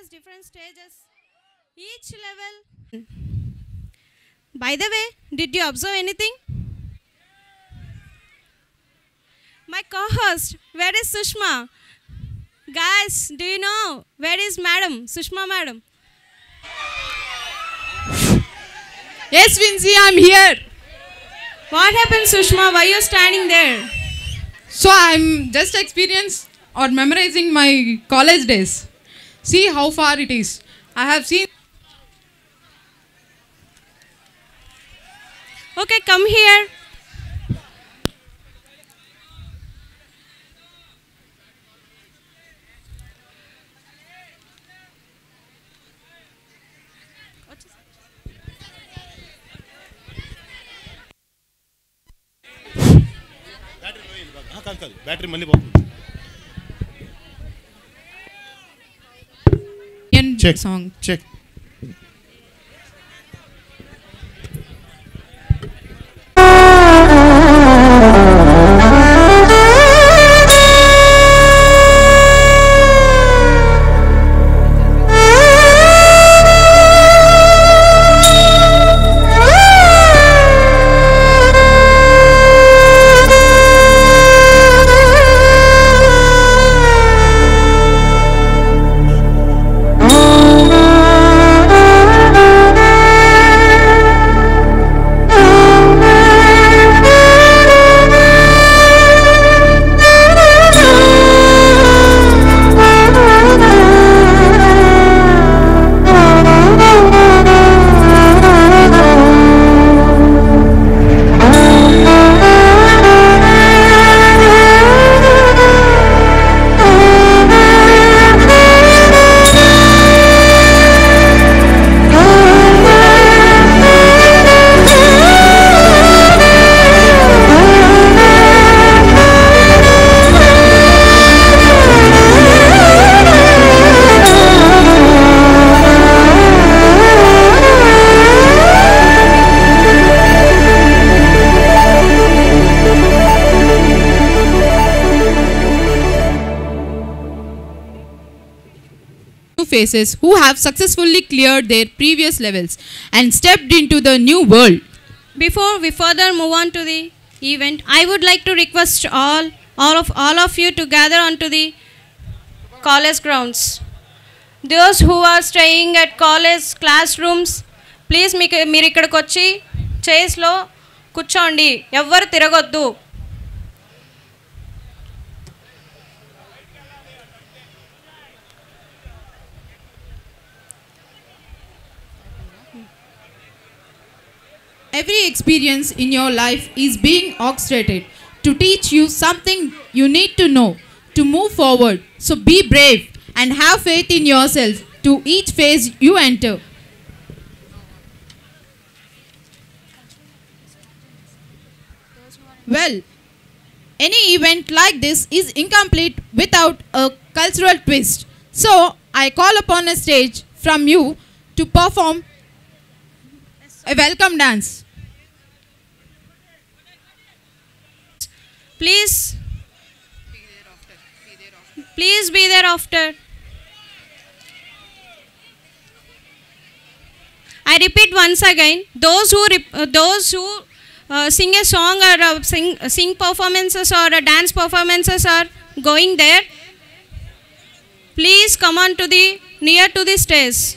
has different stages, each level. By the way, did you observe anything? My co-host, where is Sushma? Guys, do you know where is madam, Sushma madam? Yes, Vinzi, I'm here. What happened, Sushma? Why are you standing there? So I'm just experiencing or memorizing my college days. See how far it is. I have seen. Okay, come here. Check song. Check. Faces who have successfully cleared their previous levels and stepped into the new world. Before we further move on to the event, I would like to request all of you to gather onto the college grounds. Those who are staying at college classrooms, please meer ikkadiki vachi chairs lo kuchchondi, evvaru tiragoddu. Every experience in your life is being orchestrated to teach you something you need to know to move forward. So be brave and have faith in yourself to each phase you enter. Well, any event like this is incomplete without a cultural twist. So I call upon a stage from you to perform a welcome dance. Please be there after. Please be there after. I repeat once again, those who sing a song or sing performances or dance performances are going there. Please come on to the near to the stage.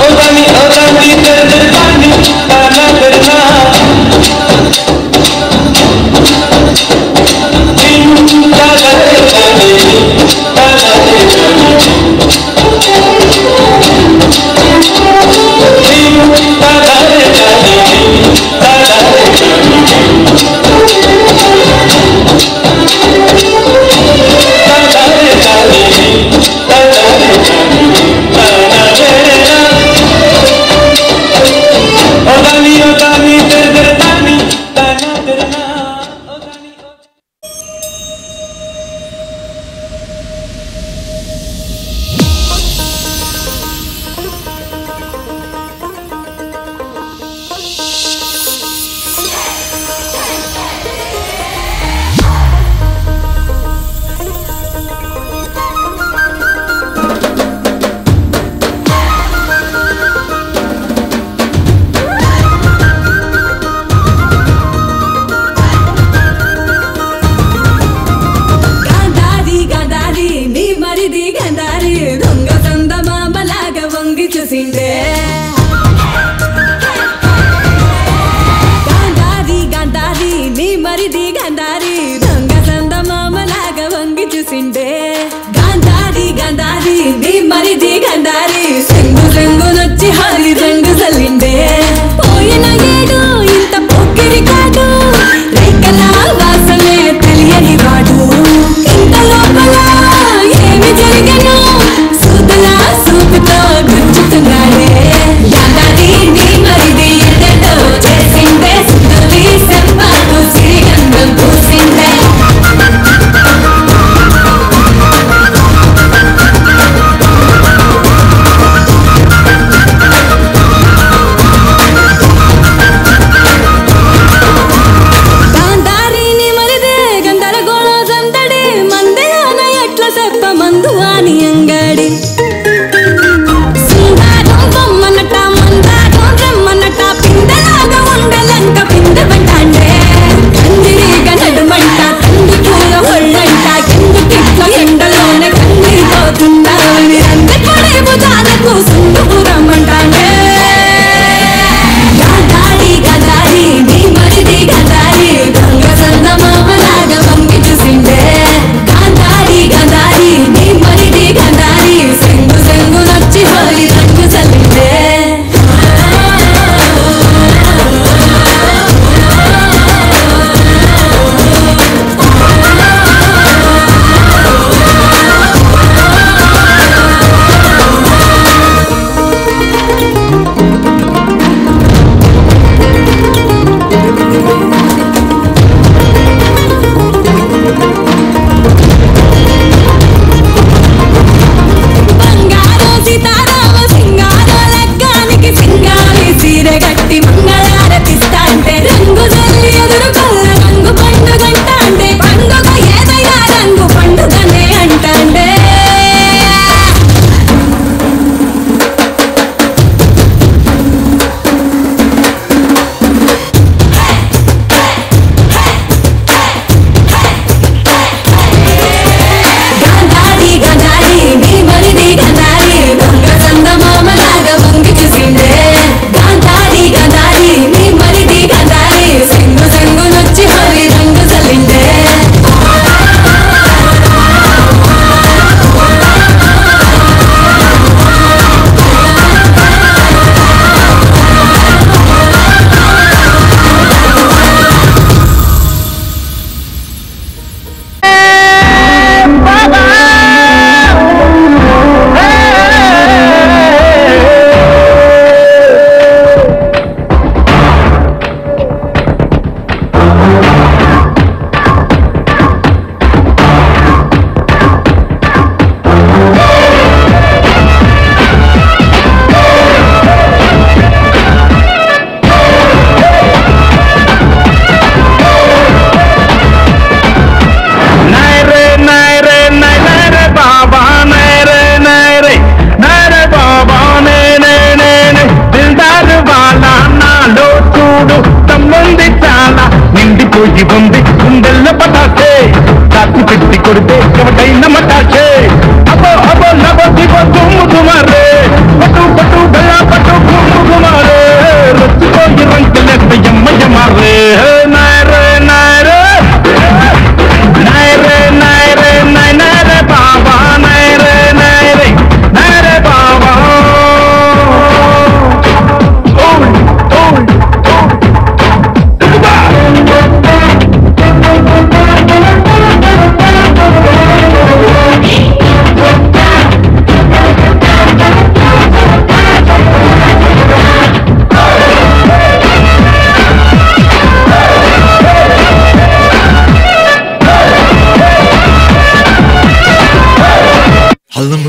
Oh,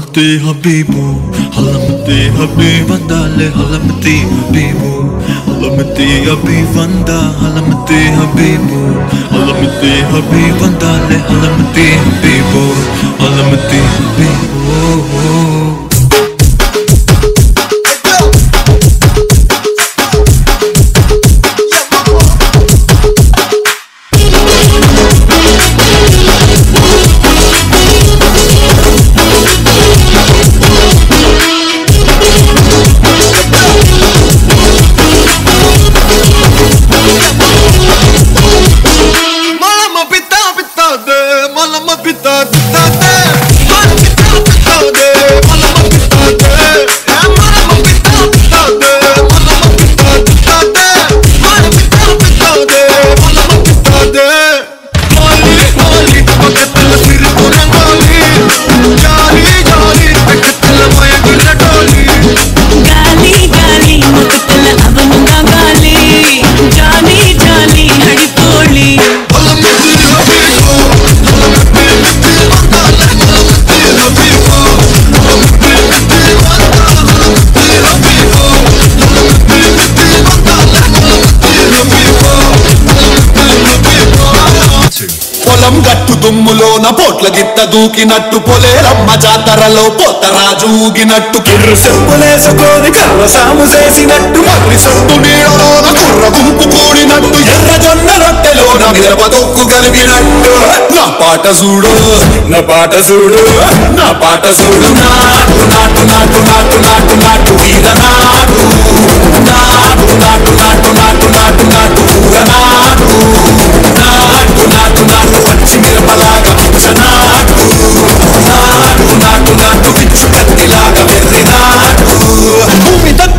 Halamte Habibu, Halamte Habibandale, Halamte Habibu, Halamte Habibanda, Halamte Habibu, Halamte Habibandale, Halamte Habibu, Halamte Habibu. గిత్త దూకినట్టు పొలేరమ్మ జాతరలో పోతరాజూగినట్టు కుర్ర సెంపులేసుకొని కర్ర సాము చేసినట్టు మర్రి సొట్టు నీడలోన కుర్ర గుంపు కూడినట్టు ఎర్ర జొన్న రొట్టెలోన మిరప దొక్కు కలిగినట్టు నా పాట చూడు నా పాట చూడు నా పాట చూడు నాటు నాటు నాటు నాటు నాటు నాటు వీర నాటు నాటు నాటు నాటు నాటు నాటు నాటు ఊర నాటు నాటు నాటు నాటు పచ్చి మిరపలాగా నాటు నాటు నాటు నాటు పిచ్చు కత్తిలాగా వెర్రి నాటు భూమి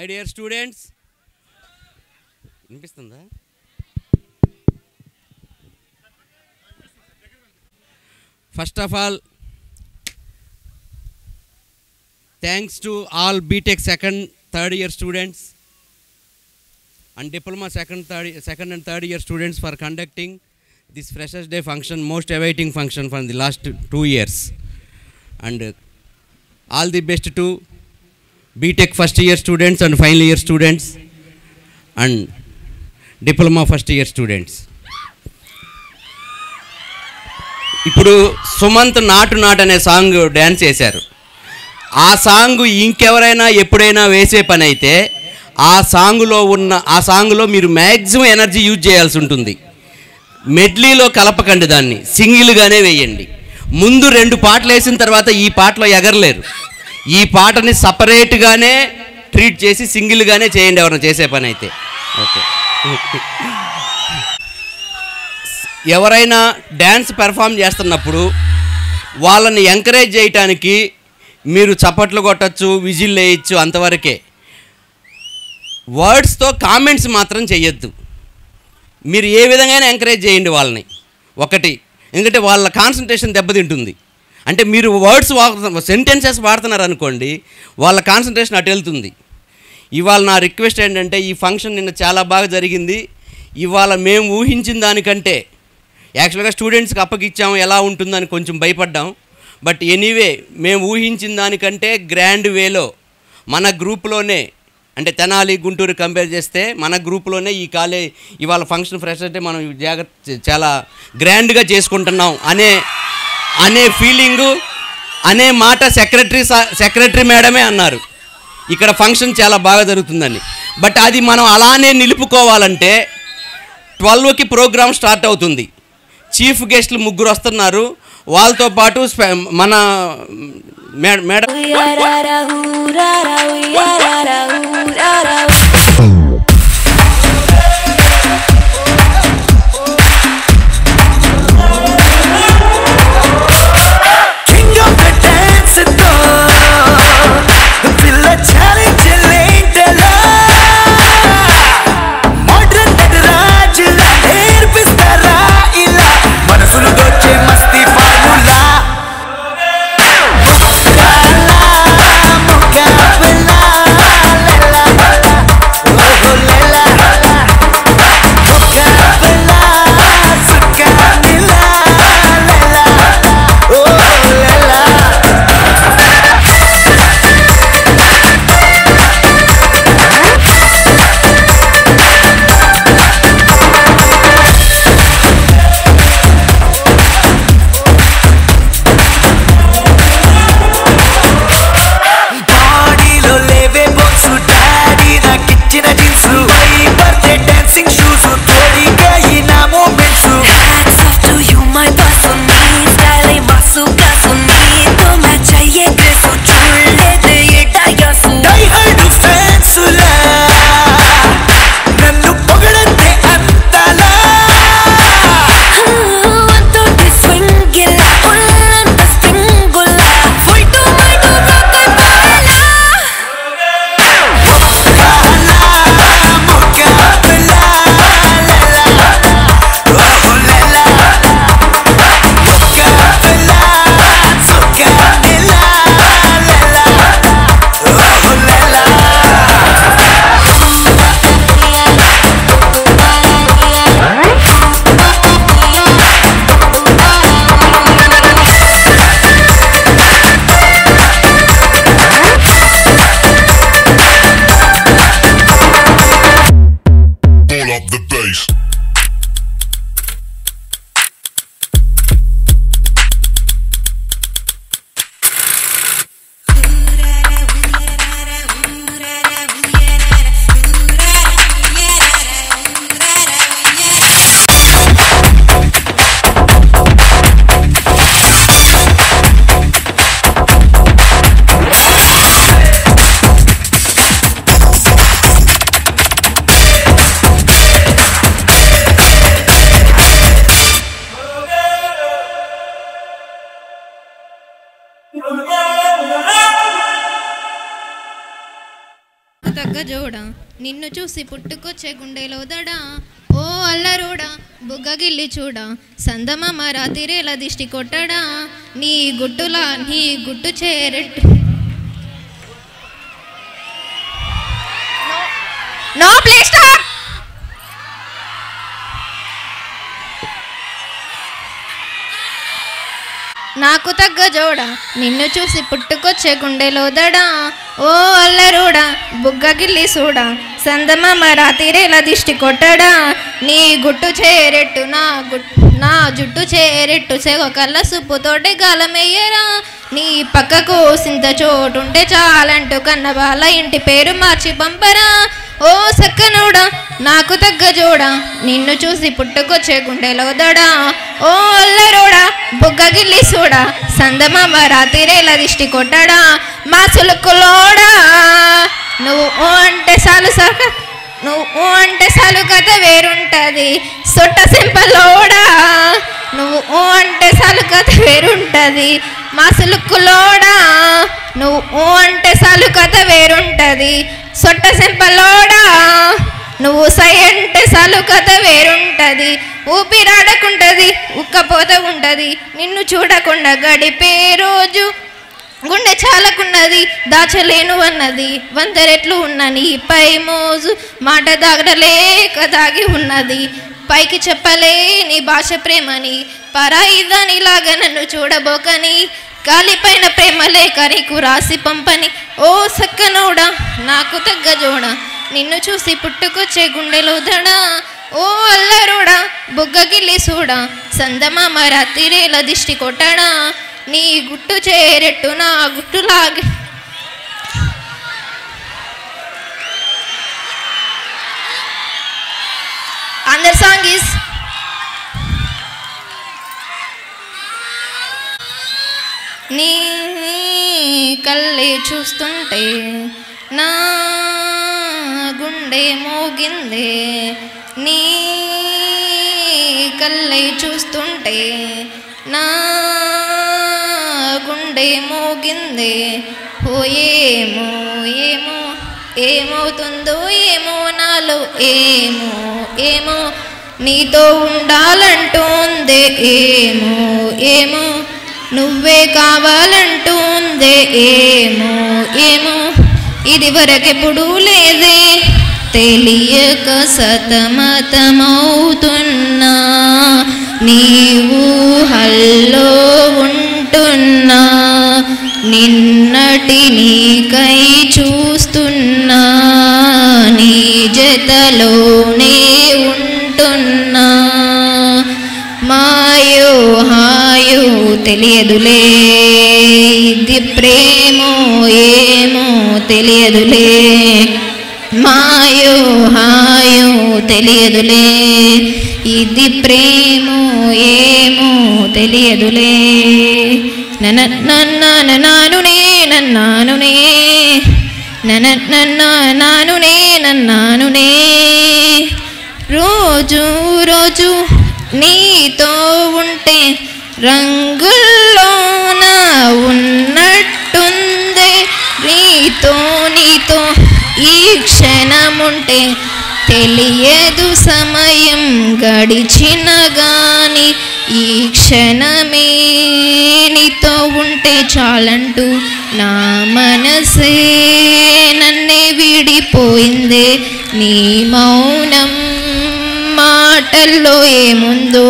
My dear students, వినిపిస్తుందా? First of all, thanks to all BTech second, third year students and diploma second and third year students for conducting this Freshers Day function, most awaiting function from the last 2 years. And all the best to BTech first year students and final year students and diploma first year students. ఇప్పుడు సుమంత్ నాటు నాటు అనే song dance చేశారు. ఆ song ఇంకెవరైనా ఎప్పుడైనా వేసే పని అయితే ఆ సాంగ్లో మీరు మ్యాక్సిమం ఎనర్జీ యూజ్ చేయాల్సి ఉంటుంది. మెడ్లీలో కలపకండి, దాన్ని సింగిల్గానే వేయండి. ముందు రెండు పాటలు వేసిన తర్వాత ఈ పాటలో ఎగరలేరు. ఈ పాటని సపరేట్గానే ట్రీట్ చేసి సింగిల్గానే చేయండి ఎవరైనా చేసే పని అయితే. ఓకే, ఎవరైనా డ్యాన్స్ పెర్ఫామ్ చేస్తున్నప్పుడు వాళ్ళని ఎంకరేజ్ చేయటానికి మీరు చప్పట్లు కొట్టచ్చు, విజిల్ వేయచ్చు, అంతవరకే. వర్డ్స్తో కామెంట్స్ మాత్రం చేయొద్దు. మీరు ఏ విధంగా ఎంకరేజ్ చేయండి వాళ్ళని, ఒకటి. ఎందుకంటే వాళ్ళ కాన్సన్ట్రేషన్ దెబ్బతింటుంది. అంటే మీరు వర్డ్స్ సెంటెన్సెస్ వాడుతున్నారు అనుకోండి, వాళ్ళ కాన్సన్ట్రేషన్ అటు వెళ్తుంది. ఇవాళ నా రిక్వెస్ట్ ఏంటంటే, ఈ ఫంక్షన్ నిన్న చాలా బాగా జరిగింది. ఇవాళ మేము ఊహించిన దానికంటే యాక్చువల్గా స్టూడెంట్స్కి అప్పగిచ్చాము ఎలా ఉంటుందని కొంచెం భయపడ్డాము. బట్ ఎనీవే మేము ఊహించిన దానికంటే గ్రాండ్ వేలో మన గ్రూప్లోనే, అంటే తెనాలి గుంటూరు కంపేర్ చేస్తే మన గ్రూప్లోనే ఈ కాలేజ్ ఇవాళ ఫంక్షన్ ఫ్రెష్ అంటే మనం జాగ్రత్త చాలా గ్రాండ్గా చేసుకుంటున్నాం అనే ఫీలింగు అనే మాట సెక్రటరీ మేడమే అన్నారు ఇక్కడ ఫంక్షన్ చాలా బాగా జరుగుతుందని. బట్ అది మనం అలానే నిలుపుకోవాలంటే 12కి ప్రోగ్రామ్ స్టార్ట్ అవుతుంది, చీఫ్ గెస్ట్లు ముగ్గురు వస్తున్నారు, వాళ్ళతో పాటు మన మేడం నిన్ను చూసి పుట్టుకొచ్చే గుండెలోదడా ఓ అల్లరోడా బుగ్గగిల్లి చూడా సందమామ రాతిరేలా దిష్టి కొట్టడా నీ గుట్టులా నీ గుట్టు చేరట్టు నో ప్లేస్ స్టాప్ నాకు తగ్గ జోడా నిన్ను చూసి పుట్టుకొచ్చే గుండెలోదడా ఓ అల్లరోడా బుగ్గగిల్లి చూడా సందమామ రాతిరేలా దిష్టి కొట్టడా నీ గుట్టు చేరెట్టు నా జుట్టు చేరెట్టు సెగ కళ్ళ సుప్పుతోటి గాలమేయ్యరా నీ పక్కకు సింత చోటుంటే చాలంటూ కన్నవాళ్ళ ఇంటి పేరు మార్చి పంపరా ఓ సక్కనోడా నాకు తగ్గ జోడా నిన్ను చూసి పుట్టుకొచ్చే గుండెలోదడా ఓ అల్లరోడా బుగ్గగిల్లి చూడా సందమామ రాతిరేలా దిష్టి కొట్టడా మా సులుకులోడా నువ్వు ఓ అంటే చాలు సక నువ్వు ఓ అంటే చాలు కథ వేరుంటుంది సొట్ట సింపలోడా నువ్వు ఓ అంటే చాలు కథ వేరుంటుంది మా సులుకులోడా నువ్వు ఓ అంటే చాలు కథ వేరుంటుంది సొట్ట సింపలోడా నువ్వు సై అంటే చాలు కథ వేరుంటుంది ఊపిరాడకుంటుంది ఉక్కపోత ఉంటుంది నిన్ను చూడకుండా గడిపే రోజు గుండె చాలకున్నది దాచలేను అన్నది వందరెట్లు ఉన్నని పై మోజు మాట దాగడలేక దాగి ఉన్నది పైకి చెప్పలే నీ భాష ప్రేమని, పరాయిదానిలాగా నన్ను చూడబోకని, గాలిపైన ప్రేమ లేక నీకు రాసి పంపని. ఓ సక్కనోడా నాకు తగ్గ జోడ, నిన్ను చూసి పుట్టుకొచ్చే గుండెలో దడా. ఓ అల్లరోడా బుగ్గగిల్లి సూడా, సందమామ రాత్రిరేల దిష్టి కొట్టడా. నీ గుట్టు చేరెట్టు నా గుట్టులాగి And the song is Ni kalle chustunte na gunde moginde, Ni kalle chustunte na gunde moginde. Hoyemo yemo ఏమవుతుందో ఏమో నాలో, ఏమో ఏమో నీతో ఉండాలంటోందే, ఏమో ఏమో నువ్వే కావాలంటోందే, ఏమో ఏమో ఇదివరకెప్పుడు లేదే. తెలియక సతమతమవుతున్నా, నీవు హల్లో ఉంటున్నా, నిన్నటి నీకై చూస్తున్నా, నీ జతలోనే ఉంటున్నా. మాయో హాయో తెలియదులే, ఇది ప్రేమో ఏమో తెలియదులే, మాయో హాయో తెలియదులే, ఇది ప్రేమో ఏమో తెలియదులే. నన్నే నన్నానునే నన్నానునే నన్నానునే, రోజు రోజు నీతో ఉంటే రంగుల్లోన ఉన్నట్టుందే. నీతో నీతో ఈ క్షణముంటే తెలియదు సమయం గడిచిన గాని, ఈ క్షణమే నీతో ఉంటే చాలంటూ నా మనసే నన్నే విడిపోయిందే. నీ మౌనం మాటల్లో ఏముందో,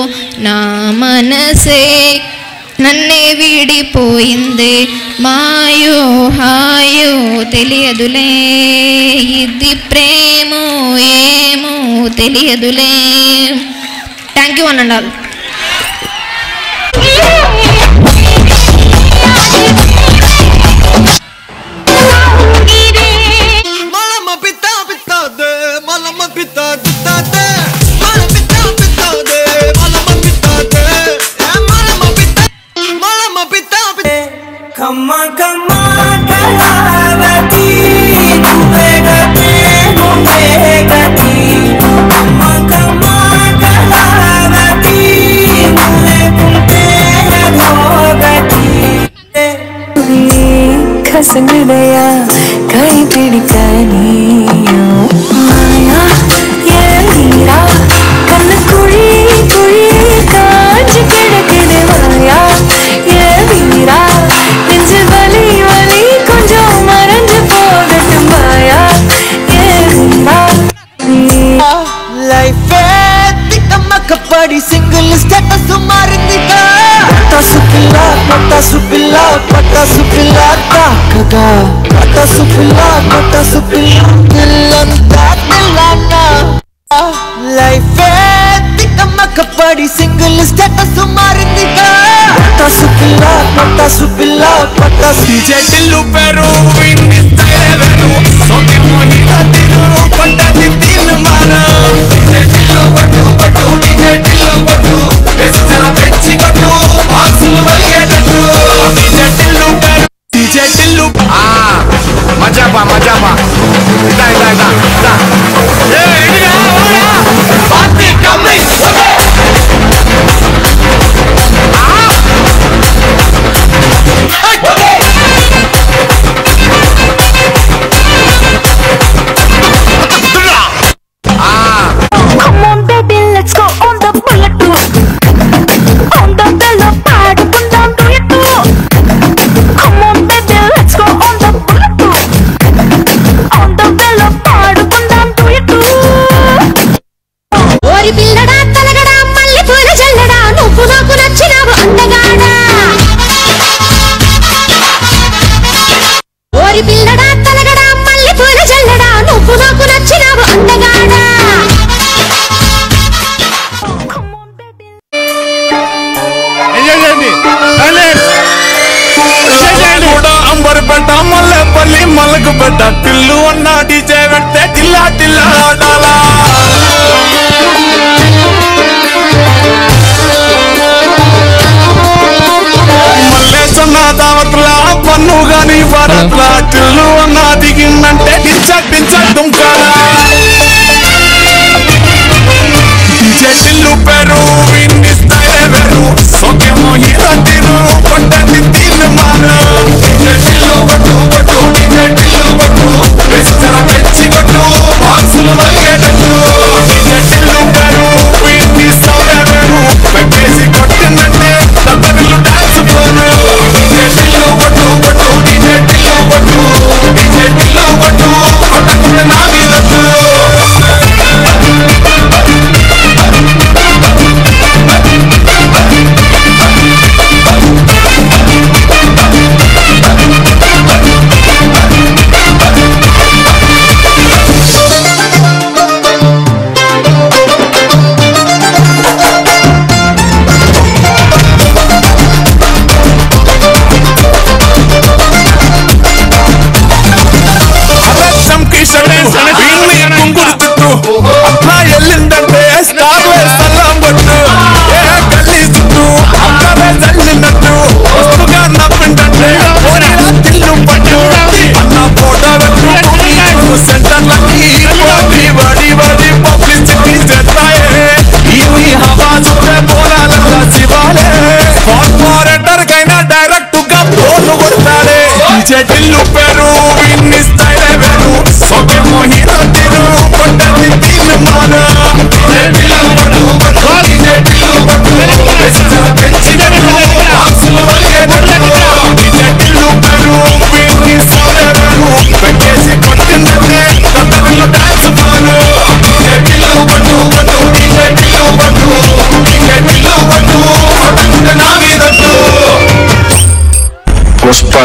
నా మనసే నన్నే విడిపోయిందే. మాయో హాయో తెలియదులే, ఇది ప్రేమో ఏమో తెలియదులే. థ్యాంక్ యూ అన్న. Come on, come on. संगड़या कहीं पिड़कानिया माया ये हीरा कन्न कुड़ी कुड़ी कांच कड़कड़े माया ये हीरा इंज वली वली कुंजो मरंज पोगट माया ये हीरा लाइफ दी तमक पड़ी सिंगल स्टेटस मार दिया पता सुपिला काका पता सुपिला दिलंदा दिलाना लाइफ दिकमक पड़ी सिंगल स्टेटस मार दिया पता सुपिला पता डीजे दिलू पेरो विंग तेरे वेनो सोके मोनी दा दिलो पता दिल मारा डीजे दिलू बटू बटू डीजे दिलू बटू इस तरह बेची बटू आंसू बलिया बटू डीजे दिलू आ मजा बा इदा इदा इदा इदा ये इडिया होया बातें कम नहीं होते పిల్లడా పెద్ద టిల్లు అన్న డీజే పెడితే టిల్లా టిల్లా ఆడాలా మల్లేసన్న దావత్లా పన్ను గాని వరత్లా టిల్లు అన్న దిగిందంటే టించ టించ దుంకాలా డీజే టిల్లు పేరు విన్ని స్టైలే వేరు సోకేమో ఇదంటిరు పట్టని తిన్ను మాను డీజే టిల్లు బట్టు బట్టు డీజే టిల్లు బట్టు వేస్తర పెచ్చి బట్టు బాక్సులు వల్గేటట్టు డీజే టిల్లు పేరు విన్ని స్టైలే వేరు పెప్పేసి కొట్టినంటే తప్పనిలు డాన్స్ పోను డీజే టిల్లు బట్టు బట్టు డీజే టిల్లు బట్టు డీజే టిల్లు బట్టు కొట్టకుండా నావి వద్దు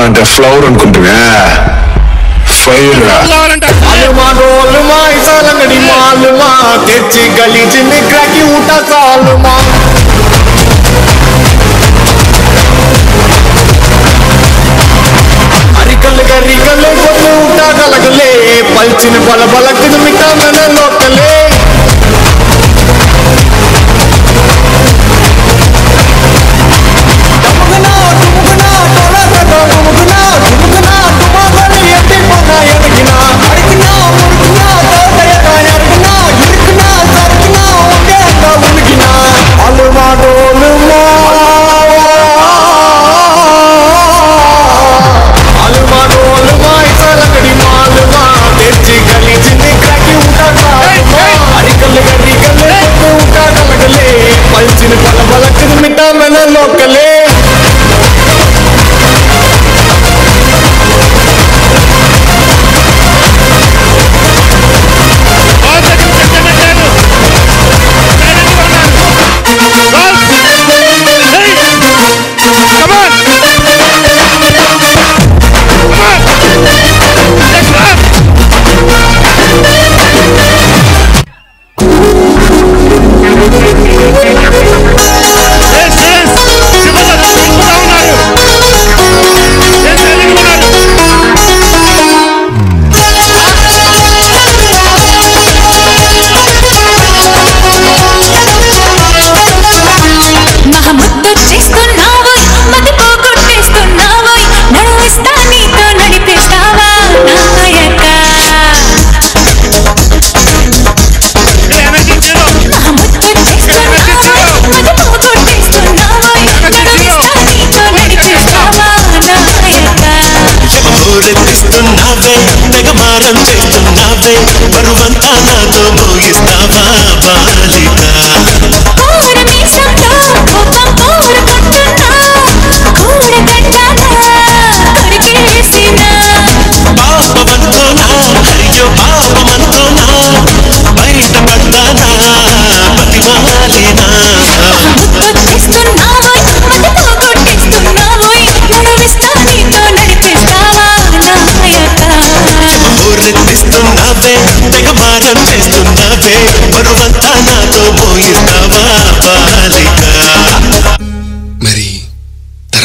అంటే ఫ్లవర్ అనుకుంటున్నా ఫైర్ తెచ్చి గలీజి నిగ్రకి ఊట కాలుమా అరికలు గరికలు కొన్ని ఊట కలగలే పల్చిన బల బల కిమిట మన లోకలే మరి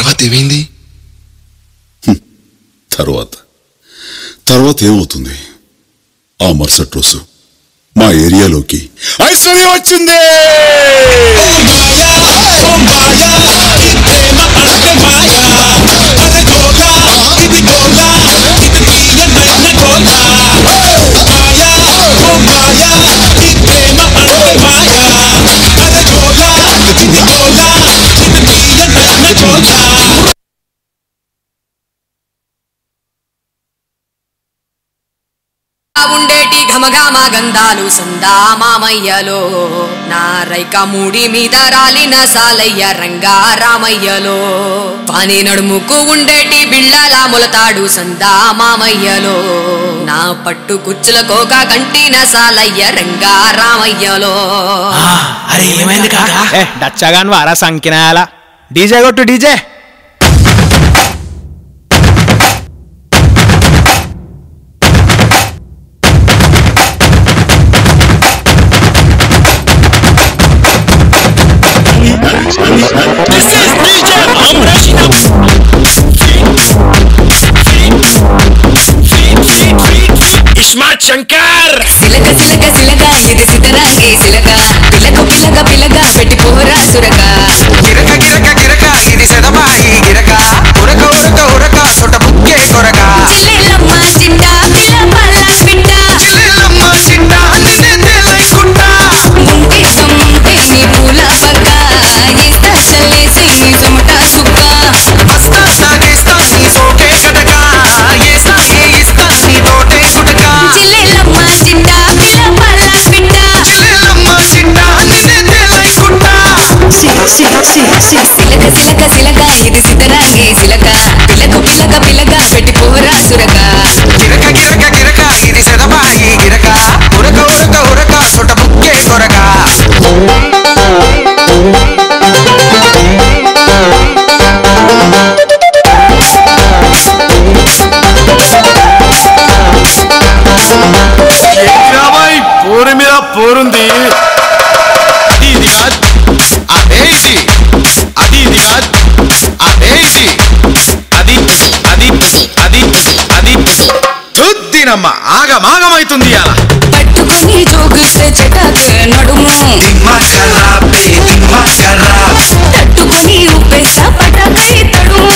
తర్వాత ఏమైంది? తర్వాత తర్వాత ఏమవుతుంది? ఆ మరుసటి రోజు మా ఏరియాలోకి ఐశ్వర్యం వచ్చింది. ఉండేటి ఘమఘమ గంధాలు సందా మామయ్యలో, నారైక మూడి మీద రాలిన సాలయ్య రంగా రామయ్యలో, పాని నడుముకు ఉండేటి బిళ్ళల మొలతాడు సందా మామయ్యలో, నా పట్టు కుచ్చుల కోక కంటిన సాలయ్య రంగా రామయ్యలో. అరే ఏమైంది కాకా? ఏ దచ్చగాను వారా సంకినాల. డీజే కొట్టు, డీజే. శంకర్ సిలక సిలక సిలక ఇది సితరాంగి సిలక పిలక పిలక పిలక పెట్టి పోరా సురక గిరక గిరక గిరక ఇది సెదబాయి గిరక ఉరక ఉరక ఉరక సొట బుక్కే కొరక చిల్లెలమ్మ చిండ పిల్ల పల్ల బిడ్డ చిల్లెలమ్మ చిండ నిన్నే లైకుంట ముంటి సంతే నీ పూల పక్క ఇస్త చల్లేసి సుమట సుక్క వస్తా సానేస్తా నీ సోకే కటక ఇస్త ఇస్త నీ తోటే గుటక సిలక సిలక సిలక ఇది సితరాంగి సిలక పిలక పిలక పిలక పెట్టి పోరా సురక గిరక గిరక గిరక ఇది సెదబాయి గిరక ఉరక ఉరక ఉరక సొట బుక్కే కొరక పూరి మీద పూరుంది. ఇది కాదు అదే, ఇది అది, ఇది కాదు అదే, ఇది అది అది అది అది తుద్దినమ్మ ఆగమాగమైతుంది. అలా పట్టుకొని జోగిస్తే చెటాకు నడుము తట్టుకొని ఉప్పేసా పటాకై తడుము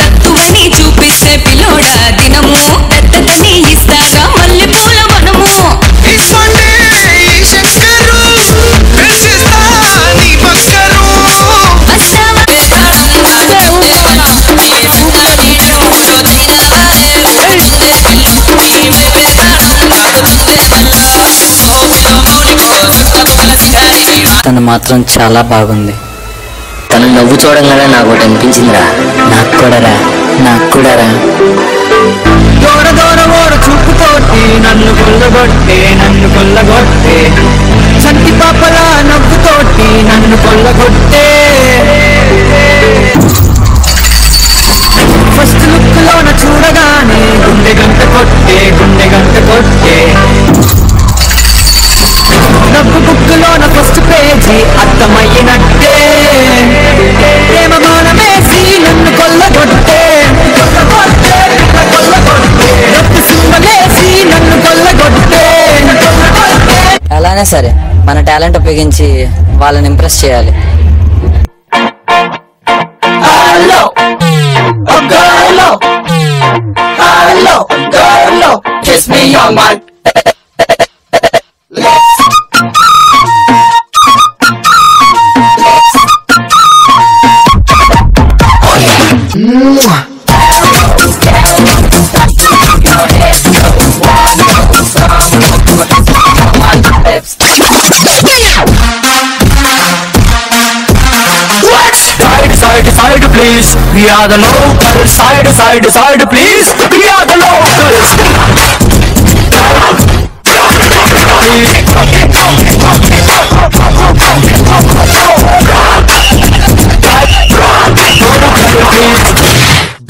సత్తువని చూపిస్తే పిలోడ దినము దత్తకని ఇస్తారా మల్లె పూల మనము తను మాత్రం చాలా బాగుంది. తను నవ్వు చూడంగానే నాకు ఒకటి అనిపించిందిరా. నాకు కూడా రా, నాకు కూడా రా. దూర దూర ఓర చూపుతోటి నన్ను కొల్లగొట్టే నన్ను కొల్లగొట్టే చట్టి పాపల నవ్వుతోటి నన్ను కొల్లగొట్టే ఫస్ట్ లుక్ లోన చూడగానే గుండె గంట కొట్టే గుండె గంట కొట్టే డబ్బు బుక్కులోన ఫస్ట్ పేజీ అర్థమయ్యినట్టే ప్రేమ మానమేసి నన్ను కొల్లగొట్టే కొల్లగొట్టే కొల్లగొట్టే డబ్బు సింబలేసి నన్ను కొల్లగొట్టే కొల్లగొట్టే. అలానే సరే మన టాలెంట్ ఉపయోగించి వాళ్ళని ఇంప్రెస్ చేయాలి. Hello oh girl oh hello girl oh kiss me your mind. Please, we are the local side, side, side. Please, we are the locals.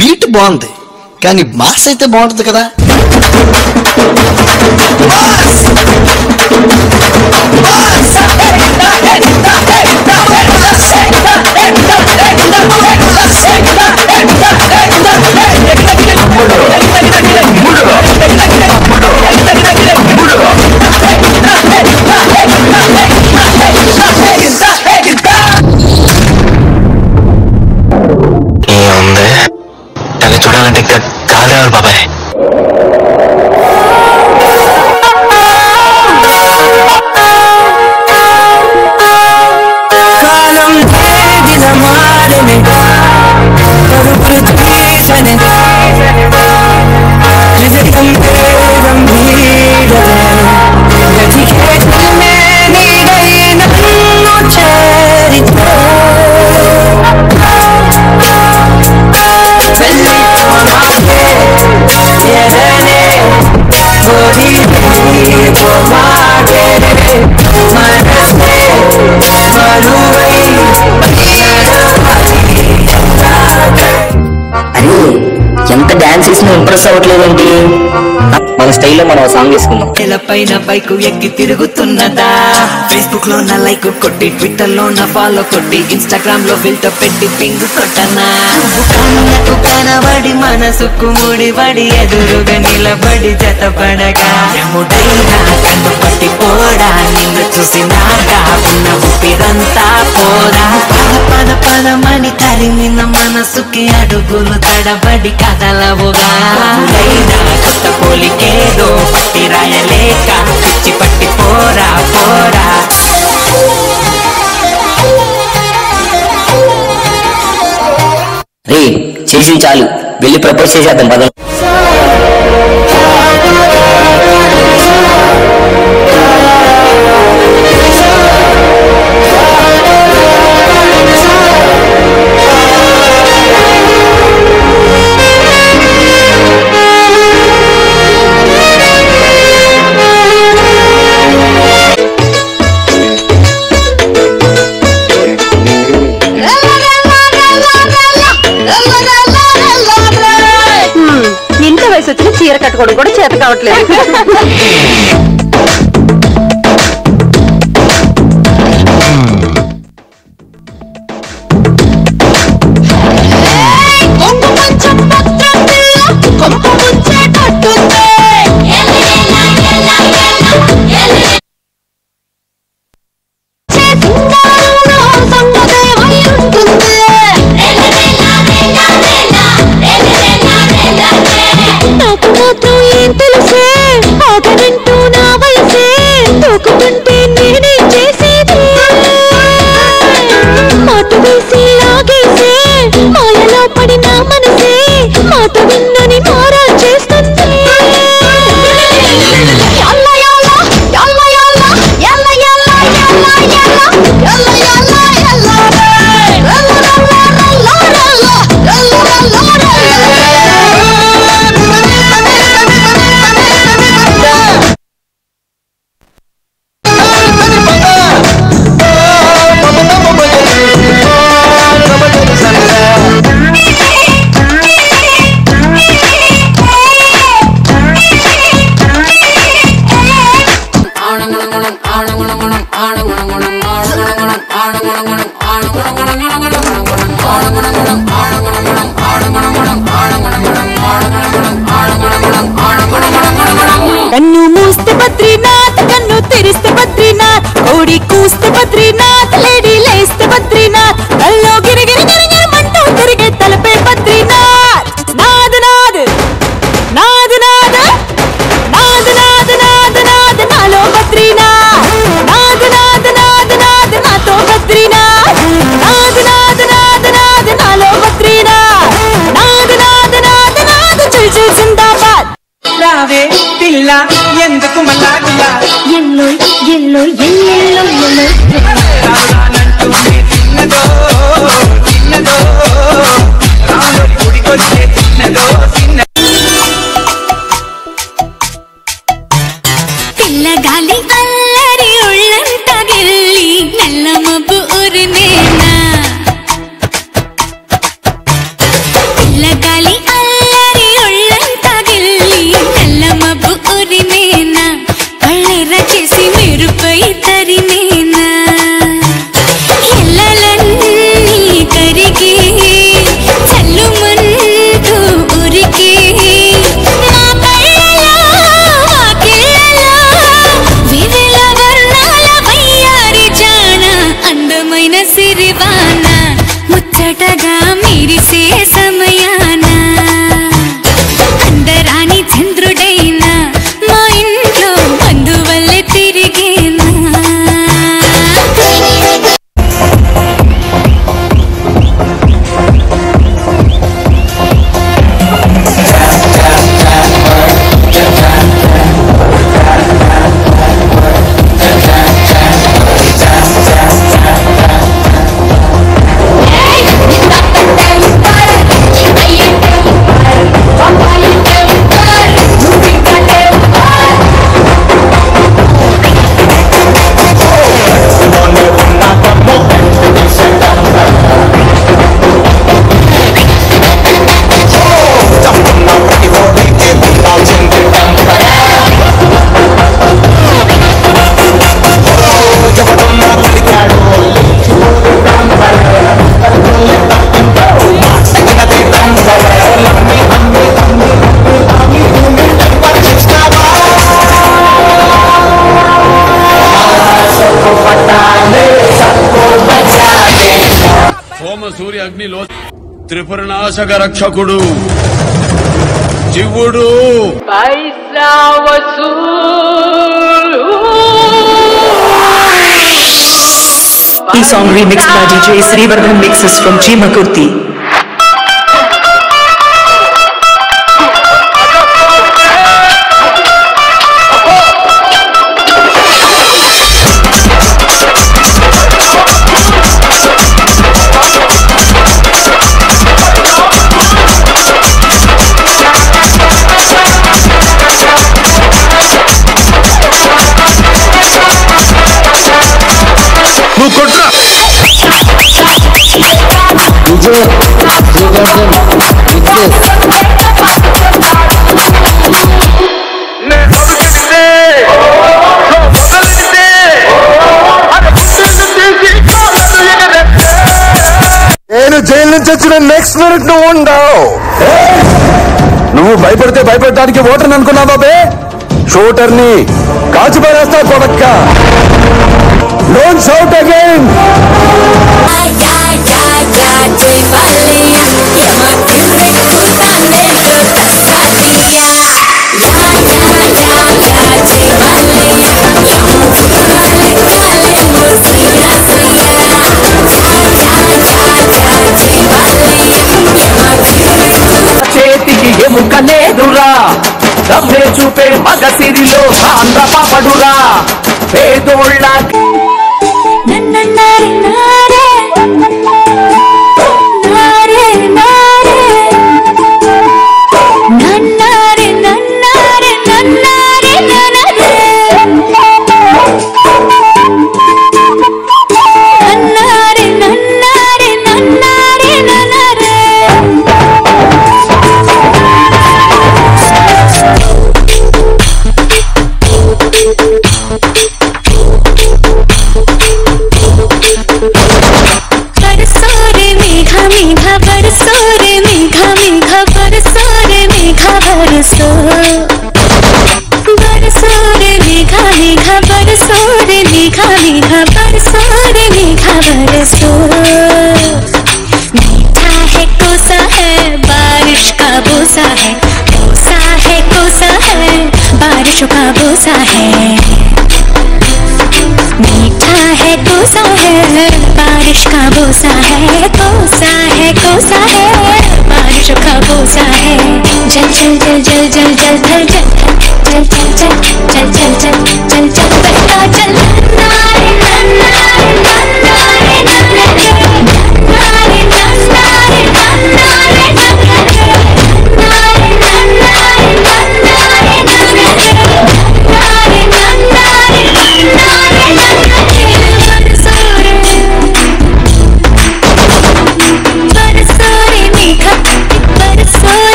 Beat బాగుంది కానీ మాస్ అయితే బాగుంటుంది కదా. talent ekta Kadar Baba hai. Kalam the dil hamare mein par prithvi sane jise tum pe gambhir hai jithe dil mein gayi na charita. అరే ఎంత dance చేసినా impress అవ్వట్లేదేంటి? మన స్టైల్లో మనం సాంగ్ వేసుకున్నాం. తెలపైన బైకు ఎక్కి తిరుగుతున్నదా, ఫేస్బుక్ లో నా లైక్ కొట్టి, ట్విట్టర్ లో నా ఫాలో కొట్టి, ఇన్స్టాగ్రామ్ లో ఫిల్టర్ పెట్టి పింగు కొట్టనా, కనబడి మనసుకు ముడిబడి ఎదురుగా నిలబడి జతపడగా పట్టి పోడా, నిన్ను చూసి నాగా ఉన్న ఊపిరంతా పోరా, పద పద పదమని తరిమిన మనసుకి అడుగులు తడబడి కదలవుగా, కొత్త పోలికేదో పట్టి రాయలేక పిచ్చి పట్టి పోరా పోరా. రే చేసి చాలు, వెళ్ళి ప్రపోజ్ చేసేద్దాం పద. చీర కట్టుకోవడం కూడా చేత కావట్లేదు. త్రిపురనాశక రక్షకుడు జివుడు పైసా వసూలు. This song remixed by DJ Sri Vardhan mixes from Chimakurti. నేను జైలు నుంచి వచ్చిన నెక్స్ట్ మినిట్ నువ్వు ఉండవు. నువ్వు భయపడడానికి ఓటర్ అనుకున్నావు బాబే. షూటర్ ని కాచిపారేస్తా కొడక్క. Don't shout again. ఎముకలేదురా దమ్మే చూపే మగసిరిలో ఆంధ్రపడురా పేదోళ్ళ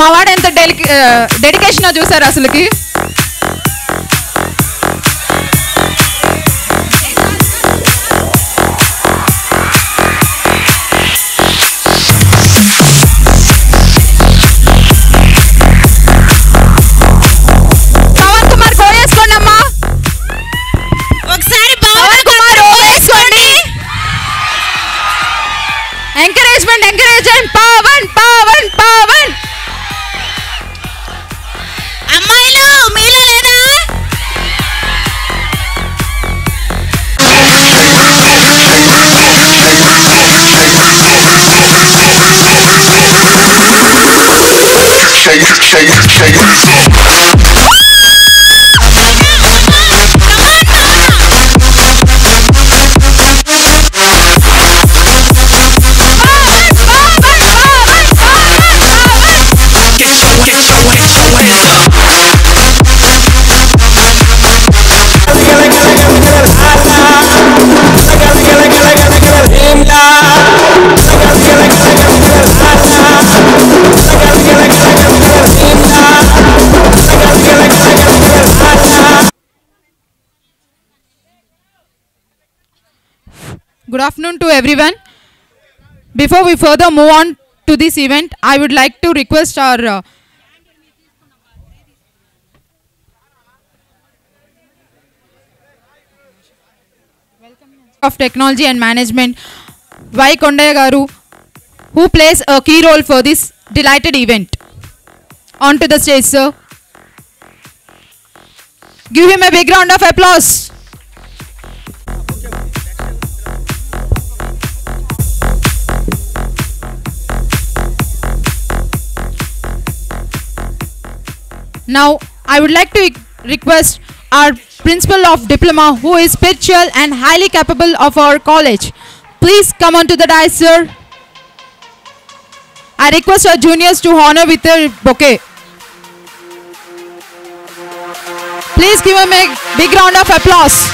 మా వాడు ఎంత డెడికేషన్ చూసారు అసలుకి. Shake it, shake it, shake it. Good afternoon to everyone. Before we further move on to this event, I would like to request our of Technology and Management, Y. Kundayya Garu, who plays a key role for this delighted event. On to the stage, sir. Give him a big round of applause. Now, I would like to request our Principal of Diploma, who is spiritual and highly capable of our college. Please come on to the dais, sir. I request our juniors to honor with a bouquet. Please give him a big round of applause.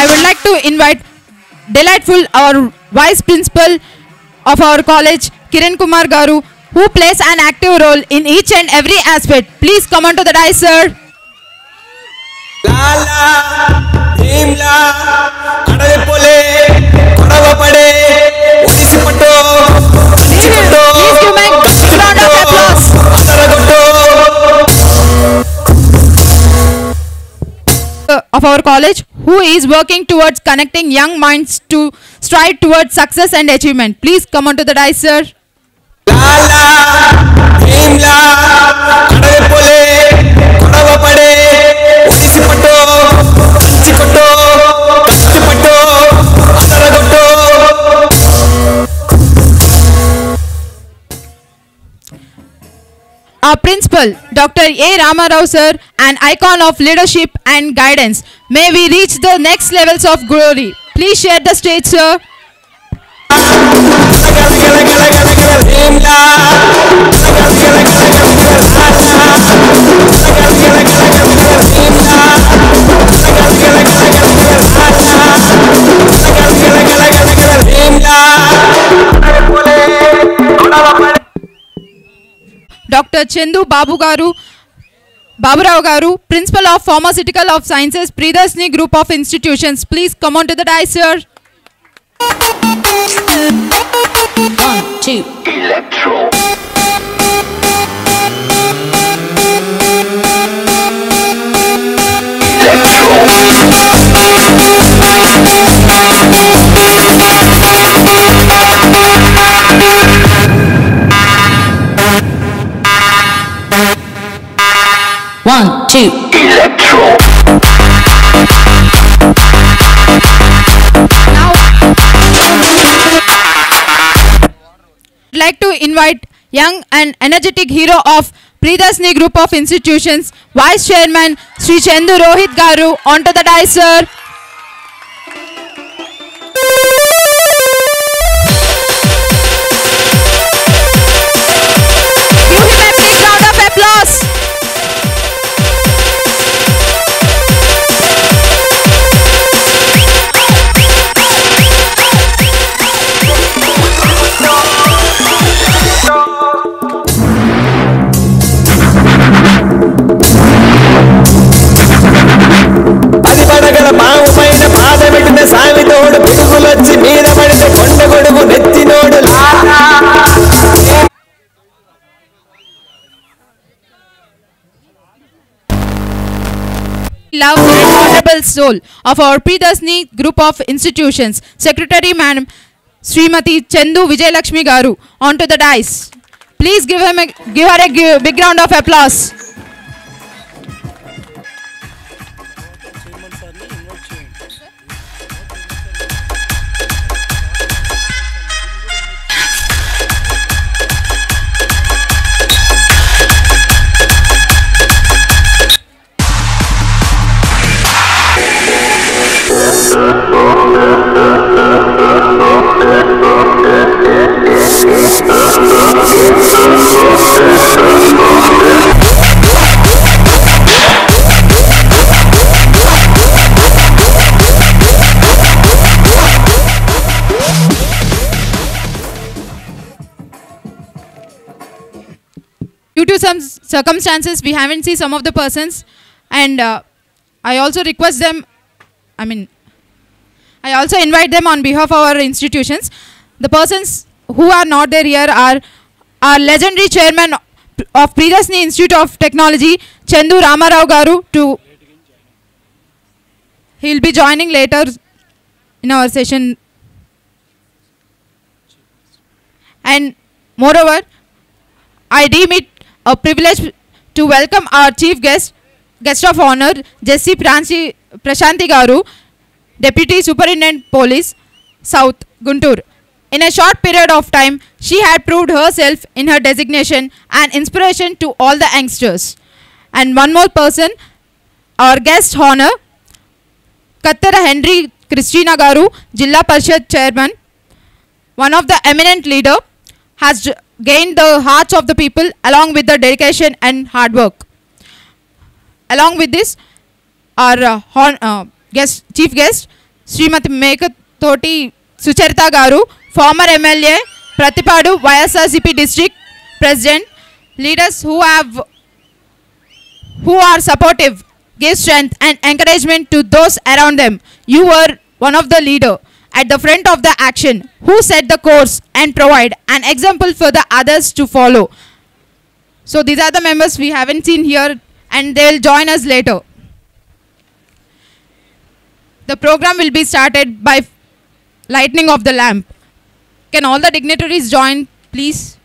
I would like to invite delightful our Vice Principal of our college, Kiran Kumar Garu, who plays an active role in each and every aspect. Please come on to the dais, sir. Please give me a round of applause. Of our college, who is working towards connecting young minds to strive towards success and achievement. Please come on to the dais, sir. Our principal, Dr. A. Rama Rao, sir, an icon of leadership and guidance. May we reach the next levels of glory. Please share the stage, sir. Dr. Chendu Baburao Garu, Principal of Pharmaceutical of Sciences, Priyadarshini Group of Institutions. Please come on to the dais, sir. 1, 2. Electro. Electro. 1, 2. Electro. Like to invite young and energetic hero of Priyadarshini Group of Institutions, Vice Chairman Sri Chendu Rohit Garu, onto the dais, sir. Give him a big round of applause. Love and honorable soul of our Priyadarshini Group of Institutions, Secretary Madam Srimati Chendu Vijay Lakshmi Garu, onto the dais. Please give her a big round of applause. to some circumstances, we haven't seen some of the persons, and I also request them, I also invite them on behalf of our institutions. The persons who are not there here are our legendary chairman of Priyadarshini Institute of Technology, Chendu Ramarao Garu. He'll be joining later in our session. And moreover, I deem it a privilege to welcome our chief guest of honor, Jessie Prashanti Garu, Deputy Superintendent Police, South, Guntur. In a short period of time, she had proved herself in her designation and inspiration to all the youngsters. And one more person, our guest honor, Kattari Henry Christina Garu, Jilla Parishad Chairman, one of the eminent leader, has gained the hearts of the people along with the dedication and hard work. Along with this, our chief guest, Srimati Mekathoti Sucharitha Garu, former MLA, Pratipadu, YSRCP district president. Leaders who are supportive, give strength and encouragement to those around them. You were one of the leader at the front of the action, who set the course and provide an example for the others to follow. So these are the members we haven't seen here, and they will join us later. The program will be started by lighting of the lamp. Can all the dignitaries join, please?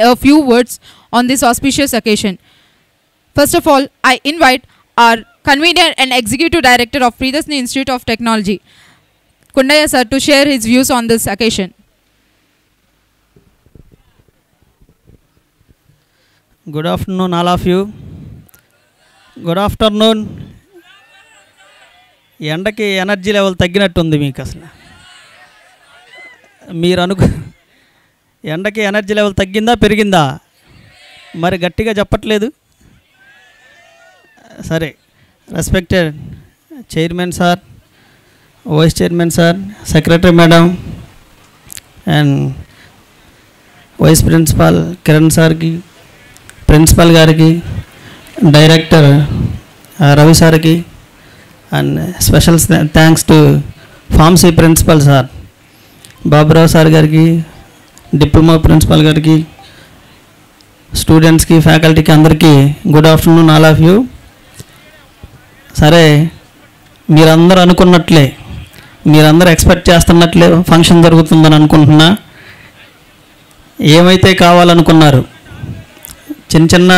A few words on this auspicious occasion. First of all, I invite our convener and executive director of Priyadarshini Institute of Technology, Kundayya sir, to share his views on this occasion. Good afternoon, all of you. Good afternoon. Endaki energy level tagginattundi meeku asla. Meer anuko ఎండకి energy level తగ్గిందా పెరిగిందా? మరి గట్టిగా చెప్పట్లేదు. సరే, respected chairman sir, vice chairman sir, secretary madam and vice principal Kiran సార్కి, principal గారికి, director Ravi సార్కి, and special thanks to pharmacy principal sir Baburao sir గారికి, డిప్లొమా ప్రిన్సిపల్ గారికి, స్టూడెంట్స్కి, ఫ్యాకల్టీకి అందరికీ good afternoon all of you. సరే, మీరందరూ అనుకున్నట్లే, మీరందరూ ఎక్స్పెక్ట్ చేస్తున్నట్లే ఫంక్షన్ జరుగుతుందని అనుకుంటున్నా. ఏమైతే కావాలనుకున్నారు చిన్న చిన్న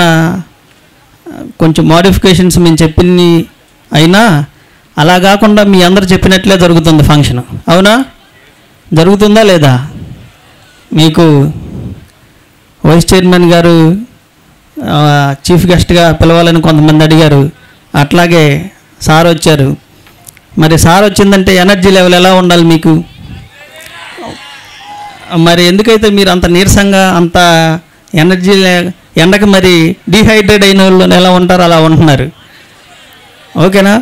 కొంచెం మోడిఫికేషన్స్ మేము చెప్పినవి అయినా అలా కాకుండా మీ అందరు చెప్పినట్లే జరుగుతుంది ఫంక్షన్. అవునా, జరుగుతుందా లేదా? మీకు వైస్ చైర్మన్ గారు చీఫ్ గెస్ట్గా పిలవాలని కొంతమంది అడిగారు, అట్లాగే సార్ వచ్చారు. మరి సార్ వచ్చిందంటే ఎనర్జీ లెవెల్ ఎలా ఉండాలి మీకు? మరి ఎందుకైతే మీరు అంత నీరసంగా అంత ఎనర్జీ ఎండకి మరి డిహైడ్రేట్ అయిన వాళ్ళు ఎలా ఉంటారో అలా ఉంటున్నారు. ఓకేనా,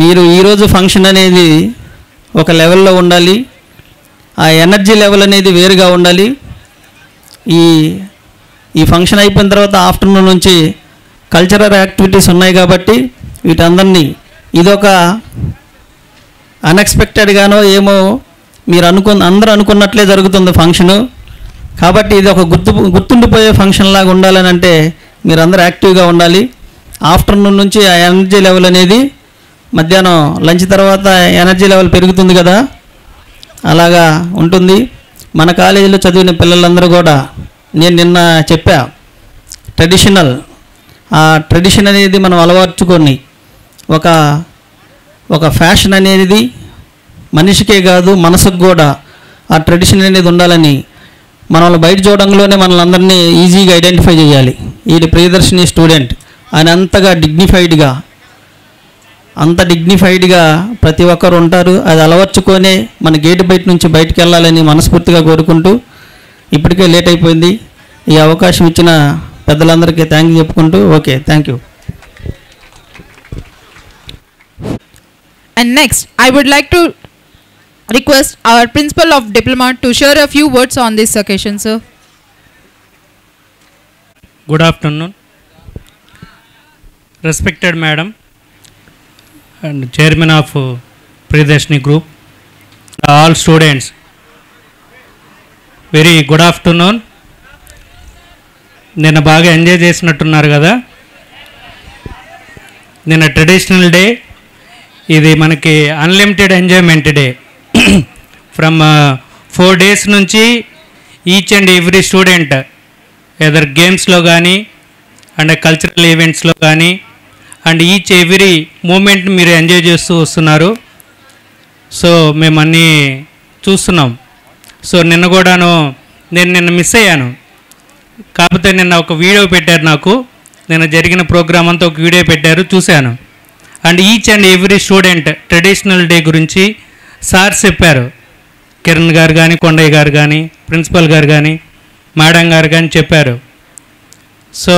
మీరు ఈరోజు ఫంక్షన్ అనేది ఒక లెవెల్లో ఉండాలి, ఆ ఎనర్జీ లెవెల్ అనేది వేరుగా ఉండాలి. ఈ ఈ ఫంక్షన్ అయిపోయిన తర్వాత ఆఫ్టర్నూన్ నుంచి కల్చరల్ యాక్టివిటీస్ ఉన్నాయి కాబట్టి వీటందరినీ ఇదొక అన్ఎక్స్పెక్టెడ్గానో ఏమో మీరు అందరూ అనుకున్నట్లే జరుగుతుంది ఫంక్షను. కాబట్టి ఇది ఒక గుర్తుండిపోయే ఫంక్షన్ లాగా ఉండాలని అంటే మీరు అందరూ యాక్టివ్గా ఉండాలి. ఆఫ్టర్నూన్ నుంచి ఆ ఎనర్జీ లెవెల్ అనేది మధ్యాహ్నం లంచ్ తర్వాత ఎనర్జీ లెవెల్ పెరుగుతుంది కదా, అలాగా ఉంటుంది. మన కాలేజీలో చదివిన పిల్లలందరూ కూడా నేను నిన్న చెప్పా, ఆ ట్రెడిషన్ అనేది మనం అలవర్చుకొని ఒక ఒక ఫ్యాషన్ అనేది మనిషికే కాదు మనసుకు కూడా ఆ ట్రెడిషన్ అనేది ఉండాలని మనల్ని బయట చూడంలోనే మనల్ని ఈజీగా ఐడెంటిఫై చేయాలి. ఈయన ప్రియదర్శిని స్టూడెంట్, ఆయన అంతగా డిగ్నిఫైడ్గా ప్రతి ఒక్కరు ఉంటారు. అది అలవర్చుకొనే మన గేటు బయట నుంచి బయటకు వెళ్ళాలని మనస్ఫూర్తిగా కోరుకుంటూ ఇప్పటికే లేట్ అయిపోయింది. ఈ అవకాశం ఇచ్చిన పెద్దలందరికీ థ్యాంక్ యూ చెప్పుకుంటూ okay, thank you. And next, I would like to request our Principal of Diploma to share a few words on this occasion, sir. Good afternoon. Respected Madam and Chairman of Priyadarshini Group, all students, very good afternoon. నేను బాగా enjoy చేసినట్టున్నారు కదా. నేను traditional day, ఇది మనకి unlimited enjoyment day. From 4 days నుంచి each and every student either గేమ్స్లో కానీ అండ్ కల్చరల్ ఈవెంట్స్లో కానీ అండ్ ఈచ్ ఎవ్రీ మూమెంట్ మీరు ఎంజాయ్ చేస్తూ వస్తున్నారు. సో మేము అన్నీ చూస్తున్నాం. సో నిన్న కూడాను నిన్న మిస్ అయ్యాను, కాకపోతే నిన్న ఒక వీడియో పెట్టారు నాకు. నిన్న జరిగిన ప్రోగ్రామ్ అంతా ఒక వీడియో పెట్టారు, చూశాను. And each and every student traditional day గురించి సార్ చెప్పారు. కిరణ్ గారు కానీ, కొండయ్య గారు కానీ, ప్రిన్సిపల్ గారు కానీ, మేడం గారు కానీ చెప్పారు. సో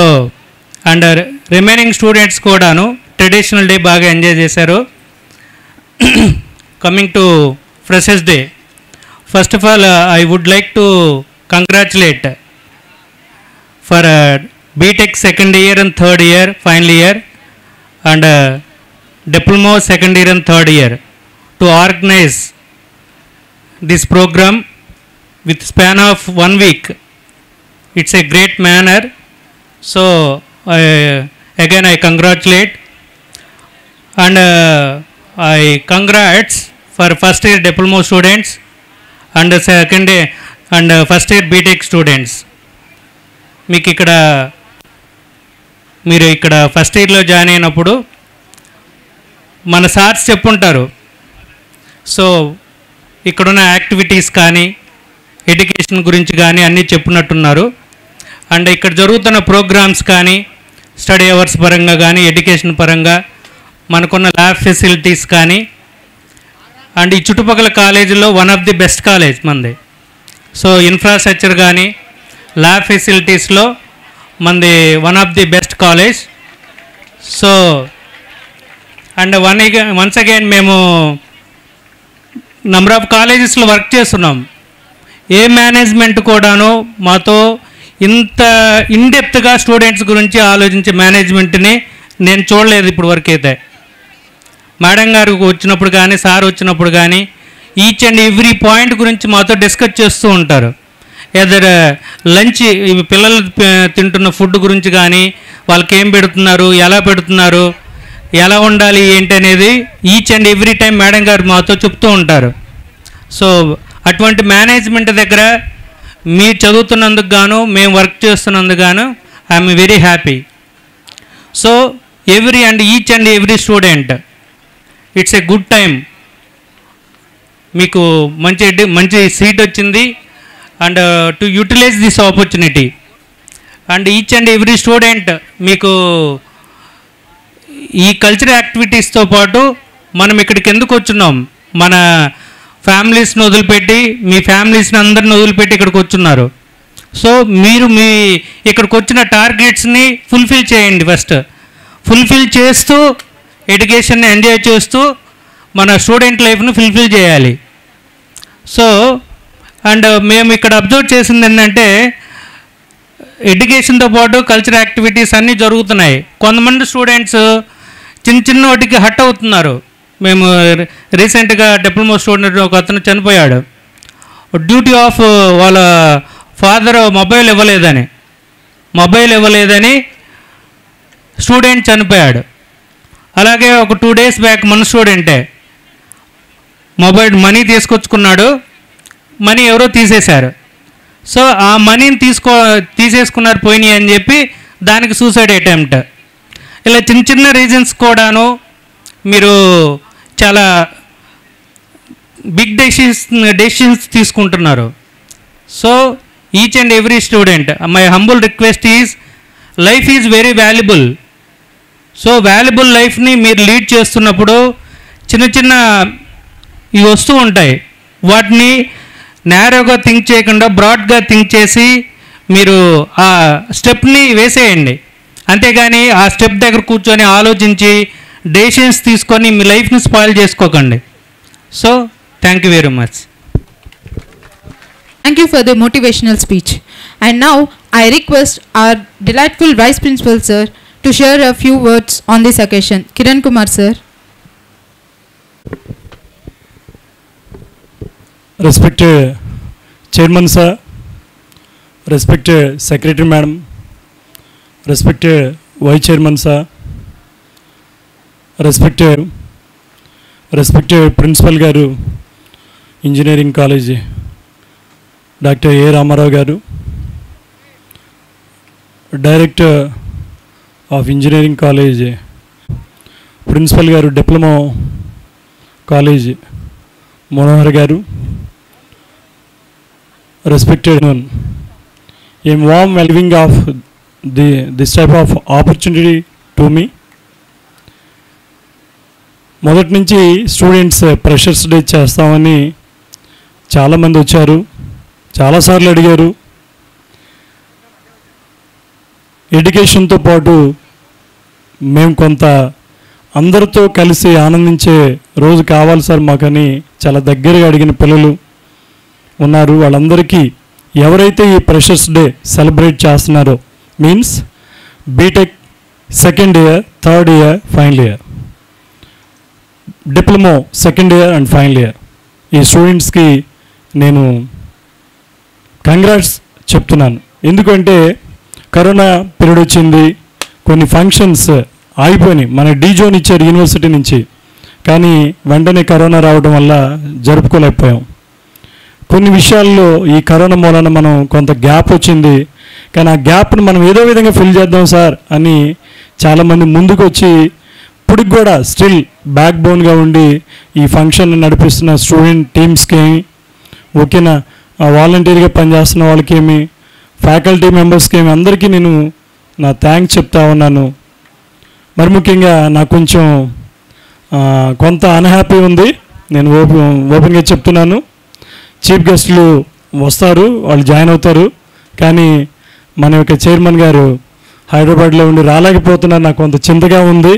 అండ్ రిమైనింగ్ స్టూడెంట్స్ కూడాను ట్రెడిషనల్ డే బాగా ఎంజాయ్ చేశారు. Coming to freshers day, first of all I would like to congratulate for B Tech second year and third year final year and Diploma second year and third year to organize this program with span of 1 week. It's a great manner. So I congratulate and I congrats for first year diploma students and second year and first year BTech students. మీరు ఇక్కడ first ఇయర్లో join అయినప్పుడు మన sirs చెప్పుంటారు. So ఇక్కడున్న activities కానీ education గురించి కానీ అన్నీ చెప్పున్నట్టున్నారు. అండ్ ఇక్కడ జరుగుతున్న ప్రోగ్రామ్స్ కానీ స్టడీ అవర్స్ పరంగా కానీ ఎడ్యుకేషన్ పరంగా మనకున్న ల్యాబ్ ఫెసిలిటీస్ కానీ అండ్ ఈ చుట్టుపక్కల కాలేజీలో one of the best college మనది. సో ఇన్ఫ్రాస్ట్రక్చర్ కానీ ల్యాబ్ ఫెసిలిటీస్లో మనది one of the best college. So and once again మేము నెంబర్ ఆఫ్ కాలేజెస్లో వర్క్ చేస్తున్నాం. ఏ మేనేజ్మెంట్ కూడాను మాతో ఇంత ఇన్డెప్త్గా స్టూడెంట్స్ గురించి ఆలోచించే మేనేజ్మెంట్ని నేను చూడలేదు ఇప్పుడు వరకు. అయితే మేడం గారు వచ్చినప్పుడు కానీ సార్ వచ్చినప్పుడు కానీ ఈచ్ అండ్ ఎవ్రీ పాయింట్ గురించి మాతో డిస్కస్ చేస్తూ ఉంటారు. ఎదర్ లంచ్ పిల్లలు తింటున్న ఫుడ్ గురించి కానీ, వాళ్ళకి ఏం పెడుతున్నారు, ఎలా పెడుతున్నారు, ఎలా ఉండాలి ఏంటి అనేది each and every time madam గారు మాతో చెప్తూ ఉంటారు. సో అటువంటి మేనేజ్మెంట్ దగ్గర మీరు చదువుతున్నందుకు గాను మేము వర్క్ చేస్తున్నందుకు గాను I'm very happy. So every and each and every student, it's a good time. మీకు మంచి సీట్ వచ్చింది and to utilize this opportunity. And each and every student మీకు ఈ కల్చరల్ యాక్టివిటీస్తో పాటు మనం ఇక్కడికి ఎందుకు వచ్చున్నాం, మన ఫ్యామిలీస్ని వదిలిపెట్టి మీ ఫ్యామిలీస్ని అందరిని వదిలిపెట్టి ఇక్కడికి వచ్చున్నారు. సో మీరు మీ ఇక్కడికి వచ్చిన టార్గెట్స్ని ఫుల్ఫిల్ చేయండి. ఫస్ట్ ఫుల్ఫిల్ చేస్తూ ఎడ్యుకేషన్ని ఎంజాయ్ చేస్తూ మన స్టూడెంట్ లైఫ్ను ఫుల్ఫిల్ చేయాలి. సో అండ్ మేము ఇక్కడ అబ్జర్వ్ చేసింది ఏంటంటే ఎడ్యుకేషన్తో పాటు కల్చరల్ యాక్టివిటీస్ అన్నీ జరుగుతున్నాయి. కొంతమంది స్టూడెంట్స్ చిన్న చిన్న వాటికి హట్ అవుతున్నారు. మేము రీసెంట్గా డిప్లొమా స్టూడెంట్ ఒక అతను చనిపోయాడు, డ్యూటీ ఆఫ్ వాళ్ళ ఫాదర్ మొబైల్ ఇవ్వలేదని స్టూడెంట్ చనిపోయాడు. అలాగే ఒక 2 days బ్యాక్ మన స్టూడెంటే మొబైల్ మనీ తీసుకొచ్చుకున్నాడు, మనీ ఎవరో తీసేశారు. సో ఆ మనీని తీసేసుకున్నారు పోయినాయి అని చెప్పి దానికి సూసైడ్ అటెంప్ట్. ఇలా చిన్న చిన్న రీజన్స్ కూడాను మీరు చాలా బిగ్ డెసిషన్స్ తీసుకుంటున్నారు. So each and every student, my humble request is life is very valuable. So valuable లైఫ్ని మీరు లీడ్ చేస్తున్నప్పుడు చిన్న చిన్న ఇవి వస్తూ ఉంటాయి, వాటిని నేరోగా థింక్ చేయకుండా బ్రాడ్గా థింక్ చేసి మీరు ఆ స్టెప్ని వేసేయండి. అంతేగాని ఆ స్టెప్ దగ్గర కూర్చొని ఆలోచించి డెసిషన్స్ తీసుకొని మీ లైఫ్ని స్పాయిల్ చేసుకోకండి. So thank you very much. Thank you for the motivational speech. And now I request our delightful vice principal sir to share a few words on this occasion. Kiran Kumar sir. Respected chairman sir, respected secretary madam, respected vice chairman sir, respected principal గారు, engineering college doctor A Ramarao గారు, director of engineering college principal గారు, diploma college Manohar గారు, respected a warm welcoming of this type of opportunity to me. మొదటి నుంచి students pressures day చేస్తామని చాలామంది వచ్చారు, చాలాసార్లు అడిగారు. ఎడ్యుకేషన్తో పాటు మేము కొంత అందరితో కలిసి ఆనందించే రోజు కావాలి సార్ మాకని చాలా దగ్గరగా అడిగిన పిల్లలు ఉన్నారు. వాళ్ళందరికీ ఎవరైతే ఈ ప్రెషర్స్ డే సెలబ్రేట్ చేస్తున్నారో, means B Tech second year, third year, final year, diploma second year and final year, ఈ స్టూడెంట్స్కి నేను కంగ్రాట్స్ చెప్తున్నాను. ఎందుకంటే కరోనా పీరియడ్ వచ్చింది, కొన్ని ఫంక్షన్స్ ఆగిపోయినాయి, మన డీజోన్ ఇచ్చారు యూనివర్సిటీ నుంచి, కానీ వెంటనే కరోనా రావడం వల్ల జరుపుకోలేకపోయాం. కొన్ని విషయాల్లో ఈ కరోనా మూలాన మనం కొంత గ్యాప్ వచ్చింది, కానీ ఆ గ్యాప్ను మనం ఏదో విధంగా ఫిల్ చేద్దాం సార్ అని చాలామంది ముందుకు వచ్చి ఇప్పటికి కూడా స్టిల్ బ్యాక్ బోన్గా ఉండి ఈ ఫంక్షన్ నడిపిస్తున్న స్టూడెంట్ టీమ్స్కి ఏమి, ఓకేనా, వాలంటీర్గా పనిచేస్తున్న వాళ్ళకి ఏమి, ఫ్యాకల్టీ మెంబర్స్కి ఏమి, అందరికీ నేను నా థ్యాంక్స్ చెప్తా ఉన్నాను. మరి ముఖ్యంగా నాకు కొంచెం కొంత అన్హ్యాపీ ఉంది, నేను ఓపెన్గా చెప్తున్నాను. చీఫ్ గెస్ట్లు వస్తారు, వాళ్ళు జాయిన్ అవుతారు, కానీ మన యొక్క చైర్మన్ గారు హైదరాబాద్లో ఉండి రాలేకపోతున్నారు, నాకు కొంత చింతగా ఉంది.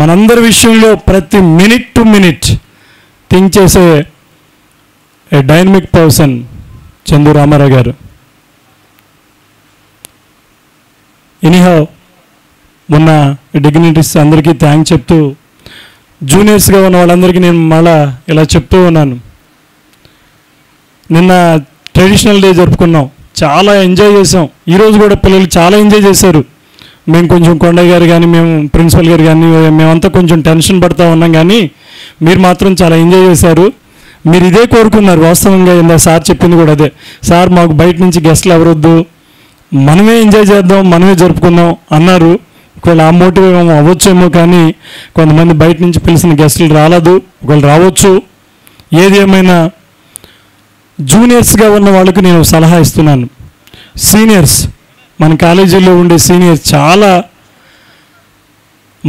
మనందరి విషయంలో ప్రతి మినిట్ టు మినిట్ థింక్ చేసే a dynamic person Chandu Ramarao గారు. ఎనీహౌ మొన్న డిగ్నిటీస్ అందరికీ థ్యాంక్స్ చెప్తూ జూనియర్స్గా ఉన్న వాళ్ళందరికీ నేను మళ్ళా ఇలా చెప్తూ ఉన్నాను. నిన్న ట్రెడిషనల్ డే జరుపుకున్నాం, చాలా ఎంజాయ్ చేసాం. ఈరోజు కూడా పిల్లలు చాలా ఎంజాయ్ చేశారు. మేము కొంచెం కొండయ్య గారు కానీ, మేము ప్రిన్సిపల్ గారు కానీ, మేమంతా కొంచెం టెన్షన్ పడుతూ ఉన్నాం, కానీ మీరు మాత్రం చాలా ఎంజాయ్ చేశారు. మీరు ఇదే కోరుకున్నారు. వాస్తవంగా ఇందా సార్ చెప్పింది కూడా అదే, సార్ మాకు బయట నుంచి గెస్ట్లు ఎవరొద్దు, మనమే ఎంజాయ్ చేద్దాం, మనమే జరుపుకుందాం అన్నారు. ఒకవేళ ఆ మోటివ్ ఏమో అవ్వచ్చేమో, కానీ కొంతమంది బయట నుంచి పిలిచిన గెస్ట్లు రాలేదు, ఒకవేళ రావచ్చు. ఏది ఏమైనా జూనియర్స్గా ఉన్న వాళ్ళకి నేను సలహా ఇస్తున్నాను. సీనియర్స్, మన కాలేజీలో ఉండే సీనియర్స్ చాలా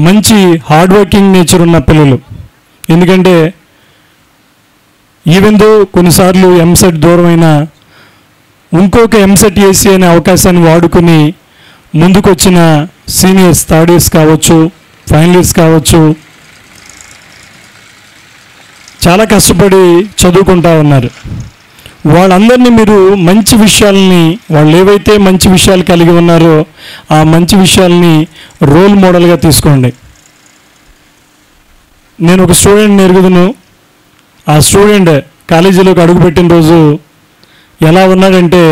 మంచి హార్డ్ వర్కింగ్ నేచర్ ఉన్న పిల్లలు. ఎందుకంటే ఈవెన్ దో కొన్నిసార్లు ఎంసెట్ దూరమైన ఇంకొక ఎంసెట్ చేసి అనే అవకాశాన్ని వాడుకుని ముందుకు వచ్చిన సీనియర్స్, థర్డ్ ఇయర్స్ కావచ్చు, ఫైనల్ ఇయర్స్ కావచ్చు, చాలా కష్టపడి చదువుకుంటూ ఉన్నారు. వాళ్ళందరినీ మీరు మంచి విషయాలని, వాళ్ళు ఏవైతే మంచి విషయాలు కలిగి ఉన్నారో ఆ మంచి విషయాలని రోల్ మోడల్గా తీసుకోండి. నేను ఒక స్టూడెంట్ని ఎరుగుదును. ఆ స్టూడెంట్ కాలేజీలోకి అడుగుపెట్టిన రోజు ఎలా ఉన్నాడంటే,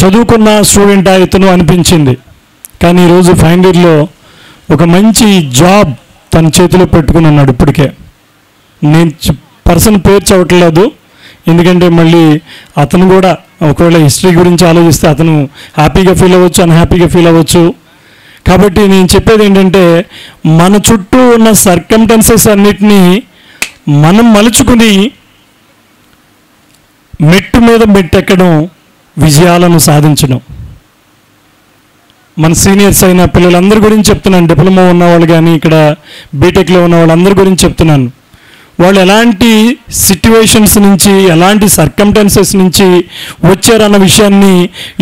చదువుకున్న స్టూడెంట్ ఇతను అనిపించింది. కానీ ఈరోజు ఫైనల్ ఇయర్లో ఒక మంచి జాబ్ తన చేతిలో పెట్టుకుని ఉన్నాడు. ఇప్పటికే నేను పర్సన్ పేరు చెప్పట్లేదు, ఎందుకంటే మళ్ళీ అతను కూడా ఒకవేళ హిస్టరీ గురించి ఆలోచిస్తే అతను హ్యాపీగా ఫీల్ అవ్వచ్చు, అన్హ్యాపీగా ఫీల్ అవ్వచ్చు. కాబట్టి నేను చెప్పేది ఏంటంటే, మన చుట్టూ ఉన్న సర్కమ్టెన్సెస్ అన్నిటినీ మనం మలుచుకుని మెట్టు మీద మెట్టెక్కడం, విజయాలను సాధించడం. మన సీనియర్స్ అయిన పిల్లలందరి గురించి చెప్తున్నాను, డిప్లొమా ఉన్నవాళ్ళు కానీ ఇక్కడ బీటెక్లో ఉన్న వాళ్ళందరి గురించి చెప్తున్నాను. వాళ్ళు ఎలాంటి సిట్యువేషన్స్ నుంచి, ఎలాంటి సర్కమ్టెన్సెస్ నుంచి వచ్చారన్న విషయాన్ని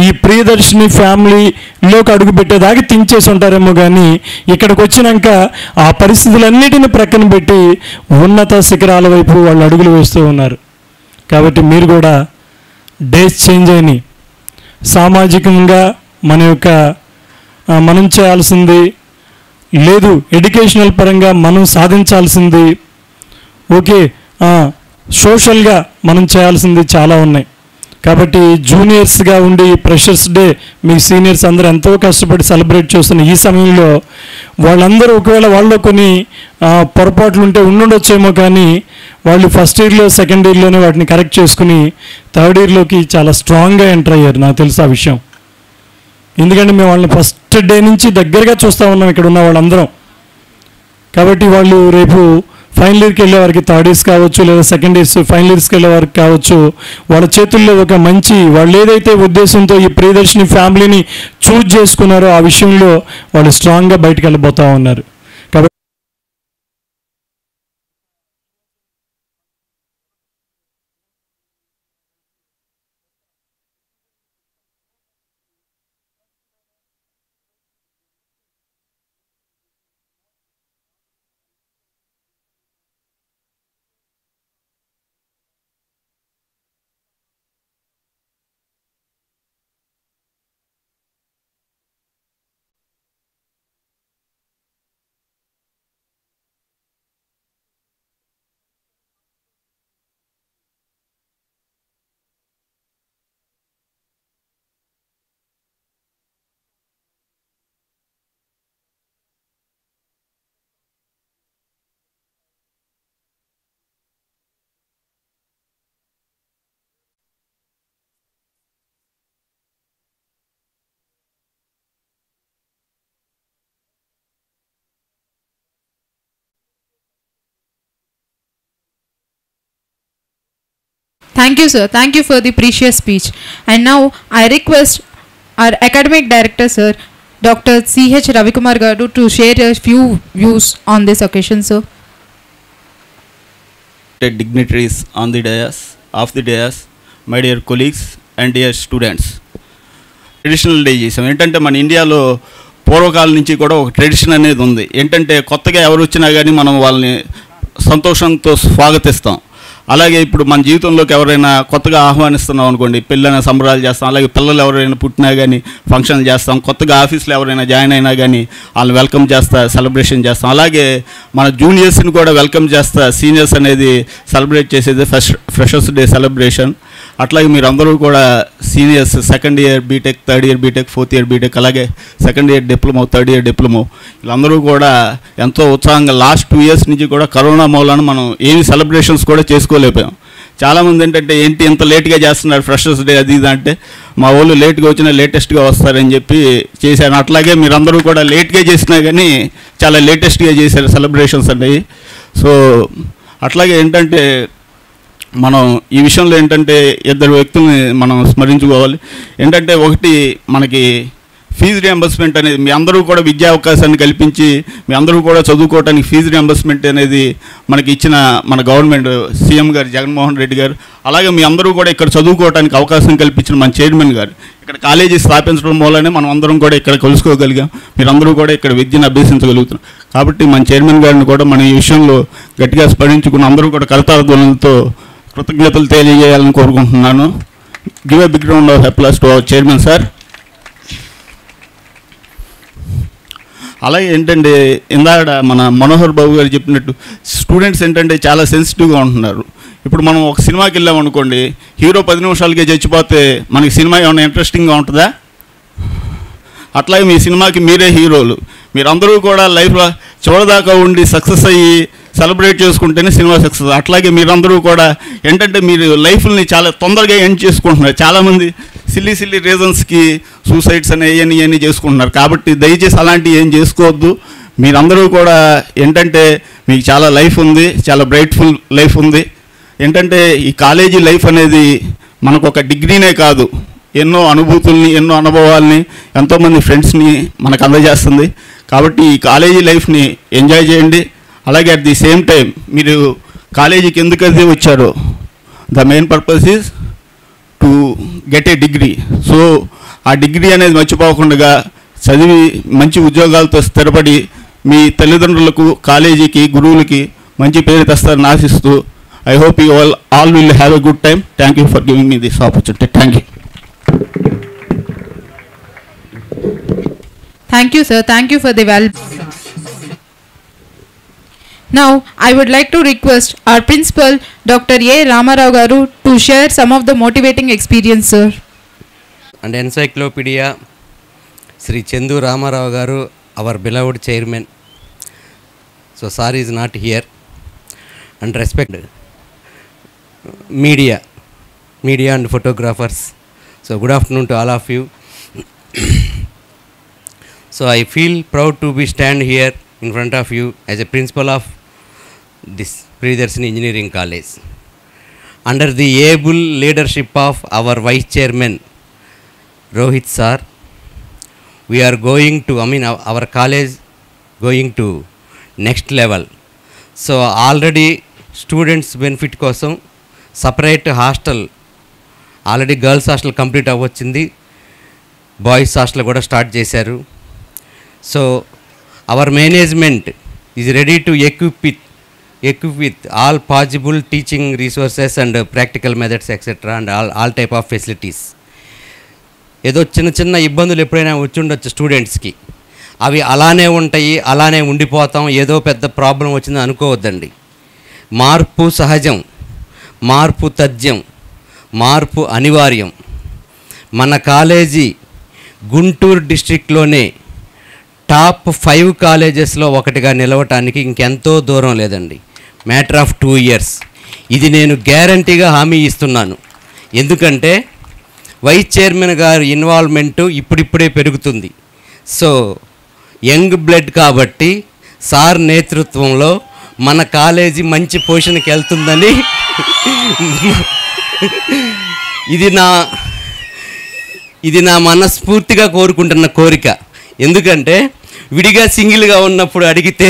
ఈ ప్రియదర్శిని ఫ్యామిలీలోకి అడుగుపెట్టేదాకా థింక్ చేసి ఉంటారేమో, కానీ ఇక్కడికి వచ్చినాక ఆ పరిస్థితులన్నిటిని ప్రక్కన పెట్టి ఉన్నత శిఖరాల వైపు వాళ్ళు అడుగులు వేస్తూ ఉన్నారు. కాబట్టి మీరు కూడా డేస్ చేంజ్ అయినాయి. సామాజికంగా మనం చేయాల్సింది లేదు, ఎడ్యుకేషనల్ పరంగా మనం సాధించాల్సింది ఓకే, సోషల్గా మనం చేయాల్సింది చాలా ఉన్నాయి. కాబట్టి జూనియర్స్గా ఉండి ఫ్రెషర్స్ డే మీ సీనియర్స్ అందరూ ఎంతో కష్టపడి సెలబ్రేట్ చేస్తున్న ఈ సమయంలో వాళ్ళందరూ ఒకవేళ వాళ్ళలో కొన్ని పొరపాట్లు ఉంటే ఉండొచ్చేమో, కానీ వాళ్ళు ఫస్ట్ ఇయర్లో సెకండ్ ఇయర్లోనే వాటిని కరెక్ట్ చేసుకుని థర్డ్ ఇయర్లోకి చాలా స్ట్రాంగ్గా ఎంటర్ అయ్యారు. నాకు తెలుసు ఆ విషయం, ఎందుకంటే మేము వాళ్ళని ఫస్ట్ డే నుంచి దగ్గరగా చూస్తూ ఉన్నాం ఇక్కడ ఉన్న వాళ్ళందరం. కాబట్టి వాళ్ళు రేపు ఫైనల్ ఇయర్కి వెళ్ళే వారికి థర్డ్ ఇయర్స్ కావచ్చు, లేదా సెకండ్ ఇయర్స్ ఫైనల్ ఇయర్స్కి వెళ్ళే వారికి కావచ్చు, వాళ్ళ చేతుల్లో ఒక మంచి, వాళ్ళు ఏదైతే ఉద్దేశంతో ఈ ప్రియదర్శిని ఫ్యామిలీని చూజ్ చేసుకున్నారో ఆ విషయంలో వాళ్ళు స్ట్రాంగ్గా బయటకు వెళ్ళబోతూ ఉన్నారు. కాబట్టి Thank you, sir. Thank you for the precious speech. And now I request our academic director, sir, Dr. C.H. Ravikumar Garu, to share a few views on this occasion, sir. Dignitaries on the dais, off the dais, my dear colleagues and dear students. Traditional days. Entante man Indialo పూర్వకాలం నుంచి కూడా ఒక tradition అనేది ఉంది. ఏంటంటే కొత్తగా ఎవరు వచ్చినా కానీ మనం వాళ్ళని సంతోషంతో స్వాగతిస్తాం. అలాగే ఇప్పుడు మన జీవితంలోకి ఎవరైనా కొత్తగా ఆహ్వానిస్తున్నాం అనుకోండి, పిల్లల సంబరాలు చేస్తాం, అలాగే పిల్లలు ఎవరైనా పుట్టినా కానీ ఫంక్షన్లు చేస్తాం, కొత్తగా ఆఫీస్లో ఎవరైనా జాయిన్ అయినా కానీ వాళ్ళు వెల్కమ్ చేస్తా సెలబ్రేషన్ చేస్తాం. అలాగే మన జూనియర్స్ని కూడా వెల్కమ్ చేస్తా సీనియర్స్ అనేది సెలబ్రేట్ చేసేది ఫ్రెషర్స్ డే సెలబ్రేషన్. అట్లాగే మీరందరూ కూడా seniors second year B Tech third year B Tech fourth year B Tech అలాగే second year diploma third year diploma వీళ్ళందరూ కూడా ఎంతో ఉత్సాహంగా లాస్ట్ 2 years నుంచి కూడా కరోనా మూలాన మనం ఏమి సెలబ్రేషన్స్ కూడా చేసుకోలేకపోయాం. చాలామంది ఏంటంటే ఏంటి ఇంత లేట్గా చేస్తున్నారు ఫ్రెషర్స్ డే అది ఇది అంటే మా వాళ్ళు లేట్గా వచ్చినా లేటెస్ట్గా వస్తారని చెప్పి చేశాను. అట్లాగే మీరందరూ కూడా లేట్గా చేసినా కానీ చాలా లేటెస్ట్గా చేశారు సెలబ్రేషన్స్ అనేవి. సో అట్లాగే ఏంటంటే మనం ఈ విషయంలో ఏంటంటే ఇద్దరు వ్యక్తుల్ని మనం స్మరించుకోవాలి. ఏంటంటే ఒకటి మనకి ఫీజు రియంబర్స్మెంట్ అనేది మీ అందరూ కూడా విద్యా అవకాశాన్ని కల్పించి మీ అందరూ కూడా చదువుకోవడానికి ఫీజు రియంబర్స్మెంట్ అనేది మనకి ఇచ్చిన మన గవర్నమెంట్ సీఎం గారు జగన్మోహన్ రెడ్డి గారు, అలాగే మీ అందరూ కూడా ఇక్కడ చదువుకోవడానికి అవకాశం కల్పించిన మన చైర్మన్ గారు, ఇక్కడ కాలేజీ స్థాపించడం వల్లనే మనం అందరం కూడా ఇక్కడ కలుసుకోగలిగాం, మీరందరూ కూడా ఇక్కడ విద్యను అభ్యసించగలుగుతున్నాం. కాబట్టి మన చైర్మన్ గారిని కూడా మనం ఈ విషయంలో గట్టిగా స్మరించుకుని అందరూ కూడా కర్తవ్యంతో కృతజ్ఞతలు తెలియజేయాలని కోరుకుంటున్నాను. Give a big round of applause to our chairman sir. అలాగే ఏంటంటే ఇందాక మన మనోహర్ బాబు గారు చెప్పినట్టు స్టూడెంట్స్ ఏంటంటే చాలా సెన్సిటివ్గా ఉంటున్నారు. ఇప్పుడు మనం ఒక సినిమాకి వెళ్ళామనుకోండి, హీరో 10 నిమిషాలకే చచ్చిపోతే మనకి సినిమా ఏమైనా ఇంట్రెస్టింగ్గా ఉంటుందా? అట్లాగే మీ సినిమాకి మీరే హీరోలు, మీరందరూ కూడా లైఫ్లో చివరిదాకా ఉండి సక్సెస్ అయ్యి సెలబ్రేట్ చేసుకుంటేనే సినిమా సక్సెస్. అట్లాగే మీరందరూ కూడా ఏంటంటే మీరు లైఫ్ని చాలా తొందరగా ఎండ్ చేసుకుంటున్నారు. చాలామంది సిల్లీ రీజన్స్కి సూసైడ్స్ అనే ఇవన్నీ చేసుకుంటున్నారు. కాబట్టి దయచేసి అలాంటివి ఏం చేసుకోవద్దు. మీరందరూ కూడా ఏంటంటే మీకు చాలా లైఫ్ ఉంది, చాలా బ్రైట్ఫుల్ లైఫ్ ఉంది. ఏంటంటే ఈ కాలేజీ లైఫ్ అనేది మనకు ఒక డిగ్రీనే కాదు, ఎన్నో అనుభూతుల్ని ఎన్నో అనుభవాల్ని ఎంతోమంది ఫ్రెండ్స్ని మనకు అందజేస్తుంది. కాబట్టి ఈ కాలేజీ లైఫ్ని ఎంజాయ్ చేయండి. అలాగే అట్ ది సేమ్ టైం మీరు కాలేజీకి ఎందుకైతే వచ్చారో the main purpose is to get a degree. So ఆ డిగ్రీ అనేది మర్చిపోకుండా చదివి మంచి ఉద్యోగాలతో స్థిరపడి మీ తల్లిదండ్రులకు కాలేజీకి గురువులకి మంచి పేరు తెస్తారని ఆశిస్తూ I hope you all will have a good time. Thank you for giving me this opportunity. Thank you. Thank you, sir. Thank you for the valuable. Now, I would like to request our principal, Dr. A. Rama Rao Garu, to share some of the motivating experience, sir. And encyclopedia, Sri Chendu Ramarao Garu, our beloved chairman. So, sir is not here. And respect media and photographers. So, good afternoon to all of you. So, I feel proud to be stand here in front of you as a principal of this Priyadarshini Engineering College. Under the able leadership of our Vice Chairman Rohit sir, we are going to, our college going to next level. So already students benefit kosam separate hostel, already girls hostel complete avvachindi, boys hostel kuda start chesaru. So our management is ready to equip with all possible teaching resources and practical methods, etc. and all type of facilities. ఏదో చిన్న ఇబ్బందులు ఎప్పుడైనా వచ్చుండొచ్చు స్టూడెంట్స్కి, అవి అలానే ఉంటాయి, అలానే ఉండిపోతాం, ఏదో పెద్ద ప్రాబ్లం వచ్చింది అనుకోవద్దండి. మార్పు సహజం, మార్పు తథ్యం, మార్పు అనివార్యం. మన కాలేజీ గుంటూరు డిస్ట్రిక్ట్లోనే top 5 కాలేజెస్లో ఒకటిగా నిలవటానికి ఇంకెంతో దూరం లేదండి, మ్యాటర్ ఆఫ్ 2 years. ఇది నేను గ్యారంటీగా హామీ ఇస్తున్నాను. ఎందుకంటే వైస్ చైర్మన్ గారు ఇన్వాల్వ్మెంటు ఇప్పుడిప్పుడే పెరుగుతుంది. సో యంగ్ బ్లడ్ కాబట్టి సార్ నేతృత్వంలో మన కాలేజీ మంచి పొజిషన్కి వెళ్తుందని ఇది నా మనస్ఫూర్తిగా కోరుకుంటున్న కోరిక. ఎందుకంటే విడిగా సింగిల్గా ఉన్నప్పుడు అడిగితే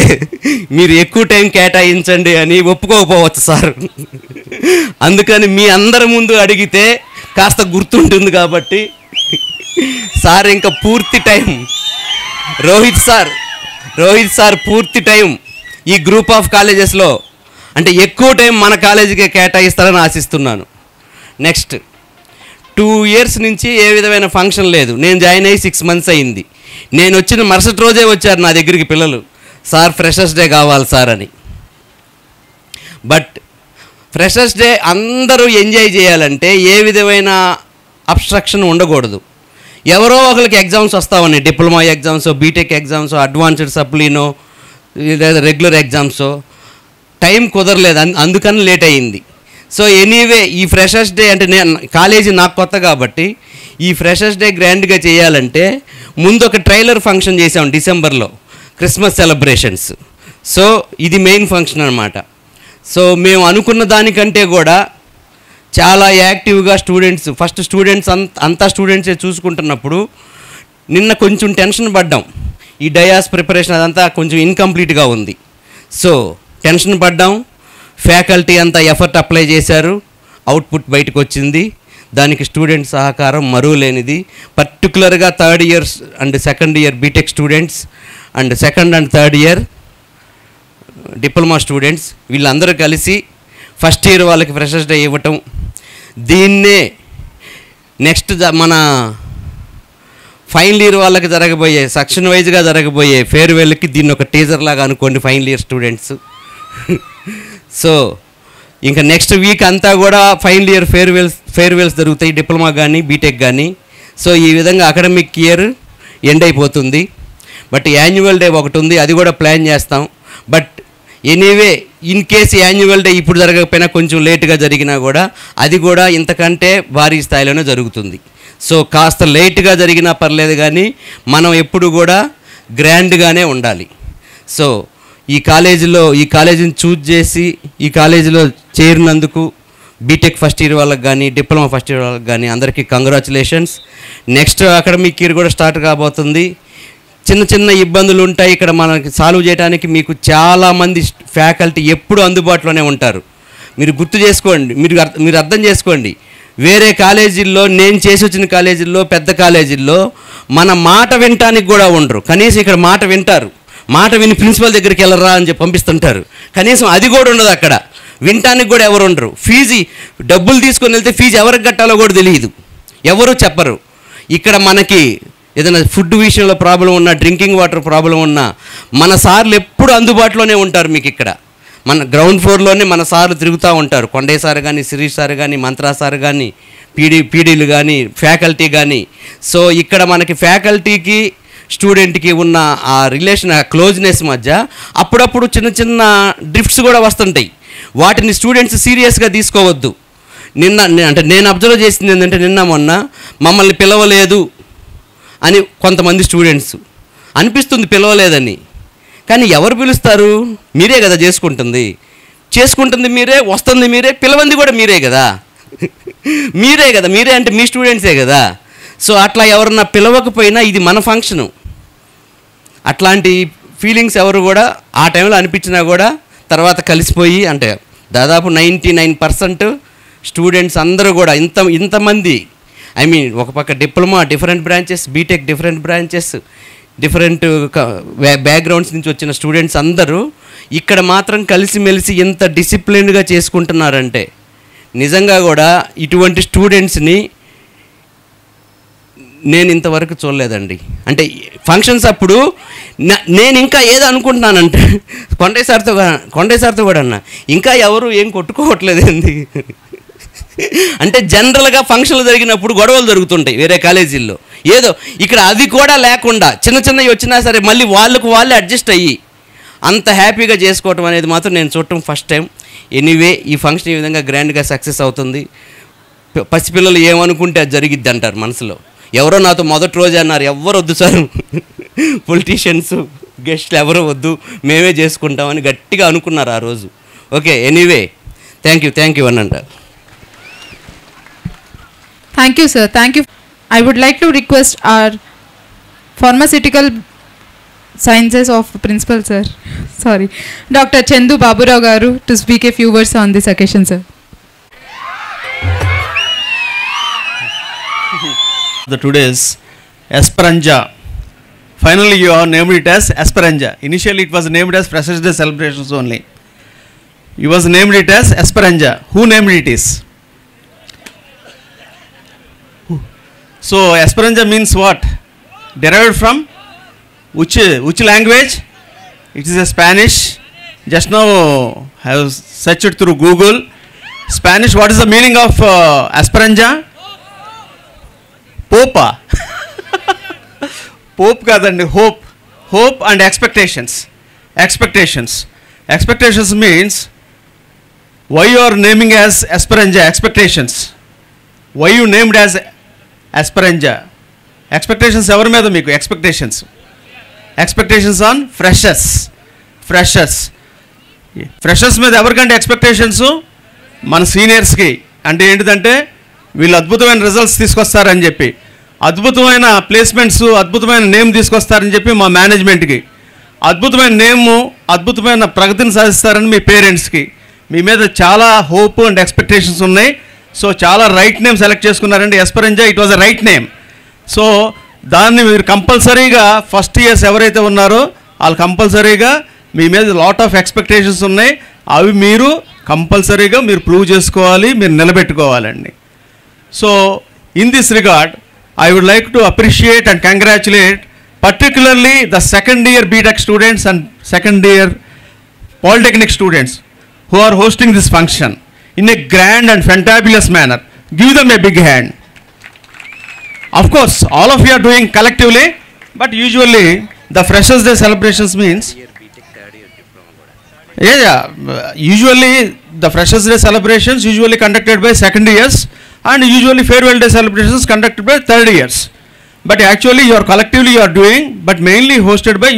మీరు ఎక్కువ టైం కేటాయించండి అని ఒప్పుకోకపోవచ్చు సార్, అందుకని మీ అందరి ముందు అడిగితే కాస్త గుర్తుంటుంది. కాబట్టి సార్ ఇంకా పూర్తి టైం రోహిత్ సార్ పూర్తి టైం ఈ గ్రూప్ ఆఫ్ కాలేజెస్లో అంటే ఎక్కువ టైం మన కాలేజీకే కేటాయిస్తారని ఆశిస్తున్నాను. నెక్స్ట్ 2 years నుంచి ఏ విధమైన ఫంక్షన్ లేదు. నేను జాయిన్ అయ్యి 6 months అయింది. నేను వచ్చిన మరుసటి రోజే వచ్చారు నా దగ్గరికి పిల్లలు, సార్ ఫ్రెషర్స్ డే కావాలి సార్ అని. బట్ ఫ్రెషర్స్ డే అందరూ ఎంజాయ్ చేయాలంటే ఏ విధమైన అబ్స్ట్రక్షన్ ఉండకూడదు. ఎవరో ఒకరికి ఎగ్జామ్స్ వస్తూ ఉన్నాయి, diploma exams, B Tech exams, advanced సప్లీనో లేదా రెగ్యులర్ ఎగ్జామ్స్, టైం కుదరలేదు అందుకని లేట్ అయ్యింది. సో ఎనీవే ఈ ఫ్రెషర్స్ డే అంటే నేను కాలేజీ నాకు కొత్త కాబట్టి ఈ ఫ్రెషర్స్ డే గ్రాండ్గా చేయాలంటే ముందు ఒక ట్రైలర్ ఫంక్షన్ చేసాం డిసెంబర్లో, క్రిస్మస్ సెలబ్రేషన్స్. సో ఇది మెయిన్ ఫంక్షన్ అన్నమాట. సో మేము అనుకున్న దానికంటే కూడా చాలా యాక్టివ్గా స్టూడెంట్స్, ఫస్ట్ స్టూడెంట్స్ అంతా స్టూడెంట్సే చూసుకుంటున్నప్పుడు నిన్న కొంచెం టెన్షన్ పడ్డాం. ఈ డయాస్ ప్రిపరేషన్ అదంతా కొంచెం ఇన్కంప్లీట్గా ఉంది. సో టెన్షన్ పడ్డాం, ఫ్యాకల్టీ అంతా ఎఫర్ట్ అప్లై చేశారు, అవుట్పుట్ బయటకు వచ్చింది. దానికి స్టూడెంట్ సహకారం మరువలేనిది. పర్టికులర్గా third years and second year BTech students and second and third year diploma students వీళ్ళందరూ కలిసి ఫస్ట్ ఇయర్ వాళ్ళకి ఫ్రెషర్స్ డే ఇవ్వటం, దీన్నే నెక్స్ట్ మన ఫైనల్ ఇయర్ వాళ్ళకి జరగబోయే సెక్షన్ వైజ్గా జరగబోయే ఫేర్వెల్కి దీన్ని ఒక టీజర్ లాగా అనుకోండి ఫైనల్ ఇయర్ స్టూడెంట్స్. సో ఇంకా నెక్స్ట్ వీక్ అంతా కూడా ఫైనల్ ఇయర్ ఫేర్వెల్స్ జరుగుతాయి డిప్లొమా కానీ బీటెక్ కానీ. సో ఈ విధంగా అకాడమిక్ ఇయర్ ఎండ్ అయిపోతుంది. బట్ యాన్యువల్ డే ఒకటి ఉంది, అది కూడా ప్లాన్ చేస్తాం. But anyway in case annual day ఇప్పుడు జరగకపోయినా కొంచెం లేట్గా జరిగినా కూడా అది కూడా ఇంతకంటే భారీ స్థాయిలోనే జరుగుతుంది. సో కాస్త లేట్గా జరిగినా పర్లేదు కానీ మనం ఎప్పుడు కూడా గ్రాండ్గానే ఉండాలి. సో ఈ కాలేజీని చూజ్ చేసి ఈ కాలేజీలో చేరినందుకు బీటెక్ ఫస్ట్ ఇయర్ వాళ్ళకి కానీ డిప్లొమా ఫస్ట్ ఇయర్ వాళ్ళకి కానీ అందరికీ కంగ్రాచులేషన్స్. నెక్స్ట్ అకాడమిక్ ఇయర్ కూడా స్టార్ట్ కాబోతుంది. చిన్న చిన్న ఇబ్బందులు ఉంటాయి, ఇక్కడ మనకి సాల్వ్ చేయడానికి మీకు చాలామంది ఫ్యాకల్టీ ఎప్పుడు అందుబాటులోనే ఉంటారు. మీరు గుర్తు చేసుకోండి, మీరు అర్థం చేసుకోండి. వేరే కాలేజీల్లో, నేను చేసి వచ్చిన కాలేజీల్లో, పెద్ద కాలేజీల్లో మన మాట వినటానికి కూడా ఉండరు. కనీసం ఇక్కడ మాట వింటారు, మాట విని ప్రిన్సిపల్ దగ్గరికి వెళ్ళరా అని చెప్పి పంపిస్తుంటారు. కనీసం అది కూడా ఉండదు, అక్కడ వినటానికి కూడా ఎవరు ఉండరు. ఫీజు డబ్బులు తీసుకొని వెళ్తే ఫీజు ఎవరికి కట్టాలో కూడా తెలియదు, ఎవరు చెప్పరు. ఇక్కడ మనకి ఏదైనా ఫుడ్ విషయంలో ప్రాబ్లం ఉన్నా, డ్రింకింగ్ వాటర్ ప్రాబ్లం ఉన్నా మన సార్లు ఎప్పుడు అందుబాటులోనే ఉంటారు. మీకు ఇక్కడ మన గ్రౌండ్ ఫ్లోర్లోనే మన సార్లు తిరుగుతూ ఉంటారు. కొండయ్య సార్ కానీ, శిరీష్ సార్ కానీ, మంత్రా సార్ కానీ, పీడీలు కానీ, ఫ్యాకల్టీ కానీ. సో ఇక్కడ మనకి ఫ్యాకల్టీకి స్టూడెంట్కి ఉన్న ఆ రిలేషన్, ఆ క్లోజ్నెస్ మధ్య అప్పుడప్పుడు చిన్న చిన్న డ్రిఫ్ట్స్ కూడా వస్తుంటాయి. వాటిని స్టూడెంట్స్ సీరియస్గా తీసుకోవద్దు. నేను అబ్జర్వ్ చేసింది ఏంటంటే మొన్న మమ్మల్ని పిలవలేదు అని కొంతమంది స్టూడెంట్స్ అనిపిస్తుంది, పిలవలేదని. కానీ ఎవరు పిలుస్తారు? మీరే కదా చేసుకుంటుంది మీరే, వస్తుంది మీరే, పిలవంది కూడా మీరే కదా. మీరే అంటే మీ స్టూడెంట్సే కదా. సో అట్లా ఎవరన్నా పిలవకపోయినా ఇది మన ఫంక్షను, అట్లాంటి ఫీలింగ్స్ ఎవరు కూడా ఆ టైంలో అనిపించినా కూడా తర్వాత కలిసిపోయి, అంటే దాదాపు 99% స్టూడెంట్స్ అందరూ కూడా ఇంతమంది, ఐ మీన్ ఒక పక్క diploma different branches, BTech different branches, different backgrounds నుంచి వచ్చిన స్టూడెంట్స్ అందరూ ఇక్కడ మాత్రం కలిసిమెలిసి ఎంత డిసిప్లిన్గా చేసుకుంటున్నారంటే నిజంగా కూడా ఇటువంటి స్టూడెంట్స్ని నేను ఇంతవరకు చూడలేదండి. అంటే ఫంక్షన్స్ అప్పుడు నేను ఇంకా ఏదో అనుకుంటున్నానంటే కొండయ్య సార్తో కూడా అన్నా, ఇంకా ఎవరు ఏం కొట్టుకోవట్లేదండి. అంటే జనరల్గా ఫంక్షన్లు జరిగినప్పుడు గొడవలు జరుగుతుంటాయి వేరే కాలేజీల్లో, ఏదో ఇక్కడ అది కూడా లేకుండా చిన్న చిన్నవి వచ్చినా సరే మళ్ళీ వాళ్ళే అడ్జస్ట్ అయ్యి అంత హ్యాపీగా చేసుకోవటం అనేది మాత్రం నేను చూడటం ఫస్ట్ టైం. ఎనీవే ఈ ఫంక్షన్ ఈ విధంగా గ్రాండ్గా సక్సెస్ అవుతుంది. పసిపిల్లలు ఏమనుకుంటే అది జరిగిద్ది అంటారు మనసులో. ఎవరో నాతో మొదటి రోజే అన్నారు, ఎవరు వద్దు సార్, పొలిటీషియన్స్ గెస్ట్లు ఎవరో వద్దు, మేమే చేసుకుంటామని గట్టిగా అనుకున్నారు ఆ రోజు. ఓకే, ఎనీవే థ్యాంక్ యూ అని అంటారు. Thank you, sir. Thank you. I would like to request our pharmaceutical sciences of principal, sir. Sorry, Dr. Chendu Baburao Garu to speak a few words on this occasion, sir. The today's Esperanza. Finally, you have named it as Esperanza. Initially, it was named as Freshers' Day celebrations only. You was named it as Esperanza. Who named it is? So Esperanza means what? Derived from which language? It is a Spanish. Just now I have searched through Google. Spanish, what is the meaning of Esperanza? Popa. Pope and hope. Hope and expectations. Expectations. Expectations means why you are naming as Esperanza expectations. Why you named as Esperanza? Expectations ever made meeku expectations. Expectations on freshers. Freshers. Freshers మీద ఎవర్కంటే expectations మన సీనియర్స్కి అంటే ఏంటిదంటే వీళ్ళు అద్భుతమైన results తీసుకొస్తారని చెప్పి అద్భుతమైన placements అద్భుతమైన name తీసుకొస్తారని చెప్పి మా మేనేజ్మెంట్కి అద్భుతమైన నేమ్ అద్భుతమైన ప్రగతిని సాధిస్తారని మీ పేరెంట్స్కి మీ మీద చాలా హోప్ అండ్ ఎక్స్పెక్టేషన్స్ ఉన్నాయి సో చాలా రైట్ నేమ్ సెలెక్ట్ చేసుకున్నారండి Esperanza it was a right name so దాన్ని మీరు కంపల్సరీగా ఫస్ట్ ఇయర్స్ ఎవరైతే ఉన్నారో వాళ్ళు కంపల్సరీగా మీ మీద లాట్ ఆఫ్ ఎక్స్పెక్టేషన్స్ ఉన్నాయి అవి మీరు కంపల్సరీగా మీరు ప్రూవ్ చేసుకోవాలి మీరు నిలబెట్టుకోవాలండి so in this regard I would like to appreciate and congratulate particularly the second year BTech students and second year polytechnic students who are hosting this function in a grand and fantabulous manner. Give them a big hand. Of course, all of you are doing collectively, but usually the Freshers Day celebrations means usually the Freshers Day celebrations usually conducted by second years and usually farewell day celebrations conducted by third years. But actually you are collectively you are doing, but mainly hosted by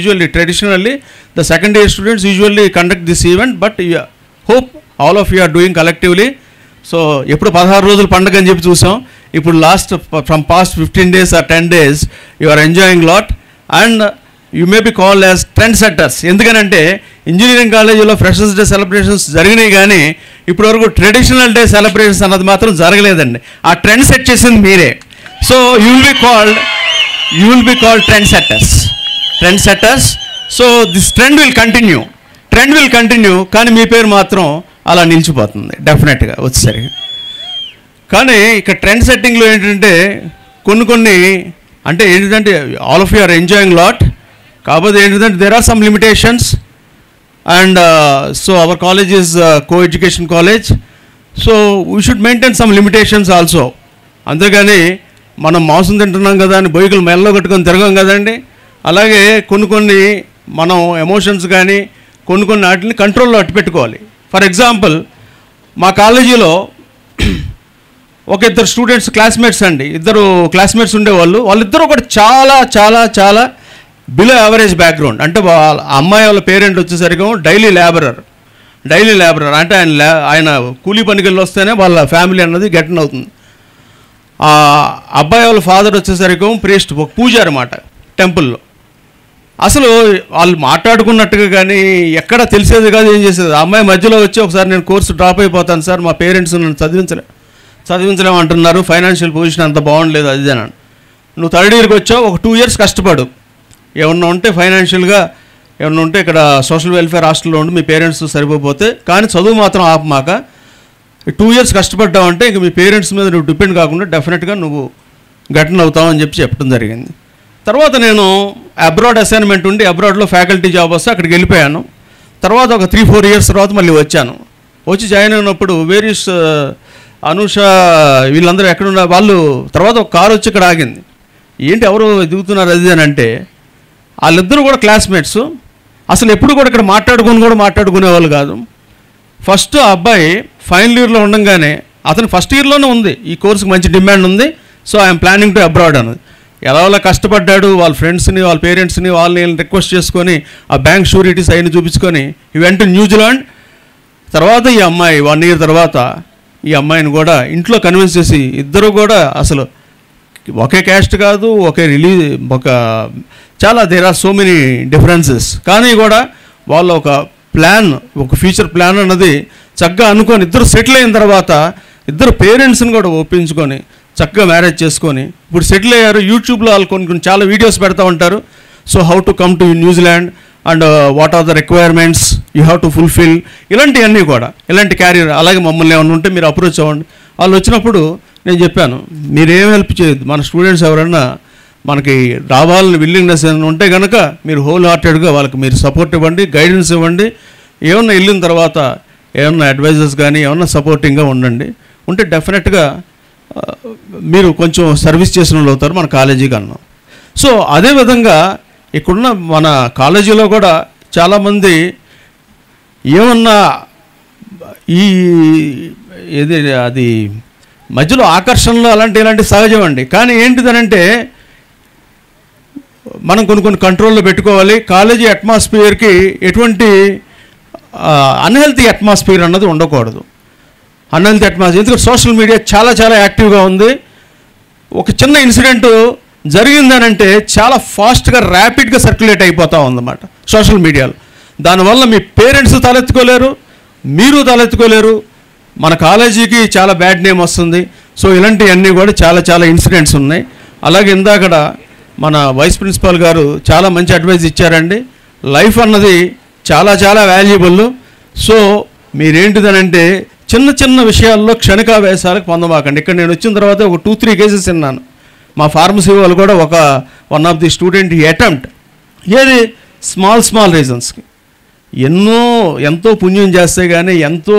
usually traditionally the second year students usually conduct this event, but hope all of you are doing collectively. So eppudu 16 rojulu pandaga ani cheppi chusam, ippudu last from past 15 days or 10 days you are enjoying lot and you may be called as trendsetters. ఎందుకనంటే engineering కాలేజీలో freshers day celebrations జరిగినాయి కానీ ఇప్పటివరకు traditional day celebrations అన్నది మాత్రం జరగలేదండి. ఆ trend set చేసింది మీరే. So you will be called trendsetters. Trendsetters. So this trend will continue కానీ మీ పేరు మాత్రం అలా నిలిచిపోతుంది డెఫినెట్గా వచ్చేసరికి. కానీ ఇక్కడ ట్రెండ్ సెట్టింగ్లో ఏంటంటే కొన్ని అంటే ఏంటంటే all of you are enjoying lot, కాకపోతే ఏంటంటే there are some limitations and so our college is co-education college, so we should maintain some limitations also. అంతేగాని మనం మాంసం తింటున్నాం కదా అని బొయ్యలు మెల్లో కట్టుకొని తిరగం కదండి. అలాగే కొన్ని మనం ఎమోషన్స్ కానీ కొన్ని వాటిని కంట్రోల్లో అట్టు పెట్టుకోవాలి. ఫర్ ఎగ్జాంపుల్ మా కాలేజీలో ఒక ఇద్దరు స్టూడెంట్స్ క్లాస్మేట్స్ అండి, ఇద్దరు క్లాస్మేట్స్ ఉండేవాళ్ళు. వాళ్ళిద్దరూ ఒకటి చాలా చాలా చాలా బిలో యావరేజ్ బ్యాక్గ్రౌండ్. అంటే అమ్మాయి వాళ్ళ పేరెంట్ వచ్చేసరికి డైలీ లేబరర్ అంటే ఆయన కూలీ పనికిళ్ళు వస్తేనే వాళ్ళ ఫ్యామిలీ అన్నది గెటన్ అవుతుంది. ఆ అబ్బాయి వాళ్ళ ఫాదర్ వచ్చేసరికి ప్రీస్ట్ పూజ అనమాట టెంపుల్లో. అసలు వాళ్ళు మాట్లాడుకున్నట్టుగా కానీ ఎక్కడ తెలిసేది కాదు, ఏం చేసేది. ఆ అమ్మాయి మధ్యలో వచ్చి ఒకసారి నేను కోర్సు డ్రాప్ అయిపోతాను సార్, మా పేరెంట్స్ నన్ను చదివించలేమంటున్నారు, ఫైనాన్షియల్ పొజిషన్ అంత బాగుండలేదు అదిదేనాను. నువ్వు థర్డ్ ఇయర్కి వచ్చావు, ఒక 2 years కష్టపడు, ఏమన్నా ఉంటే ఫైనాన్షియల్గా ఏమన్నా ఉంటే ఇక్కడ సోషల్ వెల్ఫేర్ హాస్టల్లో ఉండి మీ పేరెంట్స్ సరిపోతే, కానీ చదువు మాత్రం ఆపమాక 2 years కష్టపడ్డావు అంటే ఇంక మీ పేరెంట్స్ మీద నువ్వు డిపెండ్ కాకుండా డెఫినెట్గా నువ్వు గట్టన అవుతావు అని చెప్పడం జరిగింది. తర్వాత నేను అబ్రాడ్ అసైన్మెంట్ ఉండి అబ్రాడ్లో ఫ్యాకల్టీ జాబ్ వస్తే అక్కడికి వెళ్ళిపోయాను. తర్వాత ఒక 3-4 years తర్వాత మళ్ళీ వచ్చాను. వచ్చి జాయిన్ అయినప్పుడు వేరియస్ అనూష వీళ్ళందరూ ఎక్కడున్న వాళ్ళు, తర్వాత ఒక కారు వచ్చి ఇక్కడ ఆగింది. ఏంటి ఎవరు దిగుతున్నారు అది అని అంటే వాళ్ళిద్దరూ కూడా క్లాస్మేట్స్, అసలు ఎప్పుడు కూడా ఇక్కడ మాట్లాడుకునేవాళ్ళు కాదు. ఫస్ట్ ఆ అబ్బాయి ఫైనల్ ఇయర్లో ఉండగానే, అతను ఫస్ట్ ఇయర్లోనే ఉంది ఈ కోర్సుకి మంచి డిమాండ్ ఉంది, so I'm planning to abroad అన్నది. ఎలా కష్టపడ్డాడు, వాళ్ళ ఫ్రెండ్స్ని వాళ్ళ పేరెంట్స్ని వాళ్ళని రిక్వెస్ట్ చేసుకొని ఆ బ్యాంక్ షూరిటీస్ అయిన చూపించుకొని ఈ వెంట న్యూజిలాండ్. తర్వాత ఈ అమ్మాయి 1 year తర్వాత ఈ అమ్మాయిని కూడా ఇంట్లో కన్విన్స్ చేసి ఇద్దరు కూడా అసలు ఒకే క్యాస్ట్ కాదు, ఒకే రిలీజ్, ఒక చాలా there are so many differences, కానీ కూడా వాళ్ళ ఒక ప్లాన్, ఒక ఫ్యూచర్ ప్లాన్ అన్నది చక్కగా అనుకొని ఇద్దరు సెటిల్ అయిన తర్వాత ఇద్దరు పేరెంట్స్ని కూడా ఒప్పించుకొని చక్కగా మ్యారేజ్ చేసుకొని ఇప్పుడు సెటిల్ అయ్యారు. యూట్యూబ్లో వాళ్ళు కొన్ని చాలా వీడియోస్ పెడతా ఉంటారు. So how to come to New Zealand and what are the requirements you have to fulfil, ఇలాంటివన్నీ కూడా, ఇలాంటి క్యారియర్. అలాగే మమ్మల్ని ఏమైనా ఉంటే మీరు అప్రోచ్ అవ్వండి. వాళ్ళు వచ్చినప్పుడు నేను చెప్పాను మీరేం హెల్ప్ చేయొద్దు, మన స్టూడెంట్స్ ఎవరైనా మనకి రావాలని విల్లింగ్నెస్ ఏమైనా ఉంటే కనుక మీరు హోల్ హార్టెడ్గా వాళ్ళకి మీరు సపోర్ట్ ఇవ్వండి, గైడెన్స్ ఇవ్వండి. ఏమన్నా వెళ్ళిన తర్వాత ఏమన్నా అడ్వైజర్స్ కానీ ఏమన్నా సపోర్టింగ్గా ఉండండి. ఉంటే డెఫినెట్గా మీరు కొంచెం సర్వీస్ చేసిన వాళ్ళు అవుతారు మన కాలేజీకి అన్నాం. సో అదేవిధంగా ఇక్కడున్న మన కాలేజీలో కూడా చాలామంది ఏమన్నా ఈ ఏది అది మధ్యలో ఆకర్షణలు అలాంటి ఇలాంటి సహజం అండి. కానీ ఏంటిదనంటే మనం కొన్ని కొన్ని కంట్రోల్లో పెట్టుకోవాలి. కాలేజీ అట్మాస్ఫియర్కి ఎటువంటి అన్హెల్తీ అట్మాస్ఫియర్ అన్నది ఉండకూడదు. అన్హెల్తీ అట్మాస్ఫియర్ ఎందుకంటే సోషల్ మీడియా చాలా చాలా యాక్టివ్గా ఉంది. ఒక చిన్న ఇన్సిడెంట్ జరిగిందనంటే చాలా ఫాస్ట్గా ర్యాపిడ్గా సర్క్యులేట్ అయిపోతూ ఉందన్నమాట సోషల్ మీడియాలో. దానివల్ల మీ పేరెంట్స్ తలెత్తుకోలేరు, మీరు తలెత్తుకోలేరు, మన కాలేజీకి చాలా బ్యాడ్ నేమ్ వస్తుంది. సో ఇలాంటివన్నీ కూడా చాలా చాలా ఇన్సిడెంట్స్ ఉన్నాయి. అలాగే ఇందాకడ మన వైస్ ప్రిన్సిపాల్ గారు చాలా మంచి అడ్వైస్ ఇచ్చారండి. లైఫ్ అన్నది చాలా చాలా వాల్యుబుల్. సో మీరేంటిదనంటే చిన్న చిన్న విషయాల్లో క్షణికావేశాలకు పొందమాకండి. ఇక్కడ నేను వచ్చిన తర్వాత ఒక 2-3 కేసెస్ విన్నాను. మా ఫార్మసీ వాళ్ళు కూడా ఒక one of the student attempt ఏది స్మాల్ స్మాల్ రీజన్స్కి ఎంతో పుణ్యం చేస్తే కానీ ఎంతో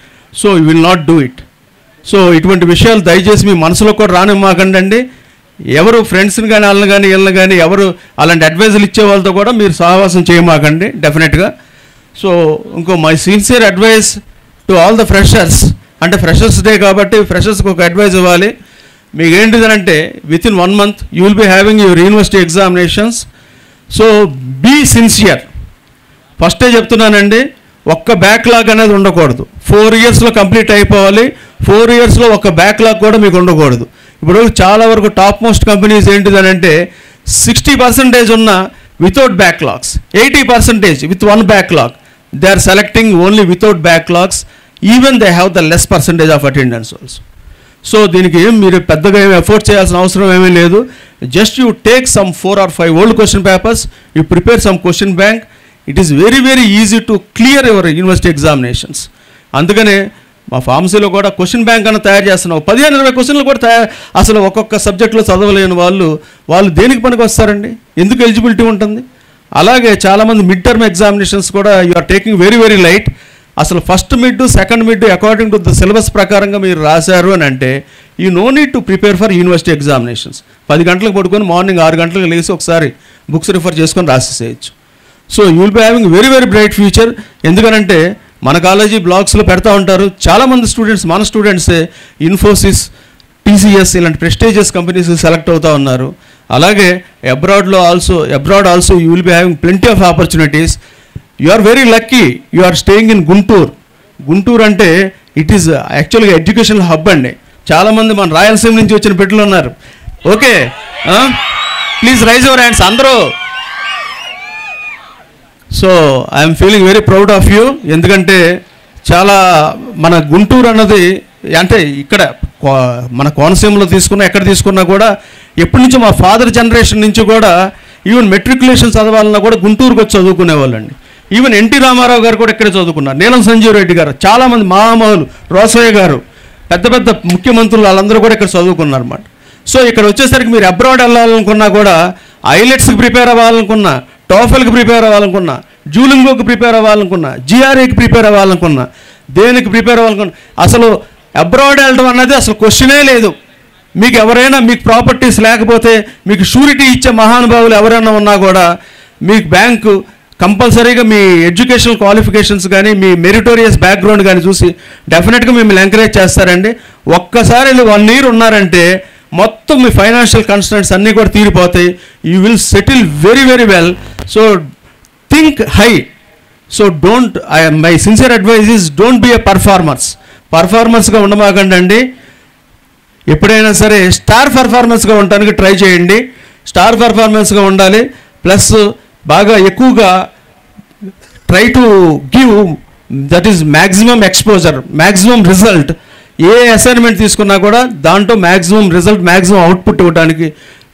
so you will not do it. So ఇటువంటి విషయాలు దయచేసి మీ మనసులో కూడా రానివ్వకండి అండి. ఎవరు ఫ్రెండ్స్ని కానీ వాళ్ళని కానీ వీళ్ళని కానీ ఎవరు అలాంటి అడ్వైజులు ఇచ్చే వాళ్ళతో కూడా మీరు సహవాసం చేయమాకండి డెఫినెట్గా. సో ఇంకో my sincere advice to all the freshers, అంటే ఫ్రెషర్స్ డే కాబట్టి ఫ్రెషర్స్కి ఒక అడ్వైజ్ ఇవ్వాలి. మీకు ఏంటిదనంటే within 1 month you will be having your university examinations. So be sincere. ఫస్టే చెప్తున్నానండి, ఒక్క బ్యాక్లాగ్ అనేది ఉండకూడదు. 4 yearsలో కంప్లీట్ అయిపోవాలి. 4 yearsలో ఒక బ్యాక్లాగ్ కూడా మీకు ఉండకూడదు. ఇప్పుడు చాలా వరకు టాప్ మోస్ట్ కంపెనీస్ ఏంటిదనంటే 60% ఉన్న without backlogs, 80% with 1 backlog. They are selecting only without backlogs. Even they have the less percentage of attendance also. So దీనికి మీరు పెద్దగా ఏమి ఎఫర్ట్ చేయాల్సిన అవసరం ఏమీ లేదు. Just you take some 4 or 5 old question papers, you prepare some question bank. It is very very easy to clear your university examinations. అందుకనే మా ఫార్మసీలో కూడా క్వశ్చన్ బ్యాంక్ అన్న తయారు చేస్తున్నాం. 15-20 క్వశ్చన్లు కూడా అసలు ఒక్కొక్క సబ్జెక్టులో చదవలేని వాళ్ళు దేనికి పనికి వస్తారండి? ఎందుకు ఎలిజిబిలిటీ ఉంటుంది? అలాగే చాలామంది మిడ్ టర్మ్ ఎగ్జామినేషన్స్ కూడా you are taking very very light. అసలు first mid, second mid according to the syllabus ప్రకారంగా మీరు రాశారు అని అంటే you no need to prepare for university examinations. 10 గంటలకు పడుకొని మార్నింగ్ 6 గంటలకు లేసి ఒకసారి బుక్స్ రిఫర్ చేసుకొని రాసేసేయచ్చు. So you will be having very very bright future. ఎందుకనంటే మన కాలేజీ బ్లాగ్స్లో పెడతా ఉంటారు చాలామంది స్టూడెంట్స్. మన స్టూడెంట్సే ఇన్ఫోసిస్, టీసీఎస్ ఇలాంటి ప్రెస్టీజియస్ కంపెనీస్ సెలెక్ట్ అవుతూ ఉన్నారు. అలాగే abroad also you will be having plenty of opportunities. You are very lucky, you are staying in Guntur. Guntur అంటే ఇట్ ఈస్ యాక్చువల్గా ఎడ్యుకేషనల్ హబ్ అండి. చాలామంది మన రాయలసీమ నుంచి వచ్చిన బిడ్డలు ఉన్నారు. Okay, please raise your hands అందరూ. So I'm feeling very proud of you. ఎందుకంటే చాలా మన గుంటూరు అన్నది అంటే ఇక్కడ మన కోనసీమలో తీసుకున్నా ఎక్కడ తీసుకున్నా కూడా ఎప్పటి నుంచో మా ఫాదర్ జనరేషన్ నుంచి కూడా ఈవెన్ మెట్రికులేషన్ చదవాలన్నా కూడా గుంటూరుకు వచ్చి చదువుకునేవాళ్ళండి. ఈవెన్ ఎన్టీ రామారావు గారు కూడా ఇక్కడే చదువుకున్నారు. నీలం సంజీవ్ రెడ్డి గారు, చాలామంది మామూలు రోసయ్య గారు, పెద్ద పెద్ద ముఖ్యమంత్రులు వాళ్ళందరూ కూడా ఇక్కడ చదువుకున్నారు అన్నమాట. సో ఇక్కడ వచ్చేసరికి మీరు అబ్రాడ్ వెళ్ళాలనుకున్నా కూడా, ఐలెట్స్కి ప్రిపేర్ అవ్వాలనుకున్నా, టోఫెల్కి ప్రిపేర్ అవ్వాలనుకున్నా, జూలింగోకి ప్రిపేర్ అవ్వాలనుకున్నా, జిఆర్ఏకి ప్రిపేర్ అవ్వాలనుకున్నా, దేనికి ప్రిపేర్ అవ్వాలనుకున్నా అసలు అబ్రాడ్ వెళ్ళడం అన్నది అసలు క్వశ్చనే లేదు. మీకు ఎవరైనా మీకు ప్రాపర్టీస్ లేకపోతే మీకు షూరిటీ ఇచ్చే మహానుభావులు ఎవరైనా ఉన్నా కూడా మీకు బ్యాంకు కంపల్సరీగా మీ ఎడ్యుకేషనల్ క్వాలిఫికేషన్స్ కానీ మీ మెరిటోరియస్ బ్యాక్గ్రౌండ్ కానీ చూసి డెఫినెట్గా మిమ్మల్ని ఎంకరేజ్ చేస్తారండి. ఒక్కసారి 1 year ఉన్నారంటే మొత్తం మీ ఫైనాన్షియల్ కన్స్ట్రయిన్స్ అన్నీ కూడా తీరిపోతాయి. You will settle very very well. So think high. So don't my sincere advice is don't be a పర్ఫార్మర్స్గా ఉండమాకండి. ఎప్పుడైనా సరే స్టార్ పర్ఫార్మెన్స్గా ఉండడానికి ట్రై చేయండి. స్టార్ పర్ఫార్మెన్స్గా ఉండాలి. ప్లస్ బాగా ఎక్కువగా try to give that is maximum exposure, maximum result. ఏ అసైన్మెంట్ తీసుకున్నా కూడా దాంట్లో మ్యాక్సిమం రిజల్ట్, మ్యాక్సిమం అవుట్పుట్ ఇవ్వడానికి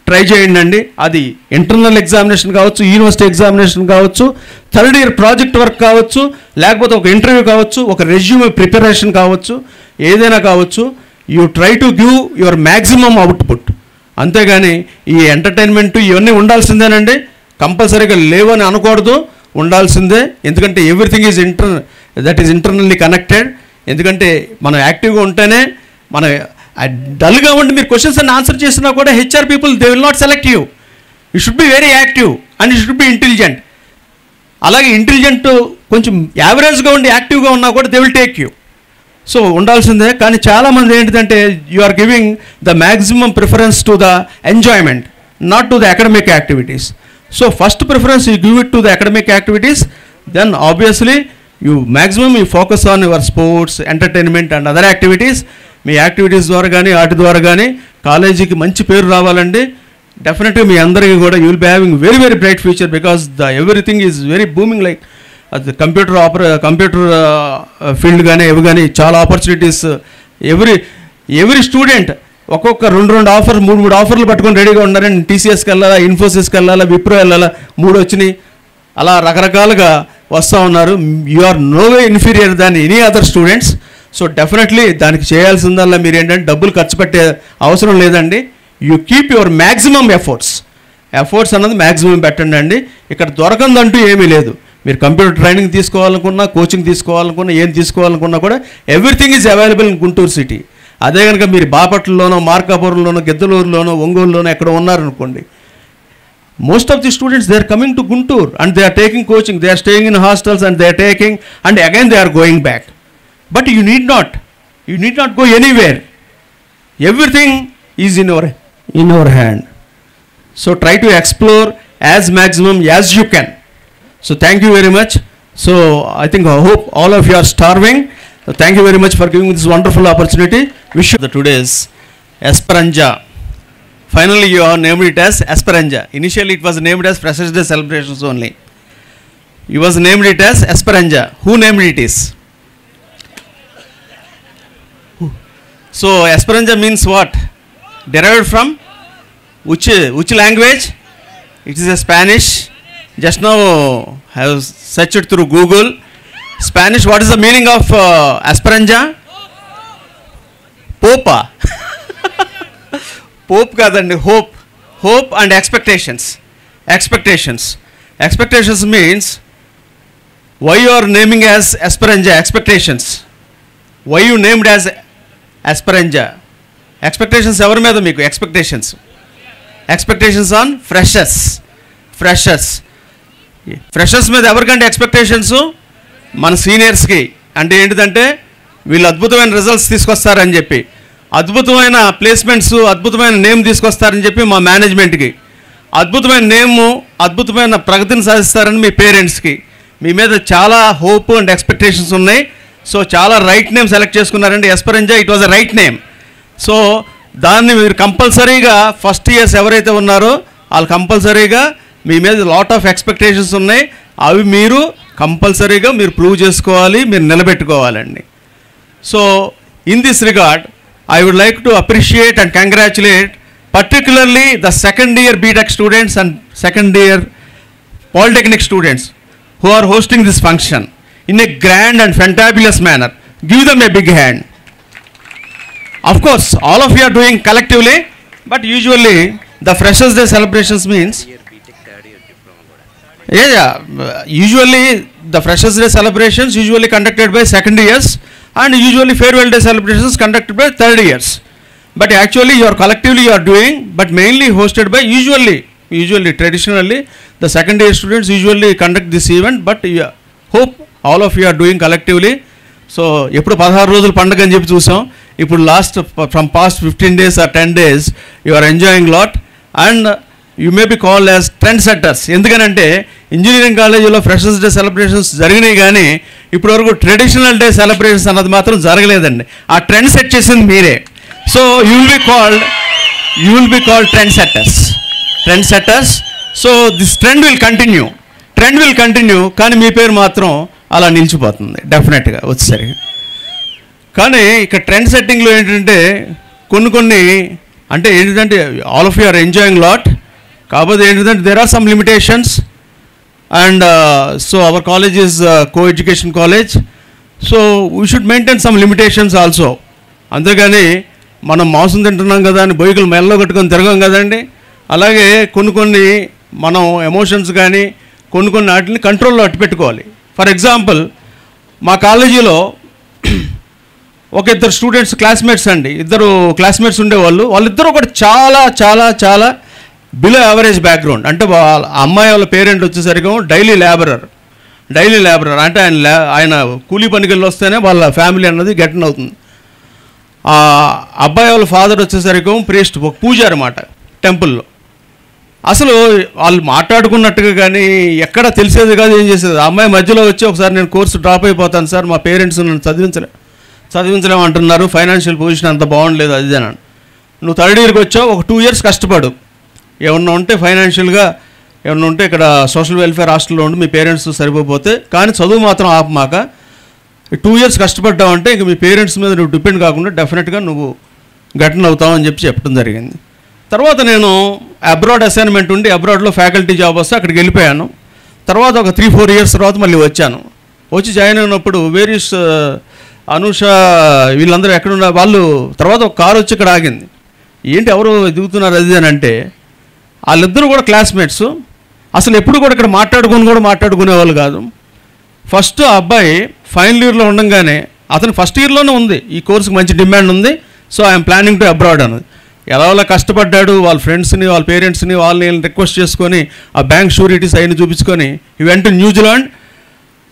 ట్రై చేయండి అండి. అది ఇంటర్నల్ ఎగ్జామినేషన్ కావచ్చు, యూనివర్సిటీ ఎగ్జామినేషన్ కావచ్చు, థర్డ్ ఇయర్ ప్రాజెక్ట్ వర్క్ కావచ్చు, లేకపోతే ఒక ఇంటర్వ్యూ కావచ్చు, ఒక రెజ్యూమ్ ప్రిపరేషన్ కావచ్చు, ఏదైనా కావచ్చు. You try to give your maximum output. అంతేగాని ఈ ఎంటర్టైన్మెంట్ ఇవన్నీ ఉండాల్సిందేనండి, కంపల్సరీగా లేవని అనకూడదు, ఉండాల్సిందే. ఎందుకంటే everything is that is internally connected. ఎందుకంటే మనం యాక్టివ్గా ఉంటేనే, మనం డల్గా ఉండి మీరు క్వశ్చన్స్ అన్ని ఆన్సర్ చేసినా కూడా HR people they will not select you. You should be very active and you should be intelligent. అలాగే ఇంటెలిజెంట్ కొంచెం యావరేజ్గా ఉండి యాక్టివ్గా ఉన్నా కూడా they will take you. So ఉండాల్సిందే. కానీ చాలామంది ఏంటిదంటే you are giving the maximum preference to the enjoyment, not to the academic activities. So first preference you give it to the academic activities, then obviously you maximum you focus on your sports, entertainment and other activities. మీ activities ద్వారా కానీ వాటి ద్వారా కానీ కాలేజీకి మంచి పేరు రావాలండి. డెఫినెట్గా మీ అందరికీ కూడా you will be having very very bright future, because the everything is very booming. Like అది కంప్యూటర్ ఫీల్డ్ కానీ ఇవి కానీ చాలా ఆపర్చునిటీస్. ఎవ్రీ స్టూడెంట్ ఒక్కొక్క రెండు ఆఫర్, మూడు ఆఫర్లు పట్టుకొని రెడీగా ఉన్నారని. టీసీఎస్కి వెళ్ళాలా, ఇన్ఫోసిస్కి వెళ్ళాలా, విప్రో వెళ్ళాలా, 3 వచ్చినాయి. అలా రకరకాలుగా వస్తూ ఉన్నారు. You are no way inferior than any other students. So definitely దానికి చేయాల్సిందల్లా మీరు ఏంటంటే డబ్బులు ఖర్చు పెట్టే అవసరం లేదండి. You keep your maximum efforts అన్నది మ్యాక్సిమం పెట్టండి అండి. ఇక్కడ దొరకందంటూ ఏమీ లేదు. మీరు కంప్యూటర్ ట్రైనింగ్ తీసుకోవాలనుకున్నా, కోచింగ్ తీసుకోవాలనుకున్నా, ఏం తీసుకోవాలనుకున్నా కూడా everything is available in Guntur city. అదే కనుక మీరు బాపట్లలోనో, మార్కాపురంలోనో, గిద్దలూరులోనో, ఒంగోలులోనో ఎక్కడ ఉన్నారనుకోండి, most of the students they are coming to Guntur and they are taking coaching, they are staying in hostels and they are taking and again they are going back. But you need not go anywhere. Everything is in our hand. So try to explore as maximum as you can. So thank you very much. So I hope all of you are starving. So thank you very much for giving me this wonderful opportunity. Wish you the today's Esperanza. Finally you have named it as Esperanza. Initially it was named as Freshers Day celebrations only. You was named it as Esperanza. Who named it is? So Esperanza means what? Derived from which language? It is a Spanish. Just now I have searched through Google. Spanish, what is the meaning of Esperanza? Popa. Pope and hope. Hope and expectations. Expectations. Expectations means why you are naming as Esperanza expectations. Why you named as Esperanza? Expectations ever made meeku expectations. Expectations on freshers. Freshers. Freshers మీద ఎవరికంటే expectations? మన సీనియర్స్కి. అంటే ఏంటిదంటే వీళ్ళు అద్భుతమైన results తీసుకొస్తారని చెప్పి, అద్భుతమైన placements, అద్భుతమైన నేమ్ తీసుకొస్తారని చెప్పి మా మేనేజ్మెంట్కి, అద్భుతమైన నేము, అద్భుతమైన ప్రగతిని సాధిస్తారని మీ పేరెంట్స్కి. మీ మీద చాలా హోప్ అండ్ ఎక్స్పెక్టేషన్స్ ఉన్నాయి. సో చాలా రైట్ నేమ్ సెలెక్ట్ చేసుకున్నారండి. Esperanza it was a right name. So దాన్ని మీరు కంపల్సరీగా ఫస్ట్ ఇయర్స్ ఎవరైతే ఉన్నారో వాళ్ళు కంపల్సరీగా మీ మీద లాట్ ఆఫ్ ఎక్స్పెక్టేషన్స్ ఉన్నాయి. అవి మీరు కంపల్సరీగా మీరు ప్రూవ్ చేసుకోవాలి, మీరు నిలబెట్టుకోవాలండి. So in this regard I would like to appreciate and congratulate particularly the second year BTech students and second year polytechnic students who are hosting this function in a grand and fantabulous manner. Give them a big hand. Of course all of you are doing collectively, but usually the freshers day celebrations means usually the freshers day celebrations usually conducted by second years and usually farewell day celebrations conducted by third years, but actually you are collectively you are doing, but mainly hosted by usually traditionally the second year students usually conduct this event, but hope all of you are doing collectively. So eppudu 16 rojulu pandaga ani cheppi chusam, ippudu last from past 15 days or 10 days you are enjoying lot and you may be called as trend setters. ఎందుకనంటే engineering కాలేజీలో freshers day celebrations జరిగినాయి కానీ ఇప్పటివరకు traditional day celebrations అన్నది మాత్రం జరగలేదండి. ఆ trend set చేసింది మీరే. So you will be called trend setters. So this trend will continue, కానీ మీ పేరు మాత్రం అలా నిలిచిపోతుంది డెఫినెట్గా వచ్చేసరికి. కానీ ఇక్కడ ట్రెండ్ సెట్టింగ్లో ఏంటంటే కొన్ని కొన్ని అంటే ఏంటంటే all of you are enjoying lot, కాకపోతే ఏంటంటే there are some limitations and so our college is co education college, so we should maintain some limitations also. అంతేగాని మనం మాంసం తింటున్నాం కదా అని బొయ్యకులు మెల్లో కట్టుకొని తిరగం కదండి. అలాగే కొన్ని కొన్ని మనం ఎమోషన్స్ కానీ కొన్ని కొన్ని వాటిని కంట్రోల్లో అట్టు పెట్టుకోవాలి. ఫర్ ఎగ్జాంపుల్ మా కాలేజీలో ఒక ఇద్దరు స్టూడెంట్స్ క్లాస్మేట్స్ అండి, ఇద్దరు క్లాస్మేట్స్ ఉండేవాళ్ళు. వాళ్ళిద్దరూ ఒకటి చాలా చాలా చాలా బిలో యావరేజ్ బ్యాక్గ్రౌండ్. అంటే అమ్మాయి వాళ్ళ పేరెంట్ వచ్చేసరికి డైలీ లేబరర్ అంటే ఆయన కూలీ పనికెళ్ళి వస్తేనే వాళ్ళ ఫ్యామిలీ అన్నది గెటన్ అవుతుంది. అబ్బాయి వాళ్ళ ఫాదర్ వచ్చేసరికి ప్రీస్ట్, ఒక పూజారి అన్నమాట టెంపుల్లో. అసలు వాళ్ళు మాట్లాడుకున్నట్టుగా కానీ ఎక్కడ తెలిసేది కాదు, ఏం చేసేది. ఆ అమ్మాయి మధ్యలో వచ్చి ఒకసారి నేను కోర్సు డ్రాప్ అయిపోతాను సార్, మా పేరెంట్స్ నన్ను చదివించలేమంటున్నారు, ఫైనాన్షియల్ పొజిషన్ అంత బాగుండలేదు అదిదేనాను. నువ్వు థర్డ్ ఇయర్కి వచ్చావు, ఒక 2 years కష్టపడు, ఏమన్నా ఉంటే ఫైనాన్షియల్గా ఏమన్నా ఉంటే ఇక్కడ సోషల్ వెల్ఫేర్ హాస్టల్లో ఉండి మీ పేరెంట్స్ సరిపోతే, కానీ చదువు మాత్రం ఆపమాక 2 years కష్టపడ్డావంటే ఇంక మీ పేరెంట్స్ మీద నువ్వు డిపెండ్ కాకుండా డెఫినెట్గా నువ్వు గట్టన అవుతావు అని చెప్పడం జరిగింది. తర్వాత నేను అబ్రాడ్ అసైన్మెంట్ ఉండి అబ్రాడ్లో ఫ్యాకల్టీ జాబ్ వస్తే అక్కడికి వెళ్ళిపోయాను. తర్వాత ఒక 3-4 years తర్వాత మళ్ళీ వచ్చాను. వచ్చి జాయిన్ అయినప్పుడు వేరియస్ అనూష వీళ్ళందరూ ఎక్కడున్నారు వాళ్ళు. తర్వాత ఒక కారు వచ్చి ఇక్కడ ఆగింది. ఏంటి ఎవరు దిగుతున్నారు అది అని అంటే వాళ్ళిద్దరూ కూడా క్లాస్మేట్స్. అసలు ఎప్పుడు కూడా ఇక్కడ మాట్లాడుకునేవాళ్ళు కాదు. ఫస్ట్ ఆ అబ్బాయి ఫైనల్ ఇయర్లో ఉండగానే, అతను ఫస్ట్ ఇయర్లోనే ఉంది ఈ కోర్సుకి మంచి డిమాండ్ ఉంది, so I'm planning to abroad అన్నది. ఎలా కష్టపడ్డాడు, వాళ్ళ ఫ్రెండ్స్ని వాళ్ళ పేరెంట్స్ని వాళ్ళని రిక్వెస్ట్ చేసుకొని ఆ బ్యాంక్ షూరిటీస్ అయిన చూపించుకొని ఈ వెంట న్యూజిలాండ్.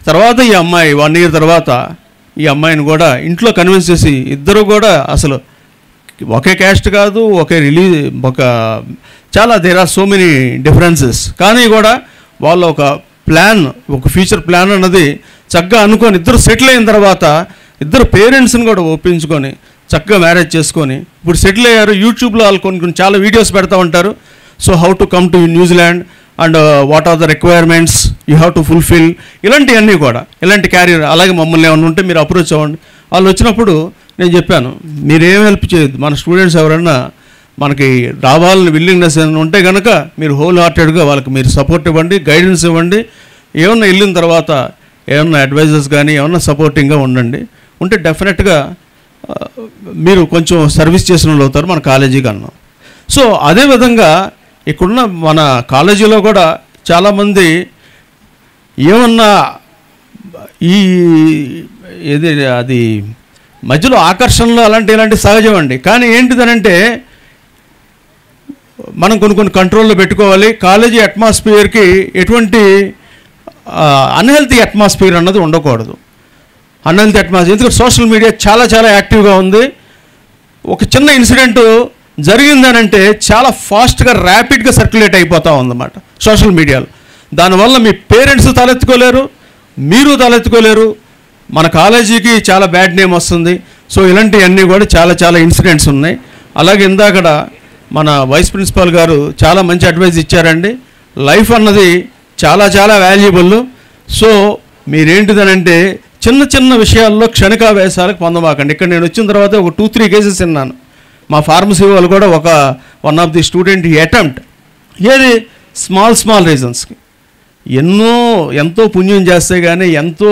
తర్వాత ఈ అమ్మాయి 1 year తర్వాత ఈ అమ్మాయిని కూడా ఇంట్లో కన్విన్స్ చేసి ఇద్దరు కూడా అసలు ఒకే క్యాస్ట్ కాదు, ఒకే రిలీజ్, ఒక చాలా there are so many differences, కానీ కూడా వాళ్ళ ఒక ప్లాన్, ఒక ఫ్యూచర్ ప్లాన్ అన్నది చక్కగా అనుకొని ఇద్దరు సెటిల్ అయిన తర్వాత ఇద్దరు పేరెంట్స్ని కూడా ఒప్పించుకొని చక్కగా మ్యారేజ్ చేసుకొని ఇప్పుడు సెటిల్ అయ్యారు. యూట్యూబ్లో వాళ్ళు కొన్ని చాలా వీడియోస్ పెడతా ఉంటారు. So how to come to New Zealand and what are the requirements you have to fulfil, ఇలాంటివన్నీ కూడా, ఇలాంటి క్యారియర్. అలాగే మమ్మల్ని ఏమైనా ఉంటే మీరు అప్రోచ్ అవ్వండి. వాళ్ళు వచ్చినప్పుడు నేను చెప్పాను మీరేం హెల్ప్ చేయొద్దు, మన స్టూడెంట్స్ ఎవరైనా మనకి రావాలని విల్లింగ్నెస్ ఏమైనా ఉంటే కనుక మీరు హోల్ హార్టెడ్గా వాళ్ళకి మీరు సపోర్ట్ ఇవ్వండి, గైడెన్స్ ఇవ్వండి, ఏమన్నా వెళ్ళిన తర్వాత ఏమన్నా అడ్వైజర్స్ కానీ ఏమన్నా సపోర్టింగ్గా ఉండండి, ఉంటే డెఫినెట్గా మీరు కొంచెం సర్వీస్ చేసిన వాళ్ళు అవుతారు మన కాలేజీకి అన్నాం. సో అదేవిధంగా ఇక్కడున్న మన కాలేజీలో కూడా చాలామంది ఏమన్నా ఈ ఏది అది మధ్యలో ఆకర్షణలు అలాంటి సహజం అండి. కానీ ఏంటిదనంటే మనం కొన్ని కంట్రోల్లో పెట్టుకోవాలి. కాలేజీ అట్మాస్ఫియర్కి ఎటువంటి అన్హెల్తీ అట్మాస్ఫియర్ అన్నది ఉండకూడదు. అన్హెల్తీ అట్మాస్ఫియర్ ఎందుకంటే సోషల్ మీడియా చాలా చాలా యాక్టివ్గా ఉంది. ఒక చిన్న ఇన్సిడెంట్ జరిగిందనంటే చాలా ఫాస్ట్గా ర్యాపిడ్గా సర్క్యులేట్ అయిపోతూ ఉందన్నమాట సోషల్ మీడియాలో. దానివల్ల మీ పేరెంట్స్ తలెత్తుకోలేరు, మీరు తలెత్తుకోలేరు, మన కాలేజీకి చాలా బ్యాడ్ నేమ్ వస్తుంది. సో ఇలాంటివన్నీ కూడా చాలా చాలా ఇన్సిడెంట్స్ ఉన్నాయి. అలాగే ఇందాకడ మన వైస్ ప్రిన్సిపాల్ గారు చాలా మంచి అడ్వైస్ ఇచ్చారండి. లైఫ్ అన్నది చాలా చాలా వాల్యుబుల్. సో మీరేంటిదనంటే చిన్న చిన్న విషయాల్లో క్షణికావేశాలకు పొందమాకండి. ఇక్కడ నేను వచ్చిన తర్వాత ఒక 2-3 cases విన్నాను. మా ఫార్మసీ వాళ్ళు కూడా ఒక one of the student attempt ఏది స్మాల్ రీజన్స్కి ఎంతో పుణ్యం చేస్తే కానీ, ఎంతో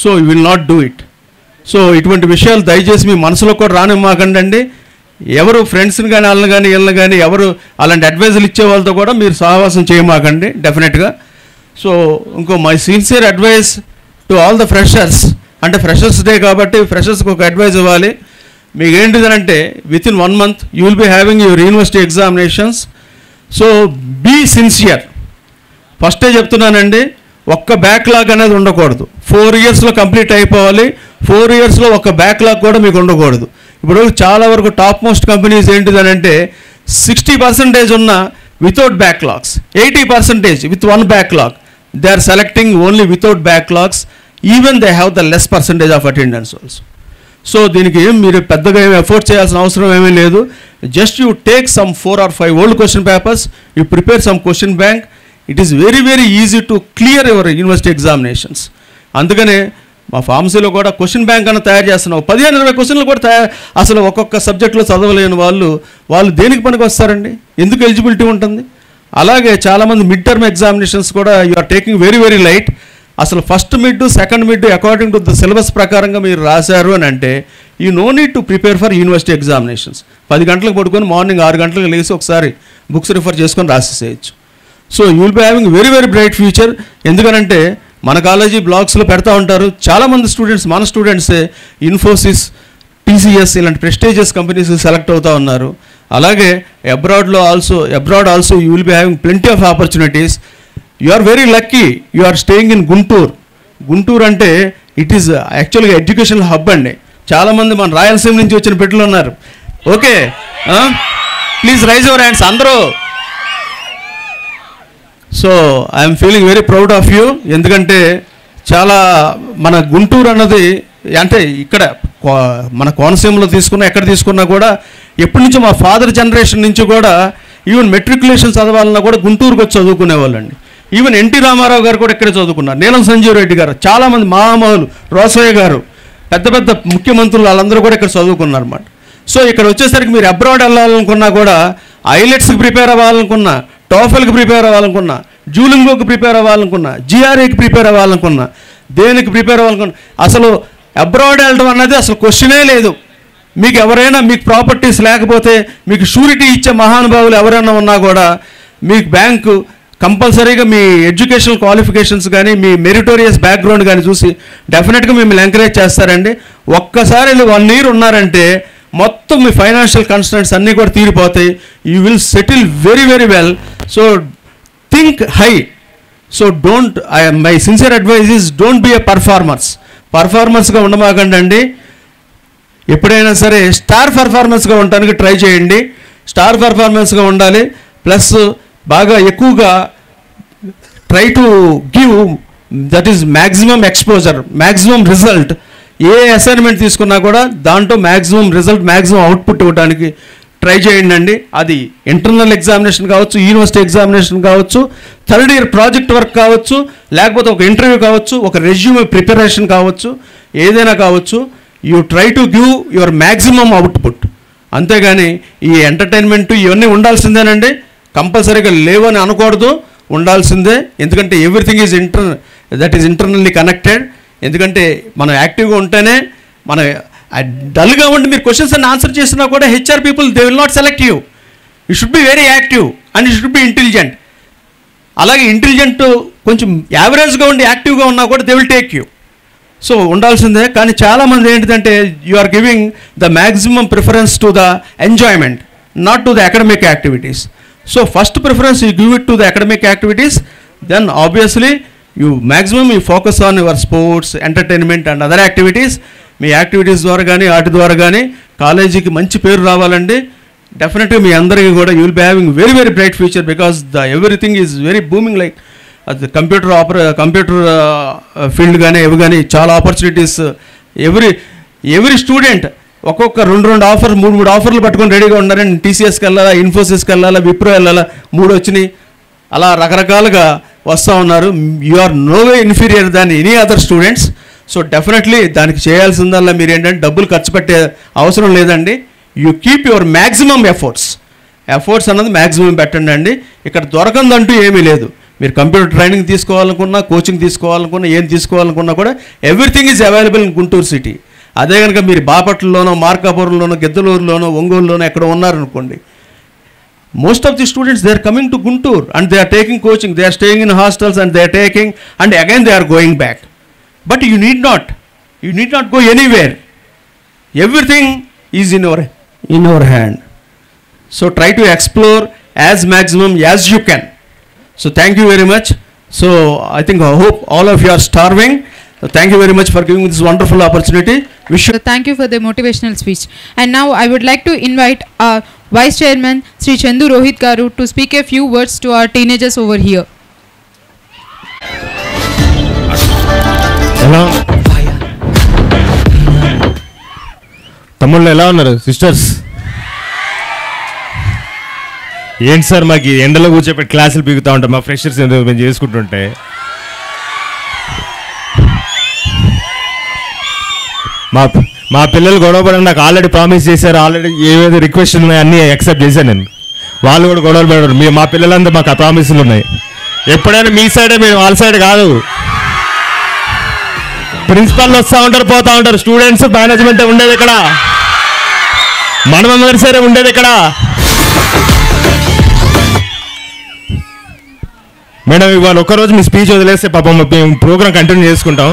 so you will not do it. So ఇటువంటి విషయాలు దయచేసి మీ మనసులో కూడా రానివ్వకండి అండి. ఎవరు ఫ్రెండ్స్ని కానీ వీళ్ళని కానీ ఎవరు అలాంటి అడ్వైజులు ఇచ్చే వాళ్ళతో కూడా మీరు సహవాసం చేయమాకండి డెఫినెట్గా. సో ఇంకో my sincere advice to all the freshers, అంటే ఫ్రెషర్స్ డే కాబట్టి ఫ్రెషర్స్కి ఒక అడ్వైజ్ ఇవ్వాలి. మీకు ఏంటిదనంటే within 1 month you will be having your university examinations. So be sincere. ఫస్టే చెప్తున్నానండి, ఒక్క బ్యాక్లాగ్ అనేది ఉండకూడదు. 4 yearsలో కంప్లీట్ అయిపోవాలి. 4 yearsలో ఒక బ్యాక్లాగ్ కూడా మీకు ఉండకూడదు. ఇప్పుడు చాలా వరకు టాప్ మోస్ట్ కంపెనీస్ ఏంటిదని అంటే 60% ఉన్న without backlogs, 80% with one backlog. They are selecting only without backlogs, even they have the less percentage of attendance also. So, మీరు పెద్దగా ఏమి ఎఫర్ట్ చేయాల్సిన అవసరం ఏమీ లేదు. Just you take some 4 or 5 old question papers, you prepare some question bank. It is very very easy to clear your university examinations. అందుకనే మా ఫార్మసీలో కూడా క్వశ్చన్ బ్యాంక్ అన్న తయారు చేస్తున్నాం. 15-20 క్వశ్చన్లు కూడా అసలు ఒక్కొక్క సబ్జెక్టులో చదవలేని వాళ్ళు దేనికి పనికి వస్తారండి? ఎందుకు ఎలిజిబిలిటీ ఉంటుంది? అలాగే చాలామంది మిడ్ టర్మ్ ఎగ్జామినేషన్స్ కూడా you are taking very very light. అసలు first mid, second mid according to the syllabus ప్రకారంగా మీరు రాశారు అని అంటే you no need to prepare for university examinations. 10 గంటలకు పడుకొని మార్నింగ్ 6 గంటలకు లేసి ఒకసారి బుక్స్ రిఫర్ చేసుకొని రాసేసేయచ్చు. So you will be having very very bright future. ఎందుకనంటే మన కాలేజీ బ్లాగ్స్లో పెడతా ఉంటారు. చాలామంది స్టూడెంట్స్, మన స్టూడెంట్సే ఇన్ఫోసిస్, టీసీఎస్ ఇలాంటి ప్రెస్టీజియస్ కంపెనీస్ సెలెక్ట్ అవుతూ ఉన్నారు. అలాగే abroad also you will be having plenty of opportunities. You are very lucky, you are staying in Guntur. Guntur అంటే ఇట్ ఈస్ యాక్చువల్గా ఎడ్యుకేషనల్ హబ్ అండి. చాలామంది మన రాయలసీమ నుంచి వచ్చిన బిడ్డలు ఉన్నారు. Okay, please raise your hands అందరూ. So I'm feeling very proud of you. ఎందుకంటే చాలా మన గుంటూరు అన్నది అంటే ఇక్కడ మన కోనసీమలో తీసుకున్నా, ఎక్కడ తీసుకున్నా కూడా ఎప్పటి నుంచో మా ఫాదర్ జనరేషన్ నుంచి కూడా ఈవెన్ మెట్రికులేషన్ చదవాలన్నా కూడా గుంటూరుకు వచ్చి చదువుకునేవాళ్ళండి. ఈవెన్ ఎన్టీ రామారావు గారు కూడా ఇక్కడే చదువుకున్నారు. నీలం సంజీవ్ రెడ్డి గారు, చాలామంది మామూలు రోసయ్య గారు, పెద్ద పెద్ద ముఖ్యమంత్రులు వాళ్ళందరూ కూడా ఇక్కడ చదువుకున్నారు అన్నమాట. సో ఇక్కడ వచ్చేసరికి మీరు అబ్రాడ్ వెళ్ళాలనుకున్నా కూడా, ఐలెట్స్కి ప్రిపేర్ అవ్వాలనుకున్నా, టోఫెల్కి ప్రిపేర్ అవ్వాలనుకున్నా, జూలింగోకి ప్రిపేర్ అవ్వాలనుకున్నా, జిఆర్ఏకి ప్రిపేర్ అవ్వాలనుకున్నా, దేనికి ప్రిపేర్ అవ్వాలనుకున్నా, అసలు అబ్రాడ్ వెళ్ళడం అన్నది అసలు క్వశ్చనే లేదు. మీకు ఎవరైనా మీకు ప్రాపర్టీస్ లేకపోతే మీకు షూరిటీ ఇచ్చే మహానుభావులు ఎవరైనా ఉన్నా కూడా మీకు బ్యాంకు కంపల్సరీగా మీ ఎడ్యుకేషనల్ క్వాలిఫికేషన్స్ కానీ మీ మెరిటోరియస్ బ్యాక్గ్రౌండ్ కానీ చూసి డెఫినెట్గా మిమ్మల్ని ఎంకరేజ్ చేస్తారండి. ఒక్కసారి 1 year ఉన్నారంటే మొత్తం మీ ఫైనాన్షియల్ కన్స్ట్రన్స్ అన్నీ కూడా తీరిపోతాయి. You will settle very very well. So think high. So don't, my sincere advice is don't be a పర్ఫార్మర్స్గా ఉండమాకండి. ఎప్పుడైనా సరే స్టార్ పర్ఫార్మెన్స్గా ఉండడానికి ట్రై చేయండి. స్టార్ పర్ఫార్మెన్స్గా ఉండాలి. ప్లస్ బాగా ఎక్కువగా try to give that is maximum exposure, maximum result. ఏ అసైన్మెంట్ తీసుకున్నా కూడా దాంట్లో మ్యాక్సిమం రిజల్ట్, మ్యాక్సిమం అవుట్పుట్ ఇవ్వడానికి ట్రై చేయండి అండి. అది ఇంటర్నల్ ఎగ్జామినేషన్ కావచ్చు, యూనివర్సిటీ ఎగ్జామినేషన్ కావచ్చు, 3rd year ప్రాజెక్ట్ వర్క్ కావచ్చు, లేకపోతే ఒక ఇంటర్వ్యూ కావచ్చు, ఒక రెజ్యూమ్ ప్రిపరేషన్ కావచ్చు, ఏదైనా కావచ్చు. You try to give your maximum output. అంతేగాని ఈ ఎంటర్టైన్మెంట్ ఇవన్నీ ఉండాల్సిందేనండి, కంపల్సరీగా లేవని అనకూడదు, ఉండాల్సిందే. ఎందుకంటే everything is that is internally connected. ఎందుకంటే మనం యాక్టివ్గా ఉంటేనే, మన డల్గా ఉండి మీరు క్వశ్చన్స్ అన్ని ఆన్సర్ చేసినా కూడా HR people they will not select you. You should be very active and you should be intelligent. అలాగే ఇంటెలిజెంట్ కొంచెం యావరేజ్గా ఉండి యాక్టివ్గా ఉన్నా కూడా they will take you. So ఉండాల్సిందే. కానీ చాలామంది ఏంటిదంటే you are giving the maximum preference to the enjoyment, not to the academic activities. So first preference you give it to the academic activities, then obviously you maximum you focus on your sports, entertainment and other activities. మీ activities ద్వారా కానీ వాటి ద్వారా కానీ కాలేజీకి మంచి పేరు రావాలండి. డెఫినెట్గా మీ అందరికీ కూడా you will be having very very bright future because the everything is very booming. Like అది కంప్యూటర్ ఫీల్డ్ కానీ ఇవి కానీ చాలా ఆపర్చునిటీస్. ఎవ్రీ స్టూడెంట్ ఒక్కొక్క 2 ఆఫర్, 3 ఆఫర్లు పట్టుకొని రెడీగా ఉన్నారని. టీసీఎస్కి వెళ్ళాలా, ఇన్ఫోసిస్కి వెళ్ళాలా, విప్రో వెళ్ళాలా, 3 వచ్చినాయి. అలా రకరకాలుగా వస్తూ ఉన్నారు. You are no way inferior than any other students. So definitely దానికి చేయాల్సిందల్లా మీరు ఏంటంటే డబ్బులు ఖర్చు పెట్టే అవసరం లేదండి. You keep your maximum efforts అన్నది మ్యాక్సిమం పెట్టండి అండి. ఇక్కడ దొరకందంటూ ఏమీ లేదు. మీరు కంప్యూటర్ ట్రైనింగ్ తీసుకోవాలనుకున్నా, కోచింగ్ తీసుకోవాలనుకున్నా, ఏం తీసుకోవాలనుకున్నా కూడా everything is available in Guntur city. అదే కనుక మీరు బాపట్లలోనో, మార్కాపురంలోనో, గిద్దలూరులోనో, ఒంగోలులోనో ఎక్కడ ఉన్నారనుకోండి, most of the students they are coming to Guntur and they are taking coaching, they are staying in hostels and they are taking and again they are going back. But you need not go anywhere. Everything is in our hand. So try to explore as maximum as you can. So thank you very much. So I hope all of you are starving. So thank you very much for giving me this wonderful opportunity. So thank you for the motivational speech. And now I would like to invite our Vice Chairman Sri Chendu Rohit Garu to speak a few words to our teenagers over here. Hello. Tamil Nadu sisters. Yen sir, ma ki endala guche pe classil piku taunta ma freshers endu benji eskutunte. మా పిల్లలు గొడవ పడడం నాకు already promise చేశారు. Already ఏవేదో request ఉన్నాయి అన్నీ accept చేశాను నేను. వాళ్ళు కూడా గొడవలు పడరు. మీ మా పిల్లలందరూ మాకు ఆ ప్రామిస్లు ఉన్నాయి. ఎప్పుడైనా మీ సైడే, మేము వాళ్ళ సైడ్ కాదు. ప్రిన్సిపాల్ వస్తూ ఉంటారు, పోతూ ఉంటారు. స్టూడెంట్స్ మేనేజ్మెంట్ ఉండేది ఇక్కడ, మనం అందరి సరే ఉండేది ఇక్కడ. మేడం, ఇవాళ ఒక్కరోజు మీ స్పీచ్ వదిలేస్తే పాపం మేము ప్రోగ్రామ్ కంటిన్యూ చేసుకుంటాం.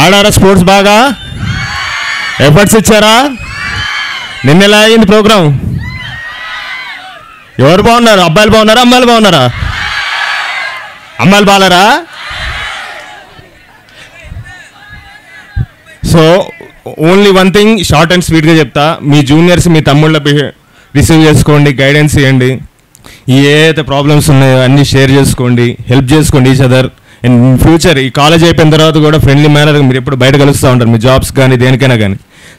ఆడారా స్పోర్ట్స్? బాగా ఎఫర్ట్స్ ఇచ్చారా? నిన్న ఎలా అయింది ప్రోగ్రాం? ఎవరు బాగున్నారు? అబ్బాయిలు బాగున్నారా? అమ్మాయిలు బాగున్నారా? అమ్మాయిలు బాగాలరా? So only one thing, short and స్వీట్గా చెప్తా. మీ జూనియర్స్ మీ తమ్ముళ్ళ రిసీవ్ చేసుకోండి, గైడెన్స్ ఇవ్వండి. ఏదైతే ప్రాబ్లమ్స్ ఉన్నాయో అన్నీ షేర్ చేసుకోండి, హెల్ప్ చేసుకోండి each other. And in future ఈ కాలేజ్ అయిపోయిన తర్వాత కూడా ఫ్రెండ్లీ మేనర్గా మీరు ఎప్పుడు బయట కలుస్తూ ఉంటారు, మీ జాబ్స్ కానీ దేనికైనా కానీ.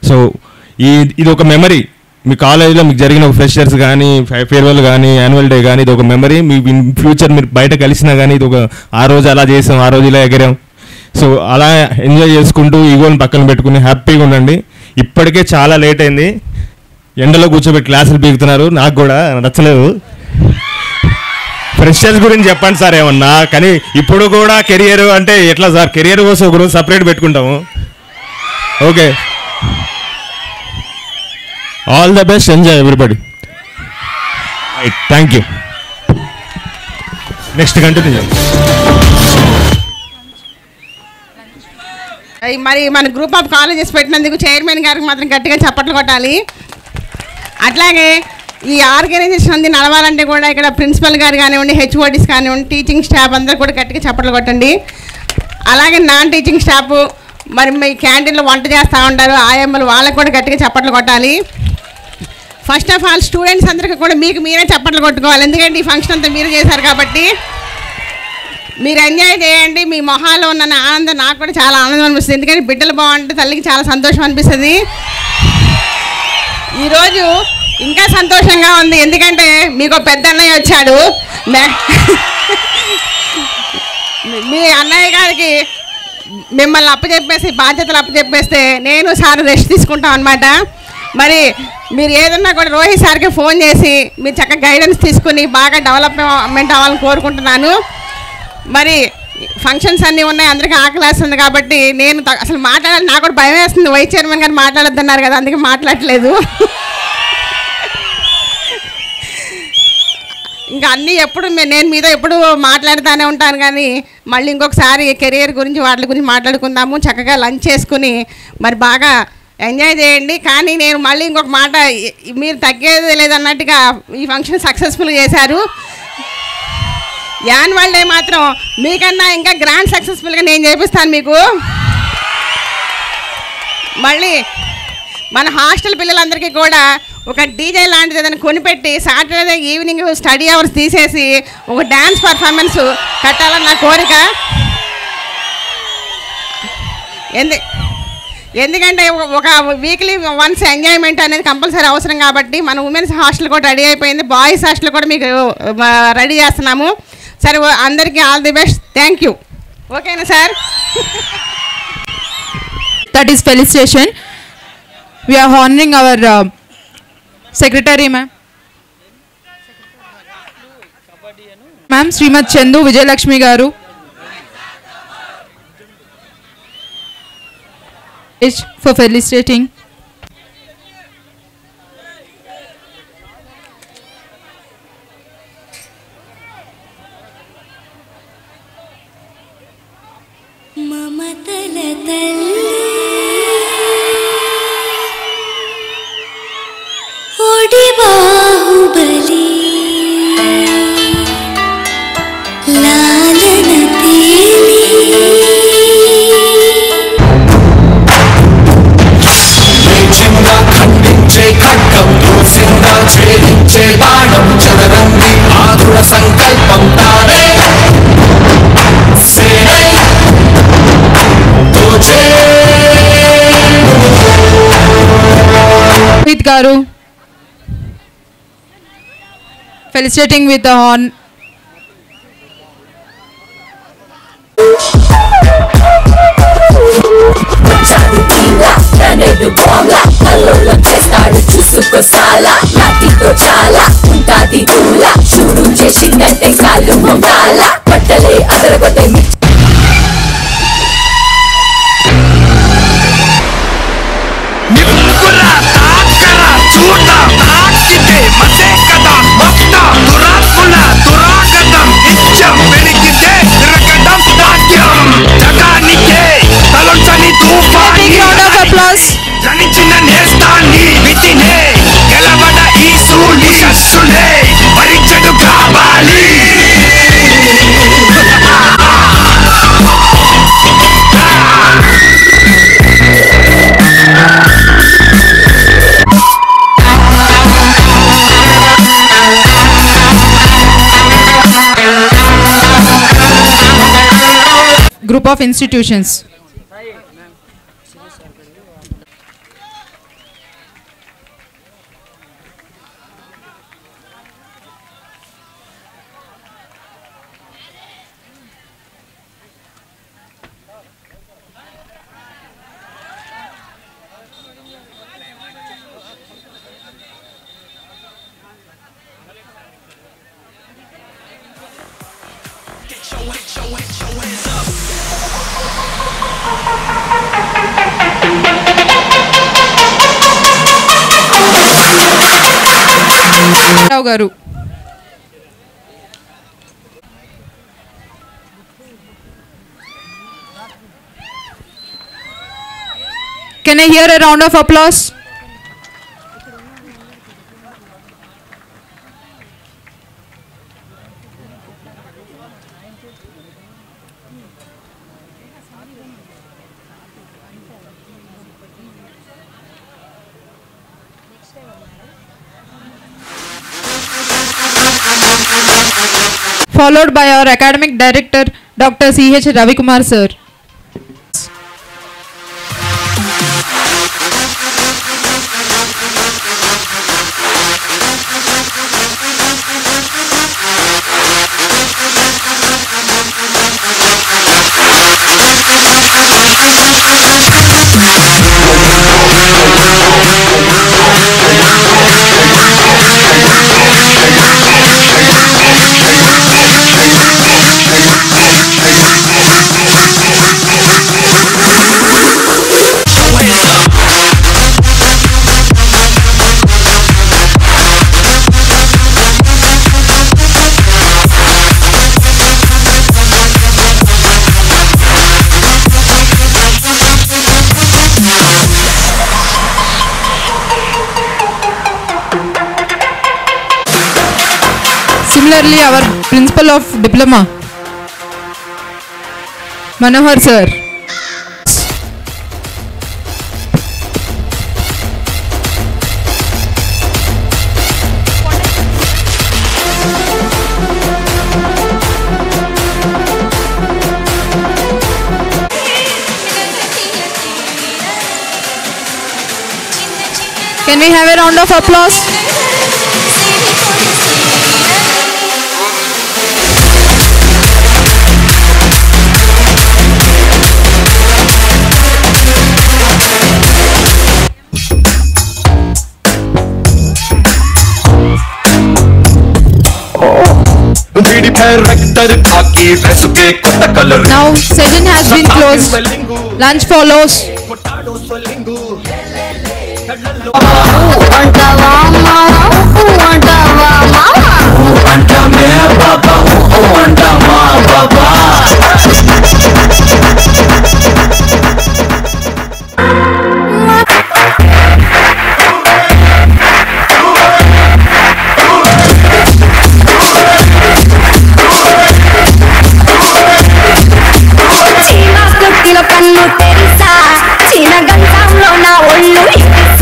సో ఇది ఒక మెమరీ. మీ కాలేజీలో మీకు జరిగిన ఫ్రెషర్స్ కానీ, ఫేర్వెల్ కానీ, యాన్యువల్ డే కానీ ఇది ఒక మెమరీ. మీ ఇన్ ఫ్యూచర్ మీరు బయట కలిసినా కానీ ఇది ఒక, ఆ రోజు అలా చేసాం, ఆ రోజు ఇలా ఎగిరాం. సో అలా ఎంజాయ్ చేసుకుంటూ ఈగోని పక్కన పెట్టుకుని హ్యాపీగా ఉండండి. ఇప్పటికే చాలా లేట్ అయింది, ఎండలో కూర్చోబెట్టి క్లాసులు పీకుతున్నారు. నాకు కూడా నచ్చలేదు. ఫ్రెషర్స్ గురించి చెప్పండి సార్ ఏమన్నా, కానీ ఇప్పుడు కూడా కెరియర్ అంటే ఎట్లా సార్? కెరియర్ కోసం ఒక రోజు సపరేట్ పెట్టుకుంటాము. Okay, all the best, enjoy everybody. Thank you. Next continue. మరి మన గ్రూప్ ఆఫ్ కాలేజెస్ పెట్టినందుకు చైర్మన్ గారికి మాత్రం గట్టిగా చప్పట్లు కొట్టాలి. అట్లాగే ఈ ఆర్గనైజేషన్ అంది నడవాలంటే కూడా ఇక్కడ ప్రిన్సిపల్ గారు కానివ్వండి, హెచ్ఓడీస్ కానివ్వండి, టీచింగ్ స్టాఫ్ అందరూ కూడా గట్టిగా చప్పట్లు కొట్టండి. అలాగే నాన్ టీచింగ్ స్టాఫ్, మరి మీ క్యాంటీన్లో వంట చేస్తూ ఉంటారు ఆయమ్మలు, వాళ్ళకు కూడా గట్టిగా చప్పట్లు కొట్టాలి. ఫస్ట్ ఆఫ్ ఆల్ స్టూడెంట్స్ అందరికీ కూడా మీకు మీరే చప్పట్లు కొట్టుకోవాలి, ఎందుకంటే ఈ ఫంక్షన్ అంతా మీరు చేశారు కాబట్టి. మీరు ఎంజాయ్ చేయండి. మీ మొహాల్లో ఉన్న ఆనందం నాకు కూడా చాలా ఆనందం అనిపిస్తుంది, ఎందుకంటే బిడ్డలు బాగుంటే తల్లికి చాలా సంతోషం అనిపిస్తుంది. ఈరోజు ఇంకా సంతోషంగా ఉంది, ఎందుకంటే మీకు పెద్ద అన్నయ్య వచ్చాడు. మీ అన్నయ్య గారికి మిమ్మల్ని అప్పచెప్పేసి, బాధ్యతలు అప్పచెప్పేస్తే నేను సార్ రెస్ట్ తీసుకుంటాం అనమాట. మరి మీరు ఏదన్నా కూడా రోహిత్ సార్కి ఫోన్ చేసి మీరు చక్కగా గైడెన్స్ తీసుకుని బాగా డెవలప్మెంట్ అవ్వాలని కోరుకుంటున్నాను. మరి ఫంక్షన్స్ అన్నీ ఉన్నాయి, అందరికీ ఆకలి వేస్తుంది కాబట్టి నేను అసలు మాట్లాడాలి, నాకు కూడా భయం వేస్తుంది. వైస్ చైర్మన్ గారు మాట్లాడొద్దన్నారు కదా, అందుకే మాట్లాడలేదు. ఇంకా అన్నీ ఎప్పుడు నేను మీతో ఎప్పుడు మాట్లాడుతూనే ఉంటాను, కానీ మళ్ళీ ఇంకొకసారి కెరియర్ గురించి వాటి గురించి మాట్లాడుకుందాము. చక్కగా లంచ్ చేసుకుని మరి బాగా ఎంజాయ్ చేయండి. కానీ నేను మళ్ళీ ఇంకొక మాట, మీరు తగ్గేది లేదన్నట్టుగా ఈ ఫంక్షన్ సక్సెస్ఫుల్గా చేశారు. యాన్యువల్ డే మాత్రం మీకన్నా ఇంకా గ్రాండ్ సక్సెస్ఫుల్గా నేను చేపిస్తాను మీకు. మళ్ళీ మన హాస్టల్ పిల్లలందరికీ కూడా ఒక డీజే లాంటిది ఏదైనా కొనిపెట్టి సాటర్డే ఈవినింగ్ స్టడీ అవర్స్ తీసేసి ఒక డ్యాన్స్ పర్ఫార్మెన్స్ కట్టాలని నా కోరిక. ఎందుకంటే ఒక వీక్లీ వన్స్ ఎంజాయ్మెంట్ అనేది కంపల్సరీ అవసరం కాబట్టి మన ఉమెన్స్ హాస్టల్ కూడా రెడీ అయిపోయింది, బాయ్స్ హాస్టల్ కూడా మీకు రెడీ చేస్తున్నాము. సరే, అందరికీ all the best. Thank you. ఓకేనా sir? That is felicitation. We are honoring our secretary, ma'am Srimad Chendu Vijay Lakshmi garu. It's for felicitating. Bali రంగంగా ఛేదించే బాణం చదరంగి ఆధుర సంకల్పం తానే సేనై తోచే Rohit Garu felicitating with the horn. Group of institutions. Garu can I hear a round of applause? Followed by our academic director, Dr. C.H. Ravikumar sir. Similarly, our principal of diploma, Manohar sir. Can we have a round of applause? Now session has been closed. Lunch follows. China Gantam lo na ollu isa.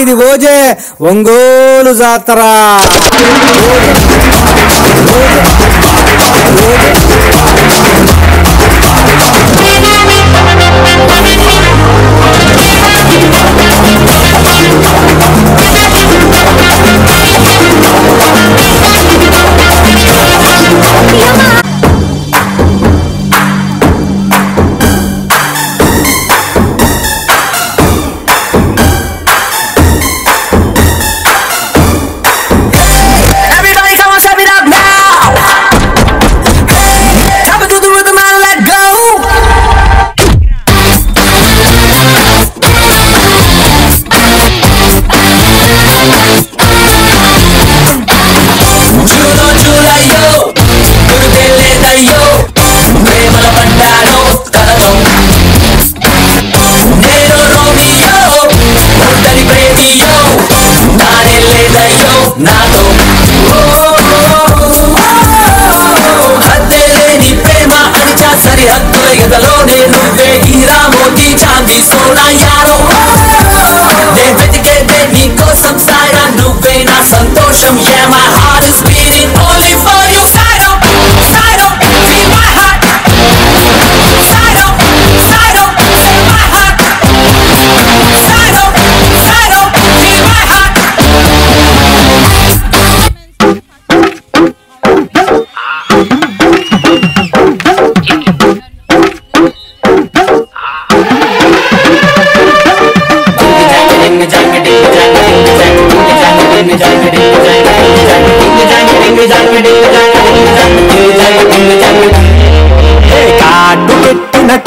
ఇది ఓజే ఒంగోలు జాతర.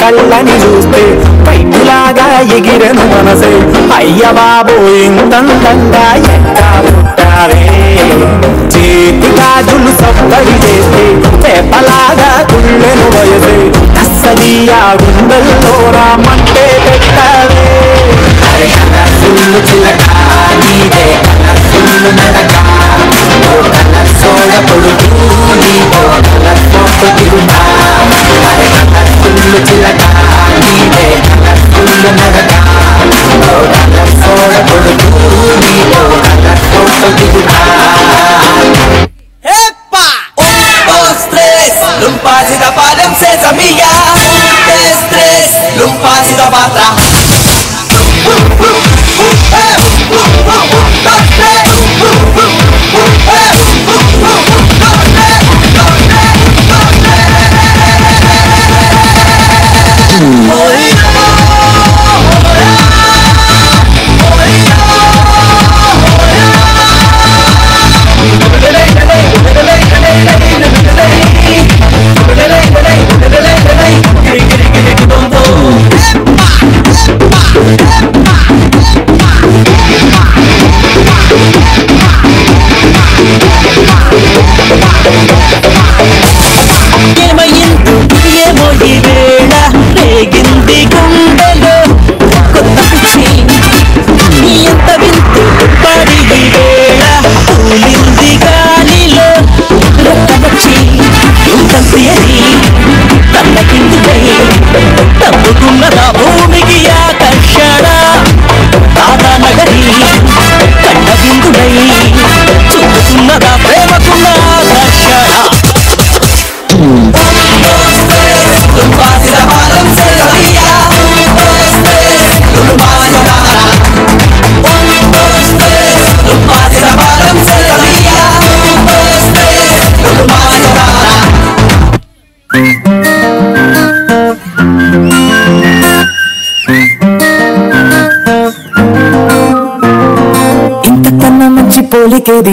కళ్ళని చూస్తే పైపులాగా ఎగిరను మనసే అయ్య బాబు ఇంతందంగా ఎట్టా పుట్టారే చేతి గాజులు సొప్పడి చేస్తే చేపలాగా కుళ్ళెను వయసే అస్సలియా గుండెల్లోరా మంటే పెట్టారే పోలికేది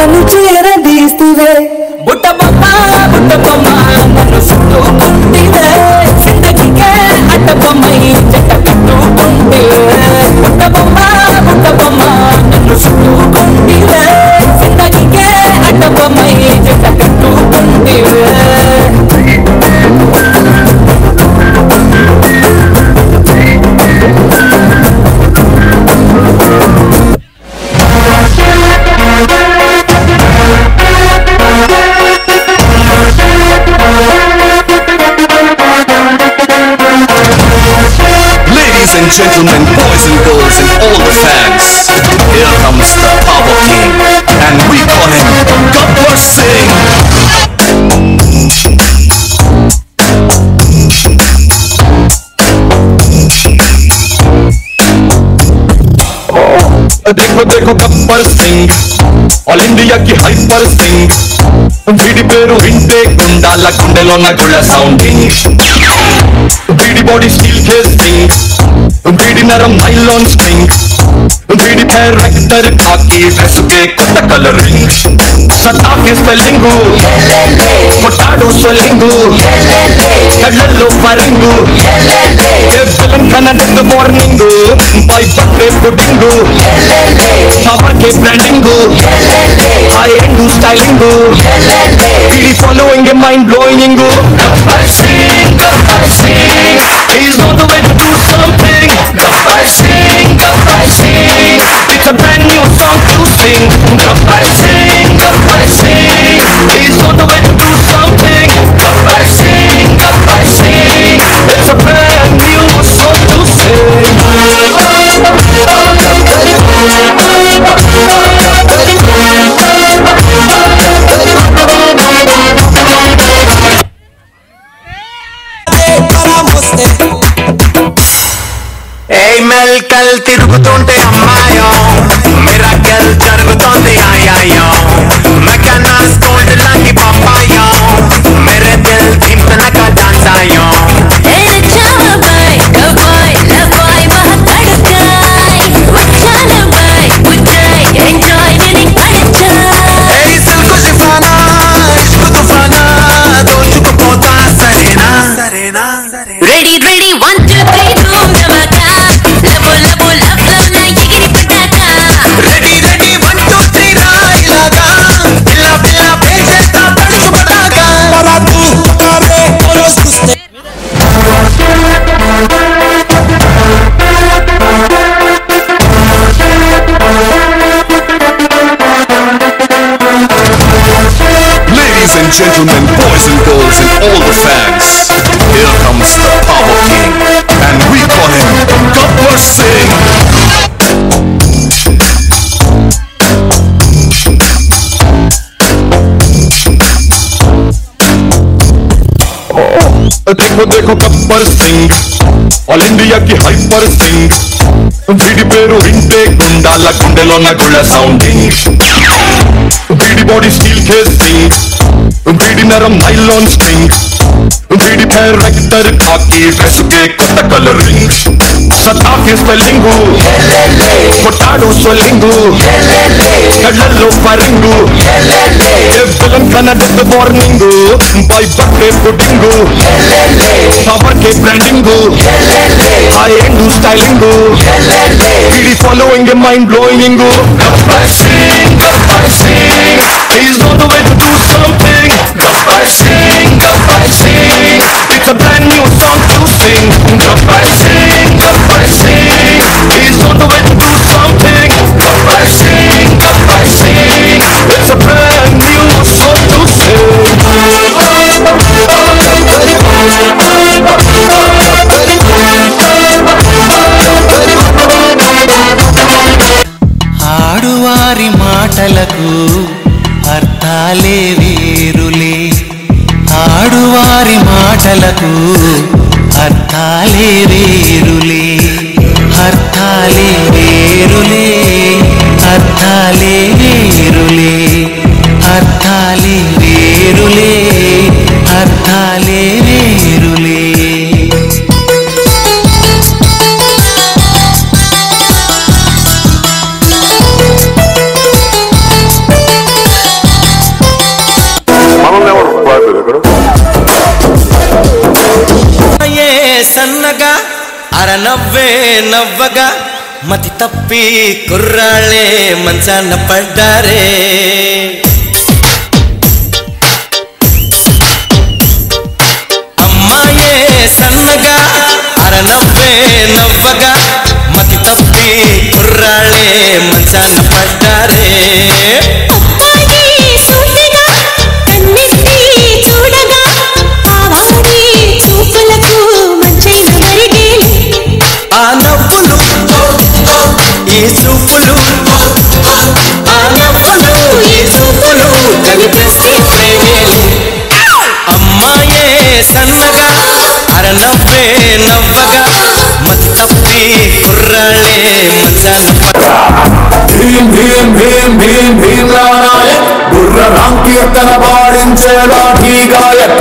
నన్ను చేరదీస్తువే బుట్టబొమ్మ బుట్టబొమ్మ నన్ను చుట్టుకుంటివే జిందగీకే అడ్డబొమ్మ చెట్టు కట్టుకుంటే బుట్టబొమ్మ బుట్టబొమ్మ నన్ను చుట్టుకుంటే gentlemen, boys and girls and all the fans, here comes the power king, and we call him Guntur Singh. देखो देखो गब्बर सिंह ऑल इंडिया की हाइपर सिंह बीडी पे रोहिंटे गुंडाला गुंडेलोना गुड़ा साउंडिंग बीडी बॉडी स्टील के स्टिंग बीडी नरम नाइलॉन स्ट्रिंग बीडी पे रेक्टर खाकी भैंसुके कुत्ता कलरिंग सताफी स्पेलिंगू मोटाडो सोलिंगू कल्लो फारिंगू ये बिलन खाना डेट वार्निंगू बाई बट्टे पुडिंगू Power ke brandingo, high endu stylingo, PD following a mind blowingingo. Gabbar Singh, he's on the way to do something. Gabbar Singh, it's a brand new song to sing. Gabbar Singh, he's on the way to do something. Gabbar Singh, it's a brand new song to sing. మెల్ కల్ తిరుగుతుంటే అమ్మాయో మేరా గల్ జరుగుతోంది ఆయయో Makhana school లాంగి పాపాయో మేరే దిల్ థింపన కా dance ఆయో ఏ చాల బై గవ్ బై లవ్ బై మహతడ్ గాయ్ చాల బై గుడ్ బై ఎంజాయ్ ఎనీ అడ్జాయ్ ఏ దిల్ కుష్ ఫానా ఇష్క్ తుఫానా దో చుక్ పోతా సరేనా సరేనా ready ready 1 2 3 Gentlemen, boys and girls and all the fans, here comes the power king, and we call him Guntur Singh. देखो देखो गब्बर सिंह ऑल इंडिया की हाइपर सिंह बीडी पे रोहिंटे गुंडाला गुंडेलोना गुड़ा साउंडिंग बीडी बॉडी स्टील के स्टिंग बीडी नरम नाइलॉन स्ट्रिंग बीडी पे रेक्टर खाकी भैंसुके कुत्ता कलरिंग सताफी स्पेलिंगू मोटाडो सोलिंगू कल्लो फारिंगू ये बिलन खाना डेट वार्निंगू बाई बट्टे पुडिंगू पावर के ब्रांडिंगू हाई एंडू स्टाइलिंगू बीडी following a mind blowing Gabbar Singh he's on the way to do something. Gabbar Singh, it's a brand new song to sing. Gabbar Singh, he's on the way to do something. Gabbar Singh, it's a brand new song to sing. Haaduvari maatalaku అర్థాలే వేరులే ఆడువారి మాటలకు అర్థాలే వేరులే అర్థాలే వేరులే అర్థాలే వేరులే అర్థాలే వేరులే అర్థాలే వేరులే సన్నగా అర నవ్వే నవ్వగా మతి తప్పి కుర్రాళ్ళే మంచాన పడ్డారే అమ్మాయే సన్నగా అర నవ్వే నవ్వగా మతి తప్పి కుర్రాళ్ళే మంచాన పడ్డారే I know కుర్రాడే మచ్చా భీం భీం భీం భీం భీమ్లా నాయక్ గుర్రం కీర్తన పాడించే లాఠీ గాయక్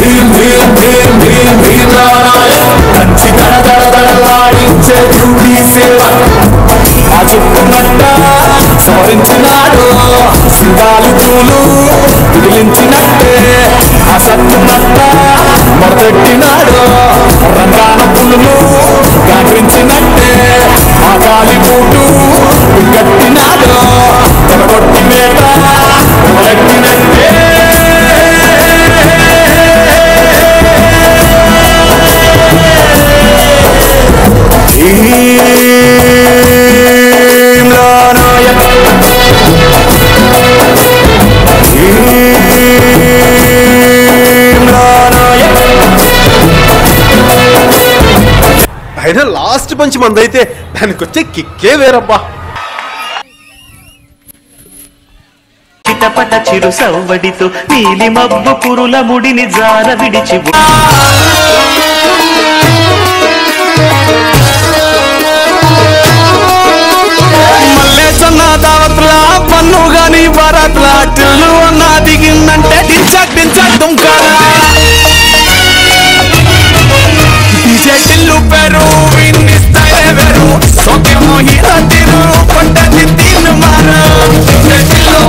భీం భీం భీం భీం భీమ్లా నాయక్ కంచి తడ తడ తడలాడించే జూడీ సేవక్ ఆ చెప్పునట్ట సవరించినాడు శివాలు తూలు విదిలించినట్టే ఆ సత్తునట్ట మొదటినాడు రంగాన పులులు గాండ్రించినట్టే ఆ కాలి బూటు గట్టినాడు తొడగొట్టి వేట మొదలెట్టినట్టే అయినా లాస్ట్ పంచి మందైతే దానికి వచ్చే కిక్కే వేరబ్బా. చిటపట చిరు సవ్వడితో నీలి మబ్బు పురుల ముడిని జార విడిచి మళ్ళీ చన్న దావతులా పన్నుగా నీ బరతులా టిల్లు అన్నా దిగిందంటే దించ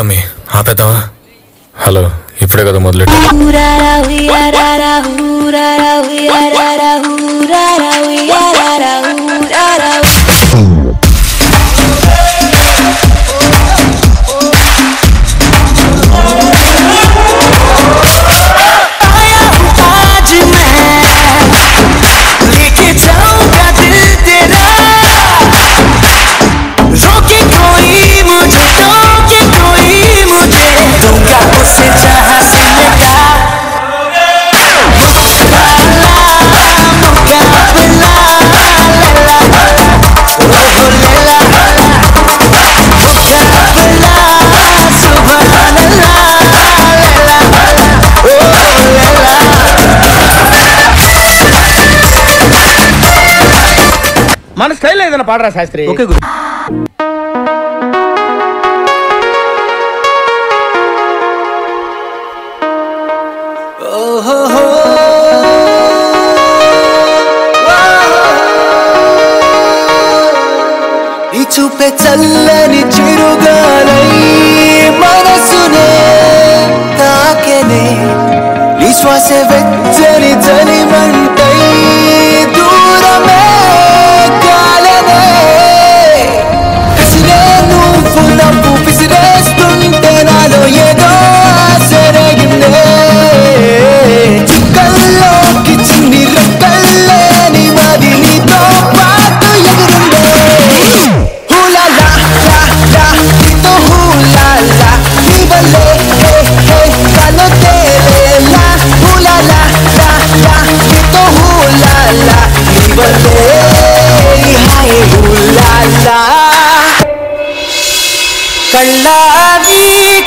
తమ్మి ఆపేద్దామా? హలో ఇప్పుడే కదా మొదలెట్టు. మన స్టైల్ ఏదైనా పాడరా శాస్త్రి? ఓకే గురు. ఈ చూపే చల్లని చిరుగాలై మనసునే తాకెనే నీ శ్వాసే వెచ్చని చలిమంటై దూరమే కళ్ళావి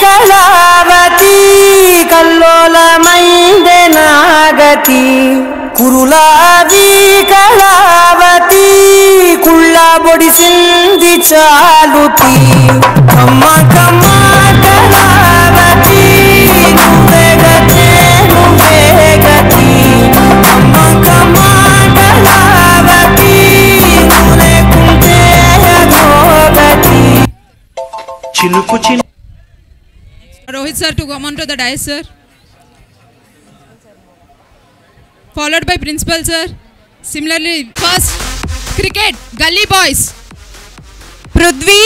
కళావతి కల్లోలమైందే నాగతి కురులాది కళావతి కుళ్ళబొడి సింది చాలుతి కమ్మ కమ్మ కళావతి నువ్వే గతి కమ్మ కమ్మ కళావతి నులేకుంటే అధోగతి చిలుకు చిలుకు Rohit sir to come onto the dais sir. Followed by Principal sir. Similarly, first cricket Gully Boys. Prithvi,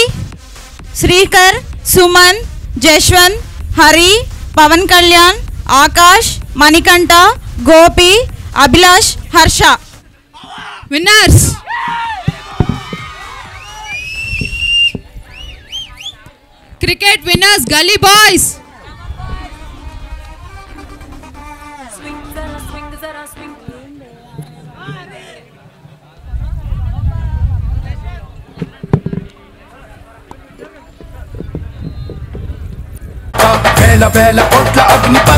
Srikar, Suman, Jeshwan, Hari, Pavan Kalyan, Akash, Manikanta, Gopi, Abhilash, Harsha. Winners. Cricket winners Gully Boys. Bela bela otla agni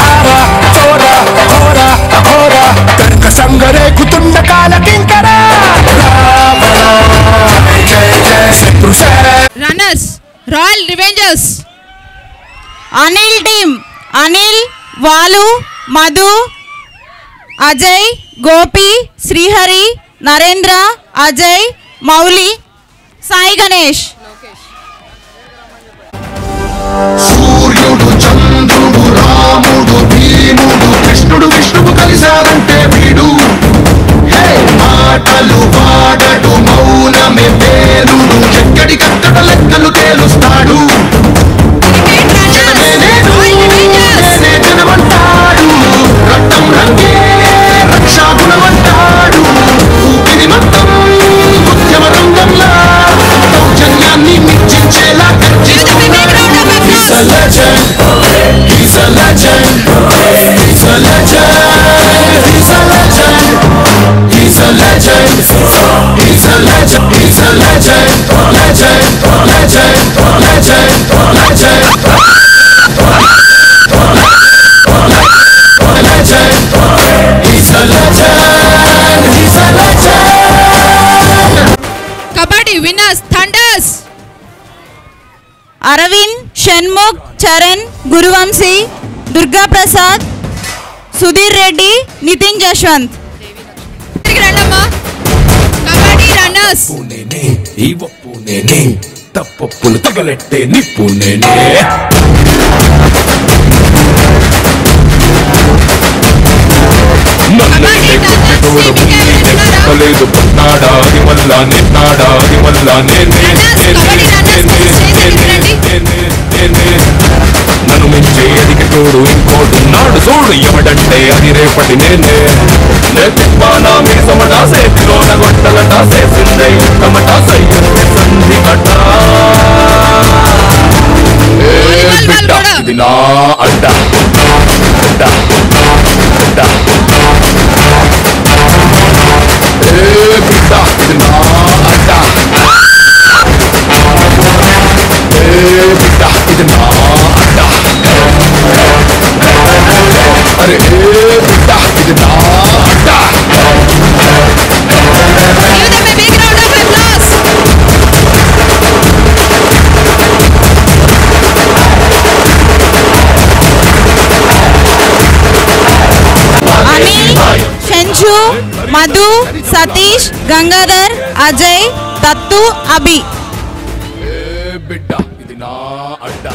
Raktadhara chora hora hora संगरे कुतुंड काल किंकरा runners royal revengers Anil team Anil वालू मधु अजय गोपी श्रीहरी नरेंद्र अजय मौली साई गणेश सूर्युडु चंद्रुडु रामुडु भीमुडु कृष्णुडु विष्णुडु కలిసారంటే వీడు హే మాటలు వాడడు మౌనమే వేలుడు ఎక్కడికక్కడ లెక్కలు తేలుస్తాడు నేనే జనమంటాడు రక్తం రంగే రక్షాగుణమంటాడు ఊపిరి మొత్తం ఉద్యమ రంగంలా దౌర్జన్యాన్ని మిర్చించేలా He's a legend, he's a legend, he's a legend, he's a legend, he's a legend, he's a legend, legend, legend, legend, legend, legend, he's a legend, he's a legend. Kabaddi winners, Thunders. Aravind, Shanmugh, Charan, Guruvamsi, Durga Prasad, Sudhir Reddy, Nitin Jashwant. Kabaddi runners. నన్ను మించే అధిక తోడు ఇంకోడు నాడు తోడు ఎవడంటే అది రేపటి నేనే నేర్పినా మీ సమటాసేతిలో నగొట్టల టాసేసిందే తమ టాసై సంధి కట్ట ఇది నా అడ్డ అడ్డ అడ్డ ఇది నా అడ్డ ఇది నా अरे बेटा कितना आटा यू द बे big round of applause Anil Sanju Madhu Satish Gangadhar Ajay Dattu Abhi ए बेटा कितना आटा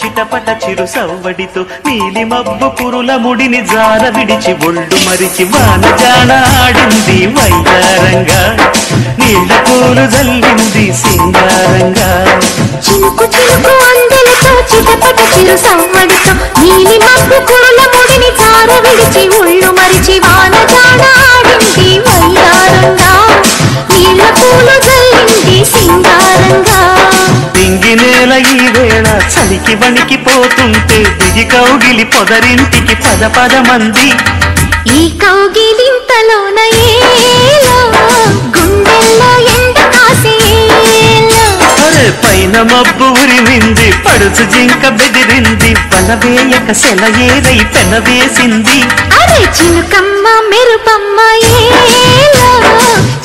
చిటపట చిరు సవ్వడితో నీలి మబ్బు పురుల ముడిని జార విడిచి ఒళ్ళు మరిచి వాన జాన ఆడింది వైతారంగా నీళ్ళ పూలు జల్లింది సింగారంగా చినుకు చినుకు అందలతో చిటపట చిరు సవ్వడితో నీలి మబ్బు పురుల ముడిని జార విడిచి ఒళ్ళు మరిచి వాన జాన ఆడింది వైతారంగా నీళ్ళ పూలు జల్లింది సింగారంగా దింగి నేల ఈ వేళ చలికి వణికిపోతుంటే దిగి కౌగిలి పొదరింటికి పద పద మంది ఈ కౌగిలింతలోన ఏలో గుండెల్లో ఎండ కాసేలో అరే పైన మబ్బు ఉరిమింది పడుచు జింక బెదిరింది పలవేయక సెలయేరై పెనవేసింది అరే చినుకమ్మ మెరుపమ్మ ఏలో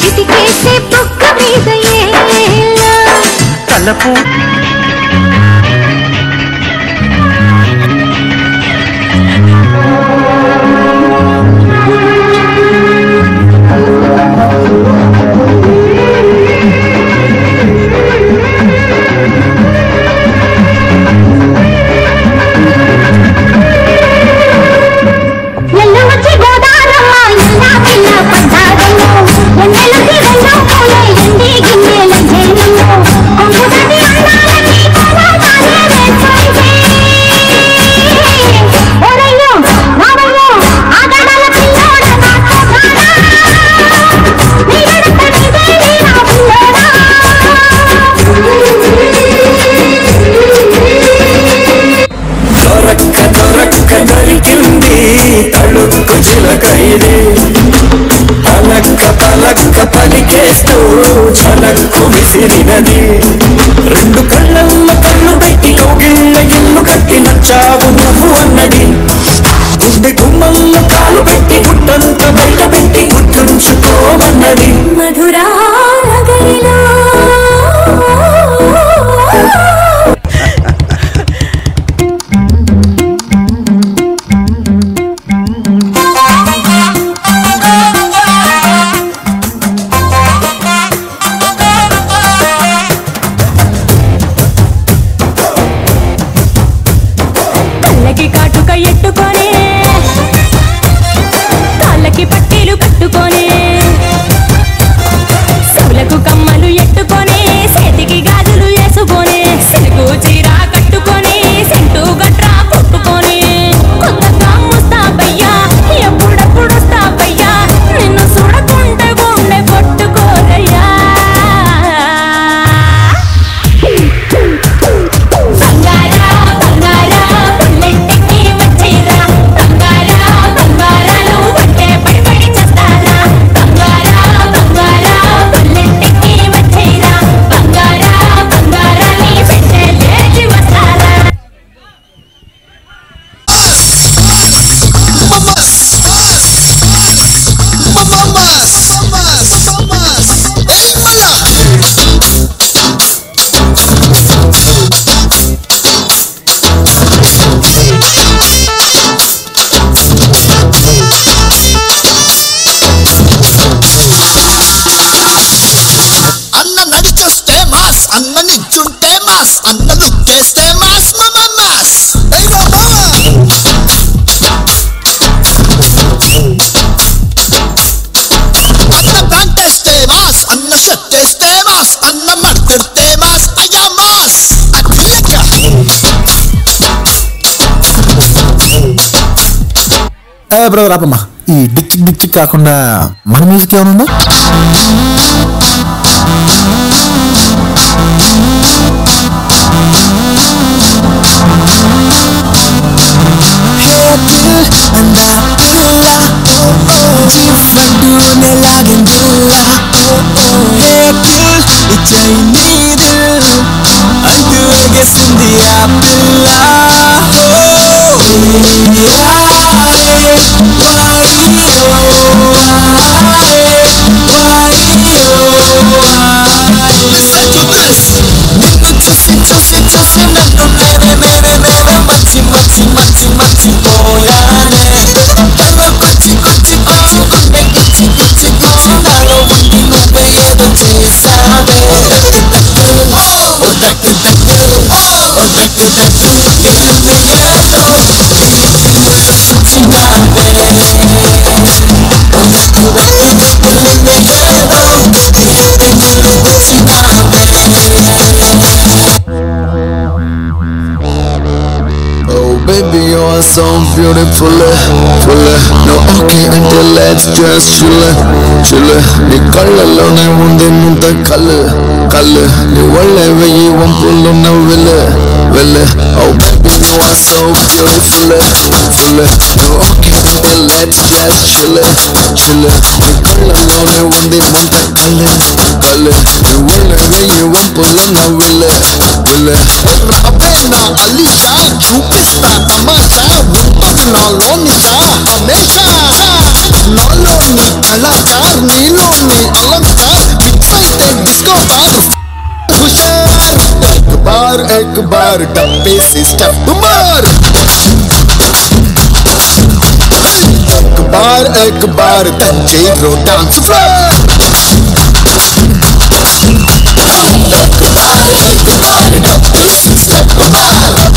చితికేసే బుక్క మీద ఏలో తలపు రెండు కళ్ళమ్మ కళ్ళు పెట్టి కౌగిళ్ళ ఇల్లు కట్టి నచ్చావు నువ్వు అన్నది గుండె గుమ్మమ్మ కాలు పెట్టి గుట్టంత బయట పెట్టి గుర్తుంచుకోమన్నది మధురా నగరిలో బ్రదర్ ఆపమ్మా ఈ డిక్కి డిక్కి కాకుండా మన మ్యూజిక్ ఏమనుందా జీవన్ లాగింది So beautiful, no okay until let's just chill. Ni kallalo na unde nunta kalle. Ni wallave ye wampulu na ville. Oh baby, you are so beautiful, no okay until let's just chill. Ni kallalo na unde nunta kalle. Ni wallave ye wampulu na ville. Rabena Aliya, Jupista Tamasha. Naloniya Hamesha, Naloni Kalakar, Niloni Alankar, Bitwaite Disco Bar, Hushar, Ek Bar, Tappe Se Step Tumar, Ek Bar, Tache Ro Dance Floor, Ek Bar, Tappe Se Step Tumar.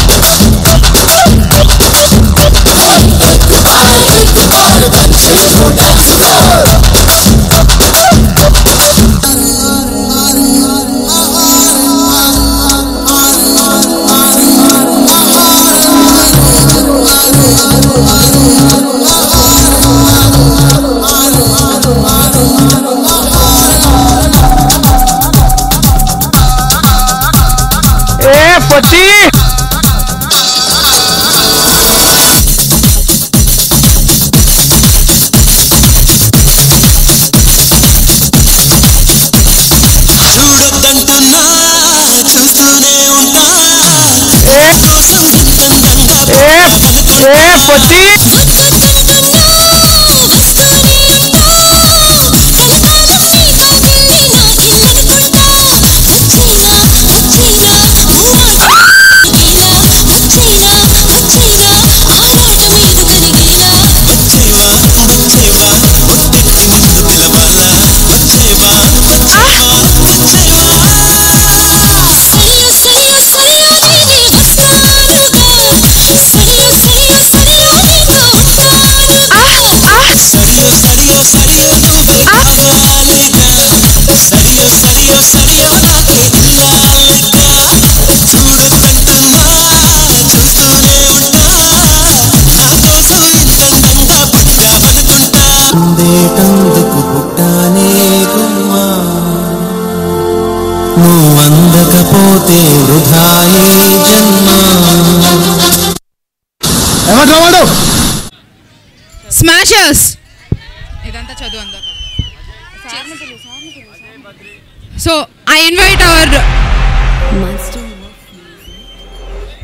So I invite our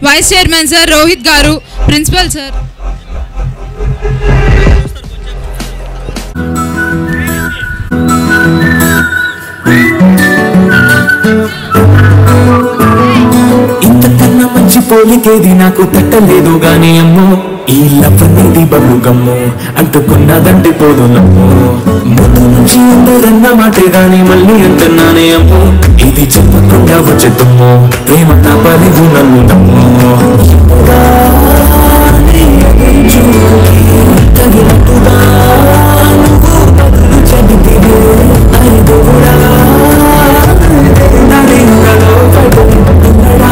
Vice Chairman Sir Rohit Garu, Principal Sir. ఈ లవనేది బలుగమ్ము అంటుకున్నదంటే పోదు నమ్ము ముందు నుంచి అందరన్న మాటే గాని మళ్ళీ అంటున్నానే అమ్ము ఇది చెప్పకుండా వచ్చేదమ్ము ప్రేమ నా బలివు నన్ను నమ్ము తగినట్టుగా నువ్వు బదులు చెబితివే అరిదు కూడా నడింగలో పడుకుంటున్నాడా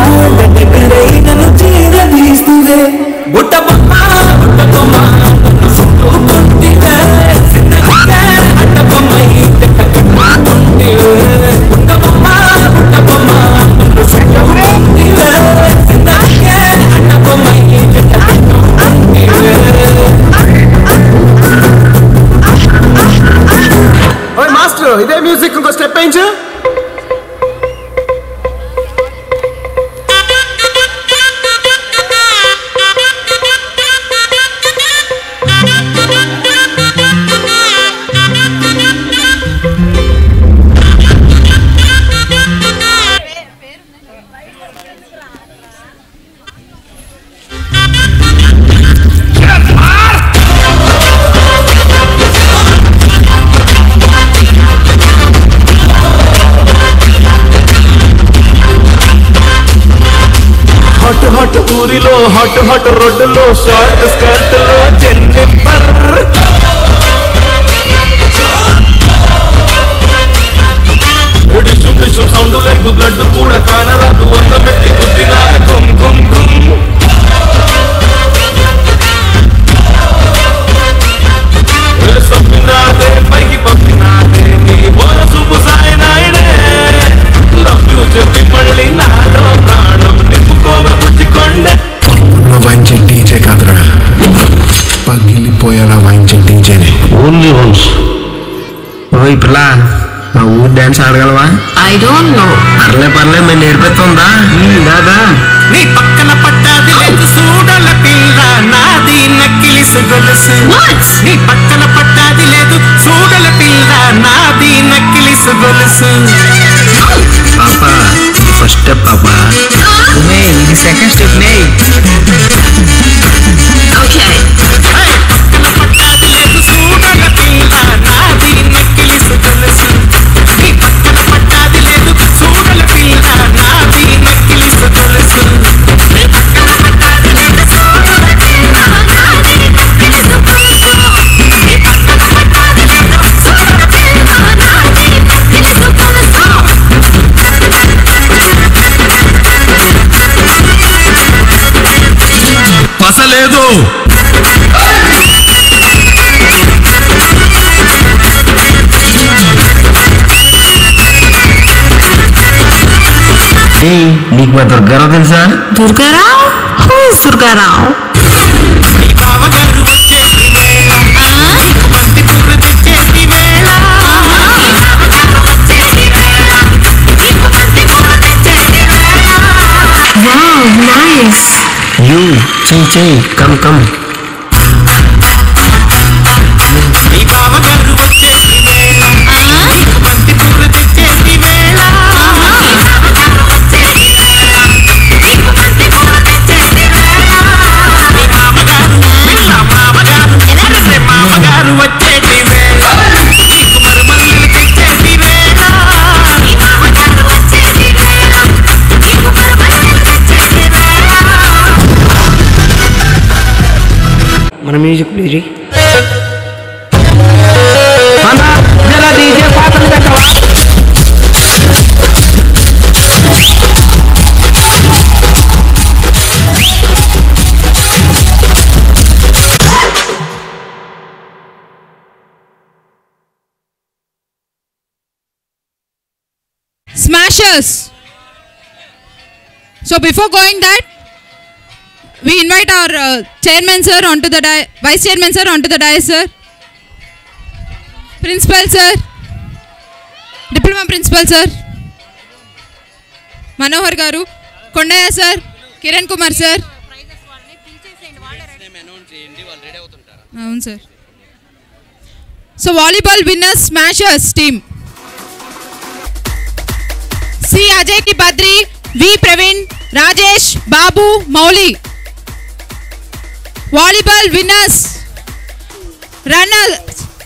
దగ్గరై నన్ను చేరదీస్తువే బుట్ట షార్ట్ స్కర్ట్ లో జెన్నిఫర్ ఒడి సుడి సు సౌండ్ లైక్ బ్లడ్ కూడా కానరాదు వంద పెట్టి కుట్టినా కుం కుం కుం సప్నాదే పైకి పంపినాదే నీ వరసు బుసాయినాయినే లవ్ యూ చెప్పి మళ్ళీ నాలో ప్రాణం నిప్పుకోమ పుచ్చుకోండే వాయించే డీజే కాదురా పగిలిపోయేలా వాయించే డీజేనే ఓన్లీ వన్స్ ఓయ్ పిల్లా మా ఊరు డాన్స్ ఆడగలవా ఐ డోంట్ నో పర్లే పర్లే మేము నేర్పిస్తుందా దాదా నీ పక్కన పట్టాది లేదు చూడాల పిల్ల నాది నక్కిలి సుగొలుసు నీ పక్కన పట్టాది లేదు చూడాల పిల్ల నాది నక్కిలి సుగొలుసు పాపా ఫస్ట్ స్టెప్ పాపా నే ఇది సెకండ్ స్టెప్ నే ఓకే హే పక్కన పట్టాది లేదు చూడాల పిల్ల నాది నక్కిలి సుగొలుసు నీ పక్కన పట్టాది లేదు చూడాల పిల్ల నాది నక్కిలి సుగొలుసు నీ పక్కన పట్టాది లేదు చూడాల పిల్ల నాది నక్కిలి సుగొలుసు నీ పక్కన పట్టాది లేదు చూడాల పిల్ల నాది నక్కిలి సుగొలుసు పసలేదు నీకు మా దుర్గారావు తెలుసా Durgarao Durgarao You, Chai Chai, come, come. Ni baba garu vachesi vela, aa, banti puru vachesi vela, ni baba garu vachesi vela, banti puru vachesi vela, ni baba garu, na baba garu, ni baba garu vachesi vela, ni marmaru vachesi vela, ni baba garu vachesi vela, ni marmaru vachesi vela. మన music please DJ పాటలు పెట్టవా Smashers. So before going that, we invite our chairman sir onto the vice chairman sir onto the dais, sir. Principal sir, diploma principal sir, Manohar garu, Kundayya sir, Kiran Kumar sir. Avun sir. So volleyball winners Smashers team. C. Ajay ki Badri, V. Praveen, Rajesh, Babu, Mauli. Volleyball winners runners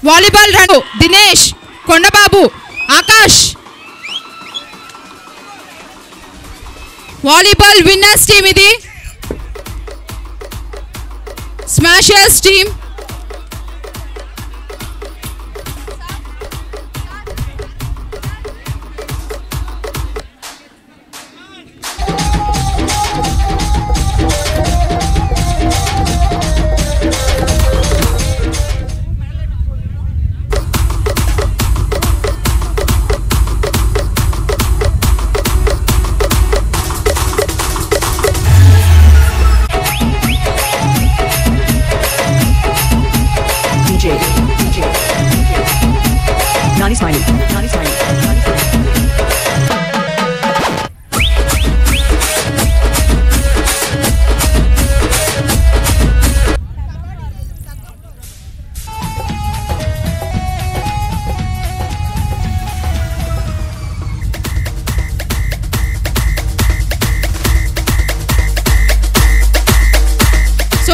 volleyball runner Dinesh, Kondababu, Akash. Volleyball winners team idi Smashers team.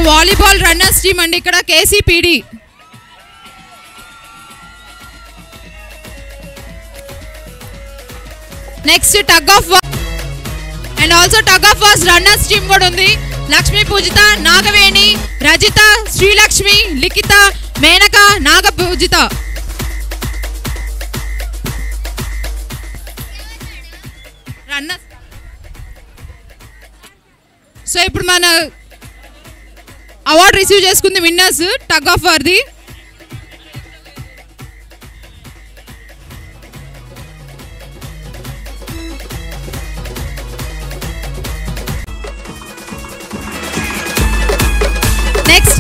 Volleyball runners team అండి ఇక్కడ కేసీపీడి next tug of war and also tug of war runners team కూడా ఉంది Lakshmi Pujita, Nagaveni, Rajita, Sri Lakshmi, Likita, Menaka, Naga Pujita. So, ఇప్పుడు మన award receive చేసుకుంది winners tug of for the next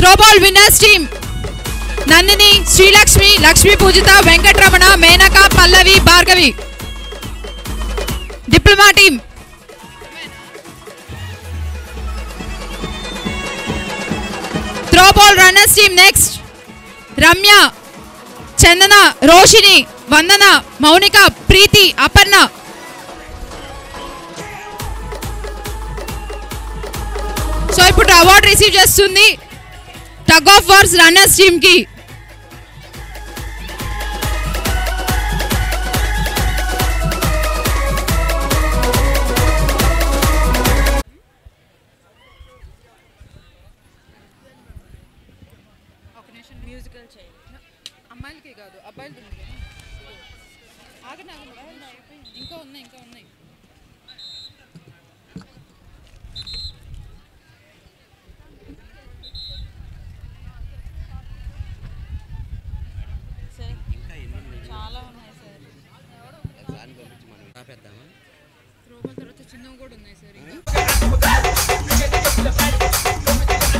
throw ball winners team Nandini, Srilakshmi, Lakshmi Pujitha, Venkataramana, Menaka, Pallavi, Bhargavi. Diploma team. Throw ball runners team next. Ramya, Chandana, Roshini, Vandana, Maunika, Preeti, Aparna. So I put award received just soon the tug of wars runners team ki.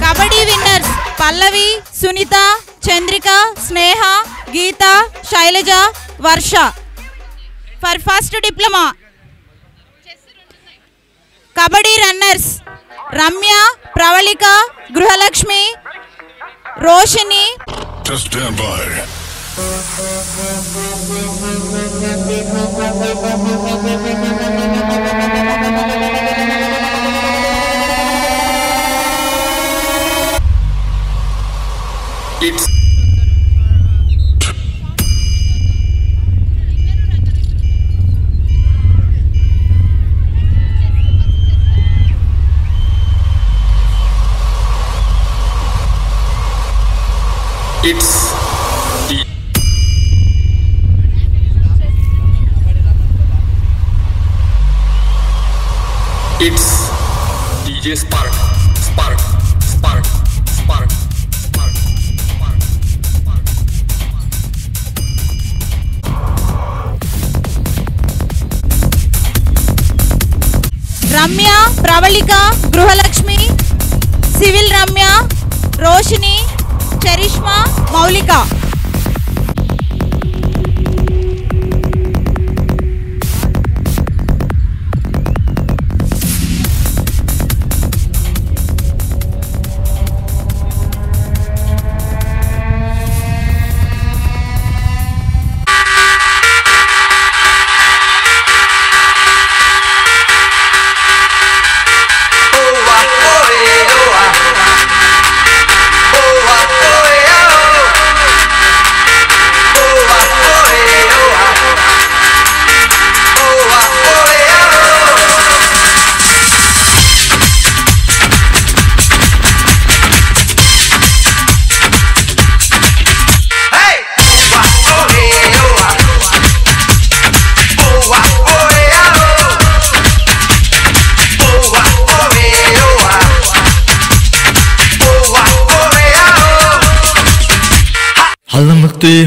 Kabaddi winners Pallavi, Sunita, Chandrika, Sneha, Geeta, Shailaja, Varsha. For first diploma, Kabaddi runners Ramya, Pravalika, Gruhalakshmi, Roshini. Just stand by. It's DJ Spark. Ramya, Pravalika, Gruhalakshmi, Civil Ramya, Roshini, Cherishma, Maulika.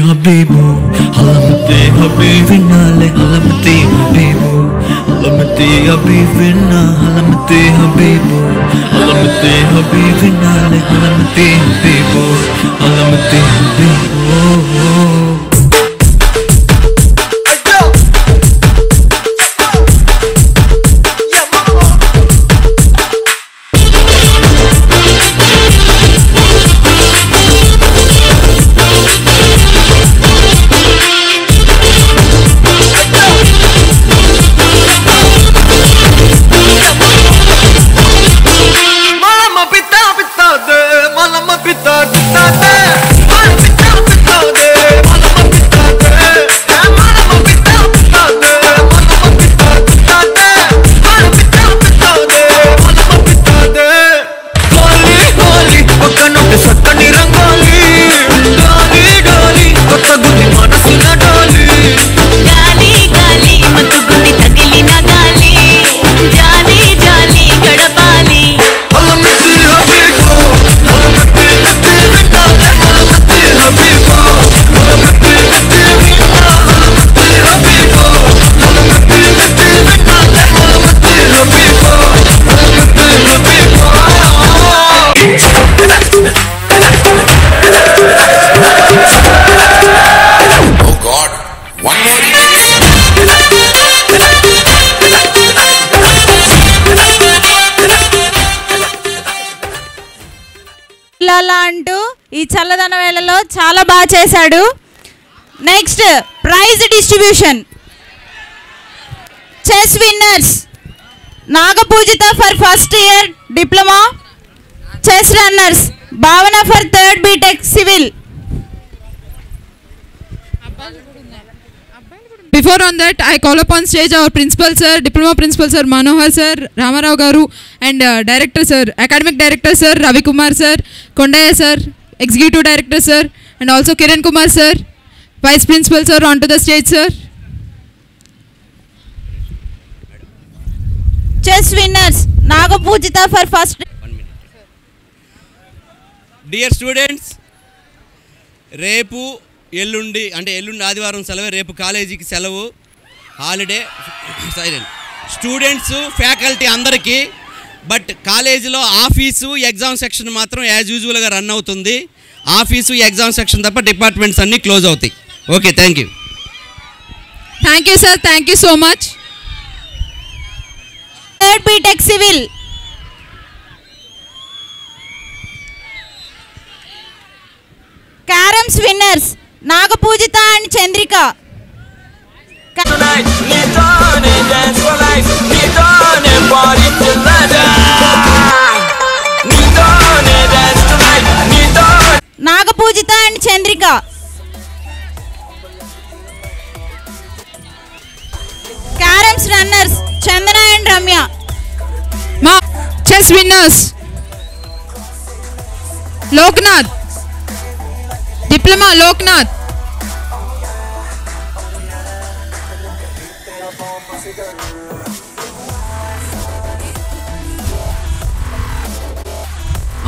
Habibu, Alamate Habibi Nale, Alamate Habibu, Alamate Habibi Nale, Alamate Habibu, Alamate Habibi Nale, Alamate Habibu, Alamate Habibu. Pita, pita de, mala ma pita, pita de, mala pita, pita de, mala. ఉండాలా అంటూ ఈ చల్లదన వేళలో చాలా బాగా చేశాడు. Next prize distribution. Chess winners Nagapujitha for first year diploma, chess runners Bhavana for third BTech civil. Before on that, I call upon stage our principal sir, diploma principal sir Manohar sir, Rama Rao garu, and director sir, academic director sir Ravikumar sir, Kundayya sir, executive director sir, and also Kiran Kumar sir, vice principal sir, onto the stage sir. Chess winners Nagapujita for first. 1 minute. Dear students, Repu. ఎల్లుండి అంటే ఎల్లుండి ఆదివారం సెలవు, రేపు కాలేజీకి సెలవు, holiday. Silent students, faculty అందరికీ. But కాలేజీలో ఆఫీసు ఎగ్జామ్ సెక్షన్ మాత్రం యాజ్ యూజువల్గా రన్ అవుతుంది. ఆఫీసు ఎగ్జామ్ సెక్షన్ తప్ప డిపార్ట్మెంట్స్ అన్నీ క్లోజ్ అవుతాయి. Okay, thank you. Thank you sir, thank you so much. Third BTech civil carroms winners Nagapujita and Chandrika. Tonight, need on and dance for life. Need on and party till the dawn. Need on and dance tonight. Need on. Nagapujita and Chandrika. Caroms runners Chandana and Ramya. Ma, chess winners Loknath. Diploma Loknath.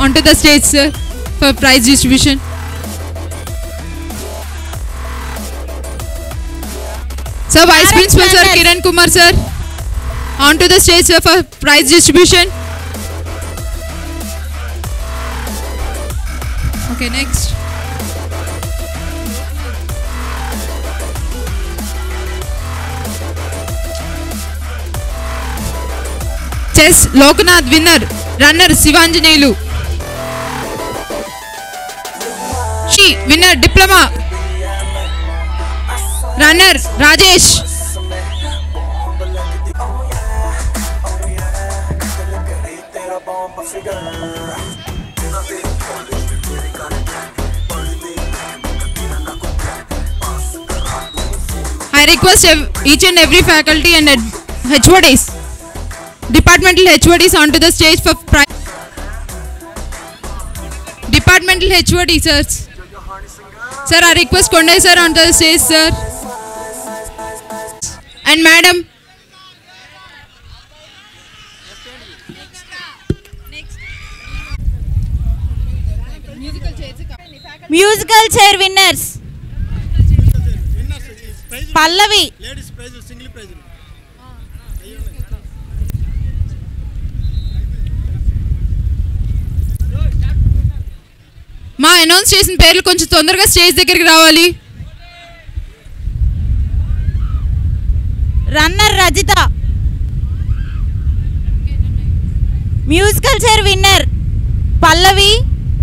Onto the stage sir for prize distribution. Sir, Vice Principal sir Kiran Kumar sir, onto the stage sir for prize distribution. Okay, next. Chess Loknath winner, runner Sivanjanelu. She winner diploma, runner Rajesh. I request each and every faculty and HODs, departmental HODs onto the stage for prize. Departmental HOD sirs. Sir, I request Kondai sir onto the stage sir. And madam. Musical chair winners. Pallavi. Ladies prize, single prize. మా announce చేసిన పేర్లు కొంచెం తొందరగా stage దగ్గరికి రావాలి. Runner Rajitha, musical chair winner Pallavi,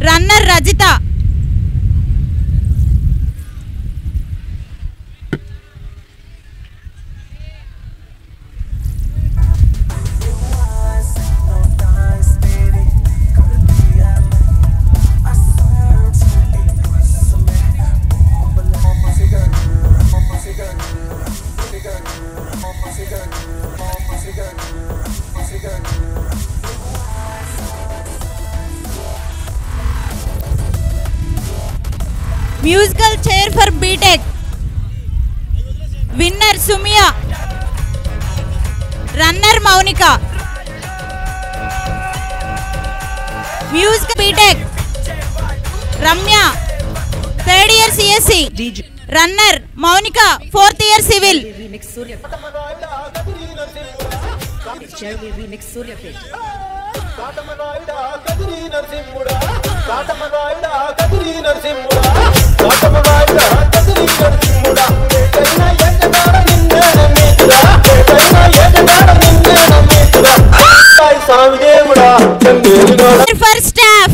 runner Rajitha. Musical chair for B.Tech winner Sumya, runner Maunika. Musical B.Tech Ramya, third year CSE, runner Maunika, fourth year civil. For staff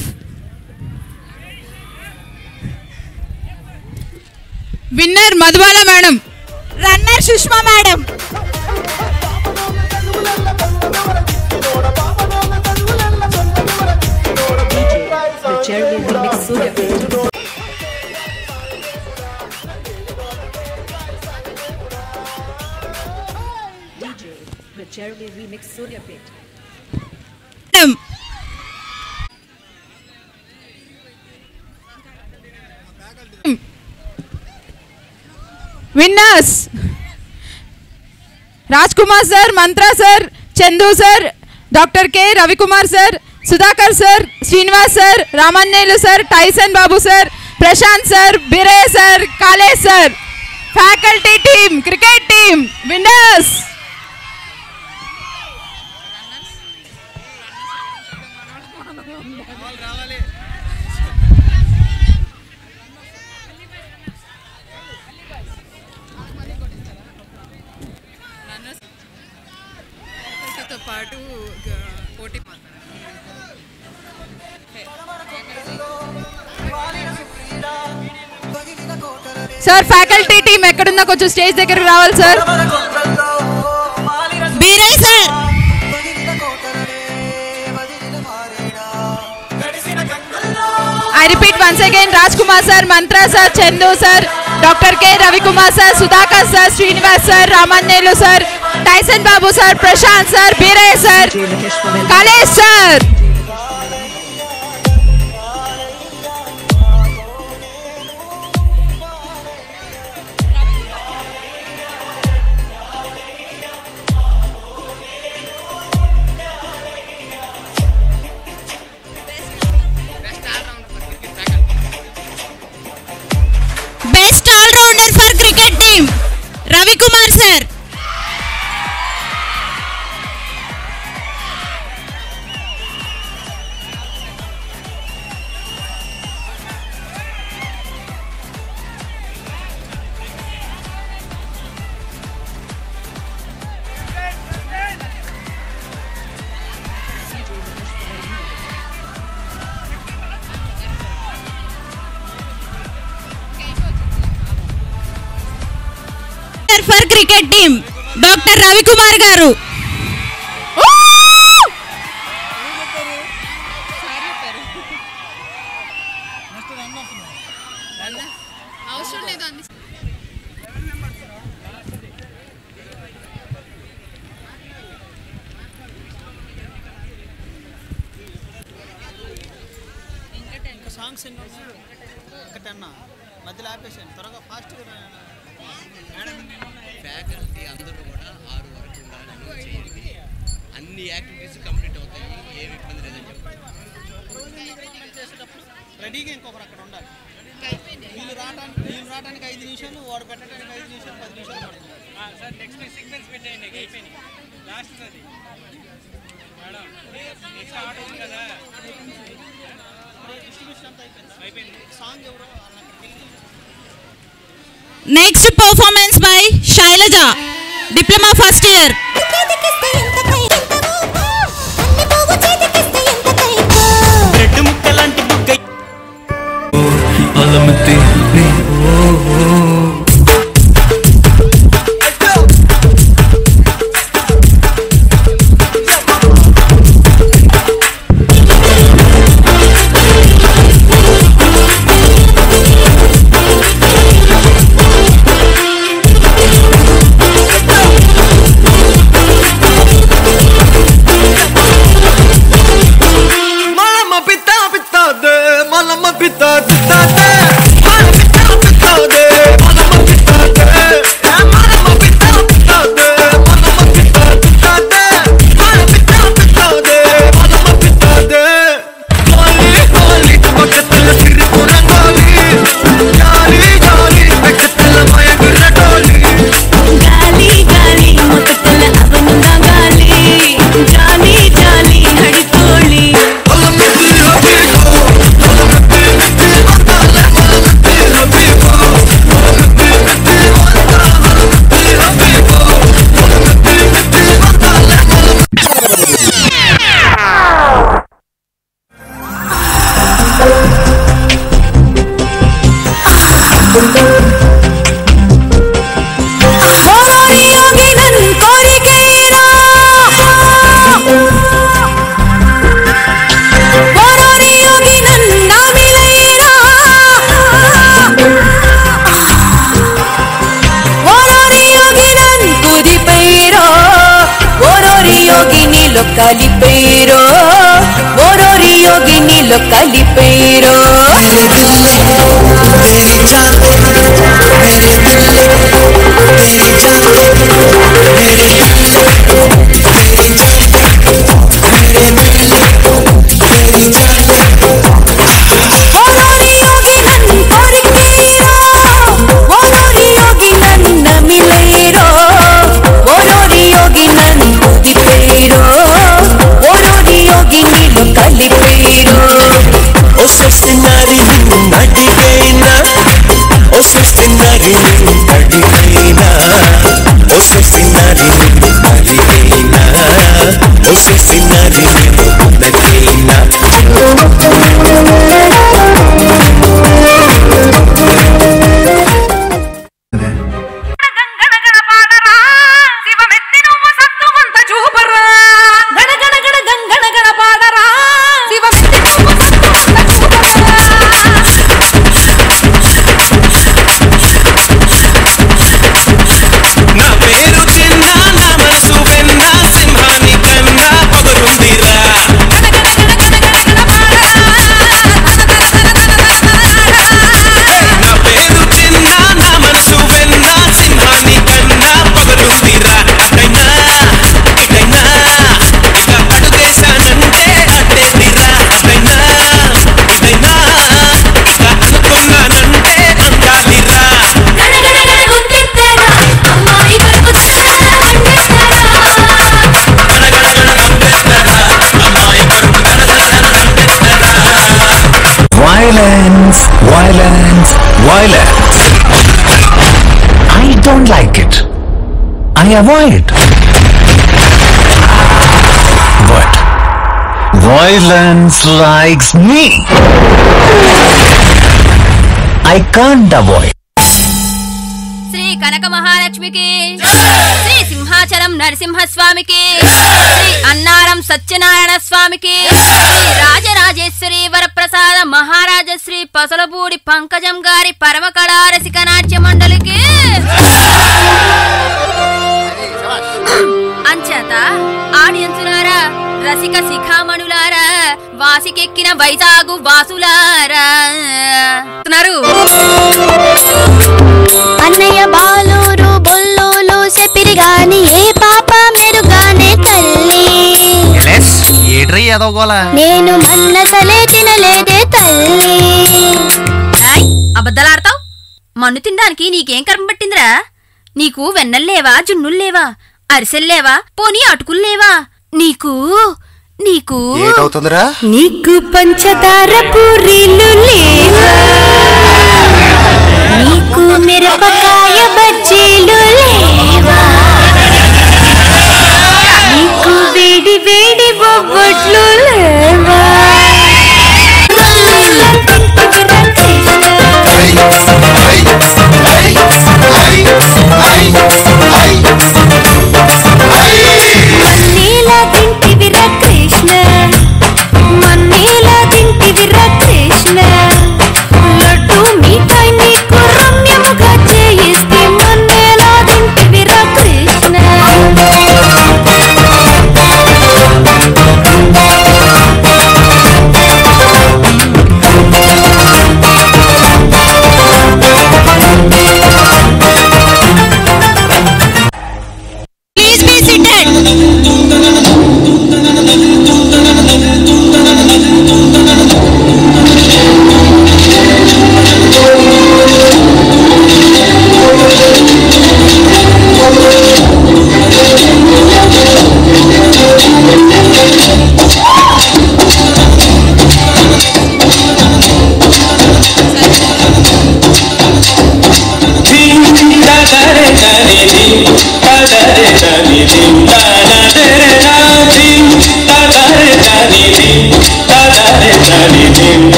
Winner Madhubala madam. Runner Sushma madam. The chair will be mixed so madam. Winners Rajkumar sir, Mantra sir, Chendu sir, Dr. K, Ravikumar sir, Sudhakar sir, Srinivas sir, Ramannelu sir, Tyson Babu sir, Prashant sir, Biray sir, Kale sir. Faculty team, cricket team, winners. Sir, faculty team, ekkadunna konchu stage dekkari raavali sir. Biray sir. I repeat once again, Rajkumar sir, Mantra sir, Chendu sir, Dr. K, Ravikumar sir, Sudhakar sir, Srinivas sir, Ramannelu sir, Tyson Babu sir, Prashant sir, Biray sir, Kalesh sir. Cricket team Dr. Ravikumar garu. Next performance by Shailaja, Diploma First Year. నీలో కలిపేరో Violence. I don't like it. I avoid. But violence likes me. I can't avoid. Sri Kanaka Mahalakshmi ki Jai. Sri Simhacharam Narasimha Swami ki Jai. Sri Annaram Satyanarayana Swami ki Jai. Rajarajeshwari Varaprasad మహారాజశ్రీ Pasalapudi పంకజం గారి పరమ కళారసిక నాట్య మండలికి అంచేత ఆడియన్సులారా రసిక శిఖామణులారా వాసికెక్కిన వైజాగు వాసులారా అన్నయ్య బాలూరు బొల్లూలు చెప్పిరిగాని ఏ పాప మెరుగానే తల్లి నేను మన్నసలే తినలేదే తల్లి. అబద్దలాడతావు, మన్ను తినడానికి నీకేం కర్మ పట్టిందిరా? నీకు వెన్నెల్లేవా, జున్నుల్లేవా, అరిసెల్లేవా, పోనీ అటుకుల్లేవా? నీకు నీకు నీకు పంచదార పూరీలు లేవా? నీకు మిరపకాయ బజ్జీలు లేవా? వేడి వేడి బొబ్బట్లు లేవా? మన్నీలా తింటివిరా కృష్ణ, మన్నీలా తింటివిరా కృష్ణ, లడ్డు మిఠాయి నీకు రమ్యముగా చేయిస్తే మన్నేలా తింటివిరా Krishna.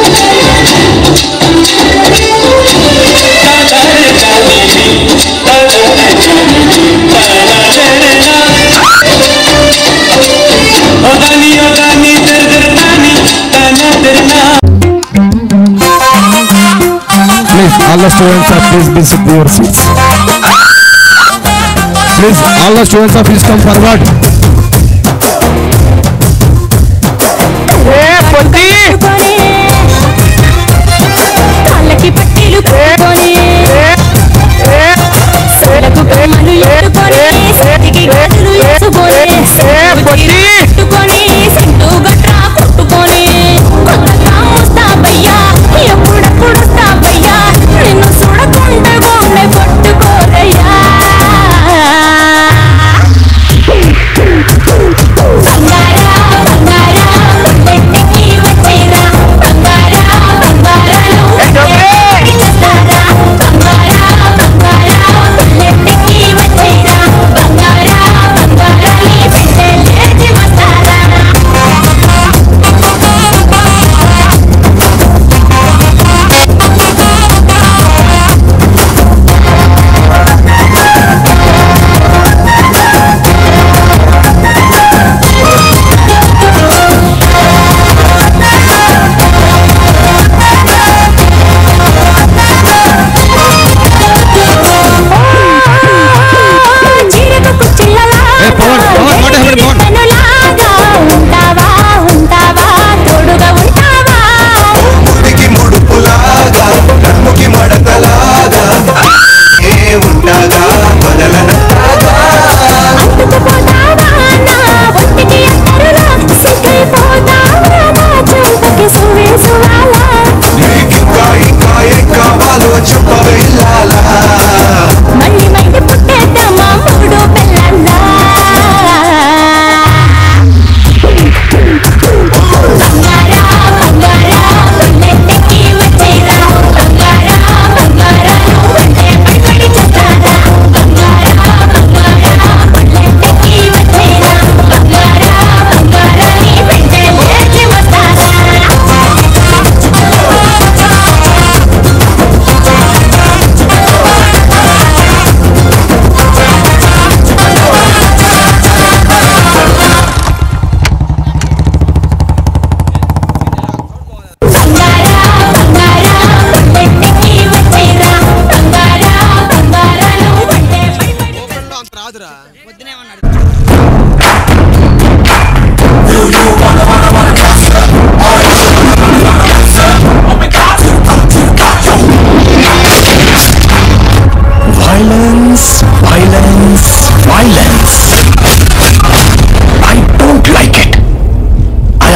Thank you. Please, all the students are please be secure seats. Please, all the students are please come forward. Hey, Putti!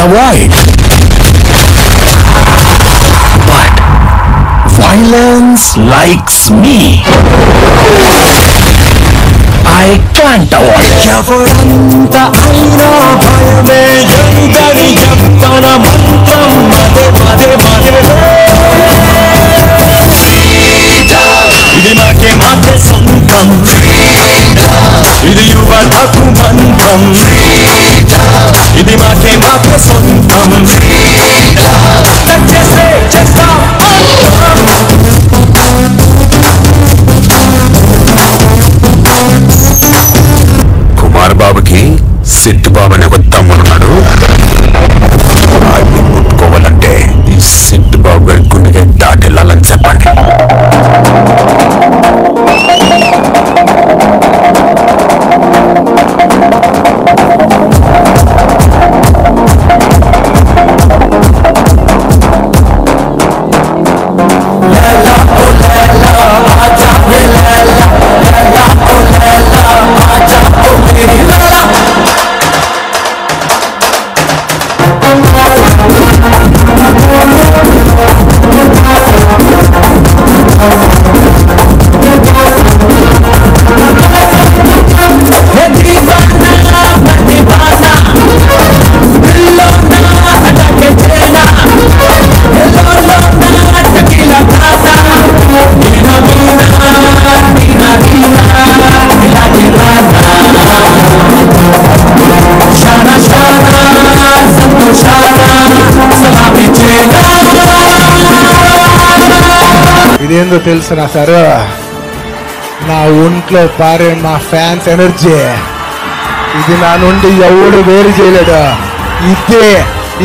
Avoid, but violence likes me. I can't avoid. Yavaranta aina bhayame jantari japtana mantram made made made. Freedom, idi maake mate santam. Freedom, idi yuvalaku bandham. Freedom. Idi maake maake sontam freedom jaise chesta Kumar babuki Siddu babane oka tammunadu aadi mutkovalante ee Siddu babu gari gundige daatellalani cheppandi ఇదేందో తెలుసు నా sir నా ఒంట్లో పారే మా fans energy ఇది నా నుండి ఎవడు వేరు చేయలేడు ఇదే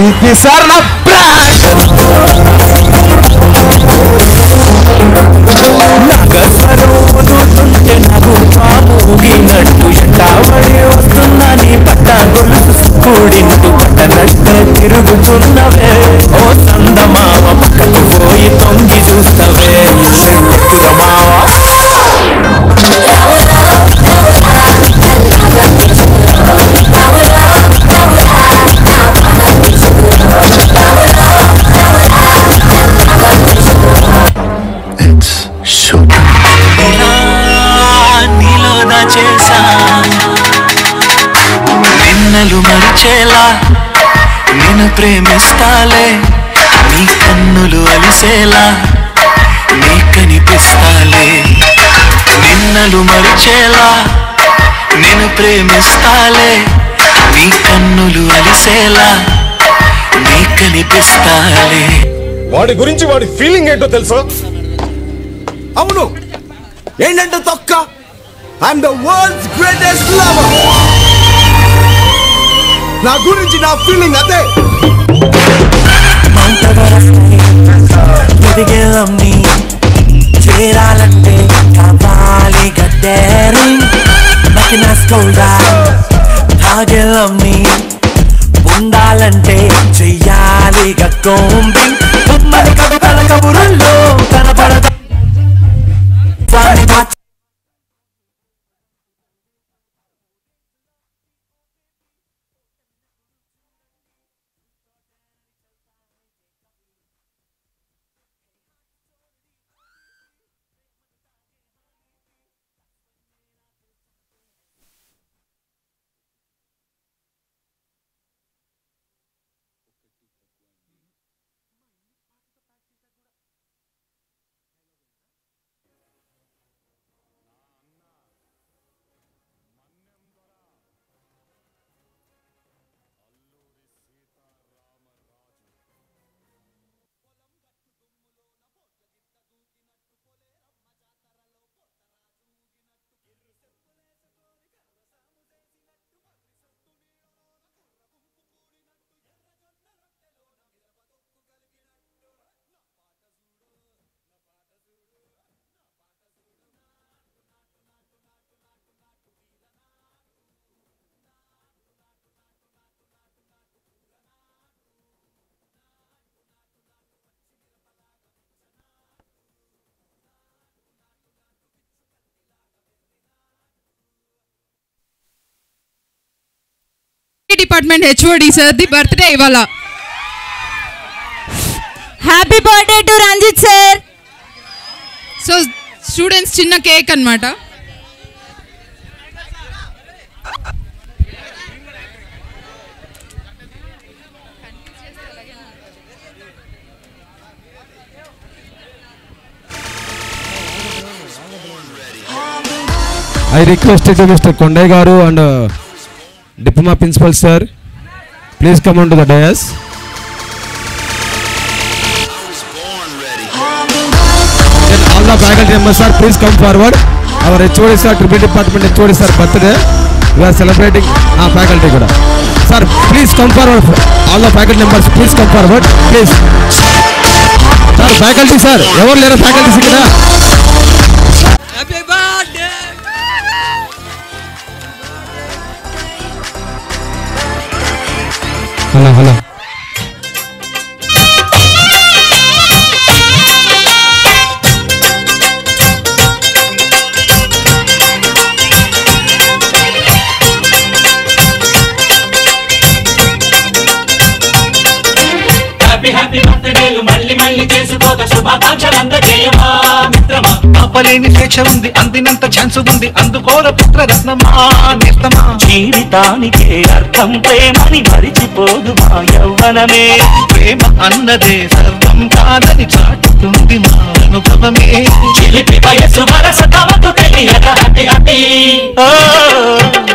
ఇది సార్ నా ప్రాణం నేను ప్రేమిస్తాలే నీ కన్నులు అలిసేలా నీ కనిపిస్తాలే నిన్నలు మరిచేలా నేను ప్రేమిస్తాలే నీ కన్నులు అలిసేలా నీ కనిపిస్తాలే. వాడి గురించి వాడి ఫీలింగ్ ఏంటో తెలుసా? అవును ఏంటంటే తొక్క I'm the world's greatest lover. నా గురించి నా ఫీలింగ్ అదే. మంటగరస్తని ముదిగేలమ్ని చేరాలంటే కావాలి గడ్డేరి మకినా స్కోల్డా తాగేలమ్ని ఉండాలంటే చెయ్యాలి గక్కోంబి ఉమ్మడి కబుతల కబురుల్లో కనపడత వాని Department HOD sir, the birthday wala. Happy birthday to Ranjit sir. So students chinna cake anamata. I requested Mr. Kondayya garu and Diploma Principal sir, please come on to the dais. Then all the faculty members sir, please come forward. Our HOD sir, Tribute Department HOD sir, birthday. We are celebrating our faculty kuda. Sir, please come forward. All the faculty members, please come forward. Please. Sir, faculty sir, ever lera faculty sikida. Happy birthday. Hello, hello. Happy, happy birthday, lu malli malli chesukoga shubhakankshalandajeeyama mitrama. Apaleni sheksha undi, andinanta chance undi, andukora putra ratnama nirtama. జీవితానికి అర్థం ప్రేమని మరిచిపోదు మా యవ్వనమే ప్రేమ అన్నదే సర్వం కాదని చాటుతుంది మా అనుభవమే చిలిపి వయసు వరస తమకు తెలియక అతి అతి ఓ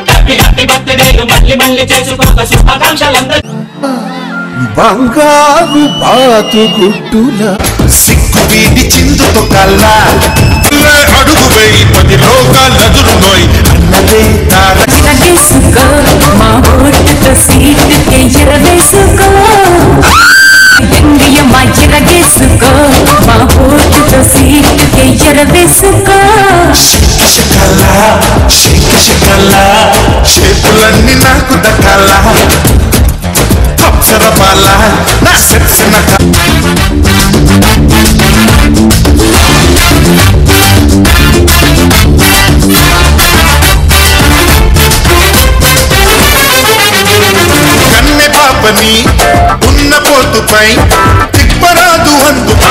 హ్యాపీ హ్యాపీ బర్త్డేలు మళ్ళీ మళ్ళీ చేసుకోక శుభాకాంక్షలందరూ బంగారు బాతుగుట్టున సిక్కు వీడి చిందుతో కల్లా అడుగు వేయి పది లోకాలు అదురునోయి అన్నదే తరగేసుకో మా ఒట్టుతో సీటుకే ఎరవేసుకో ఎంగియమ్మ ఎరగేసుకో మా ఒట్టుతో సీటుకే ఎరవేసుకో శిక్షకల్లా శిక్షకల్లా చేతులన్నీ నాకు దక్కాలా చరపాలా నా సెక్సిన కన్నె పాపని ఉన్న పోతుపై తిప్పరాదు అందుకే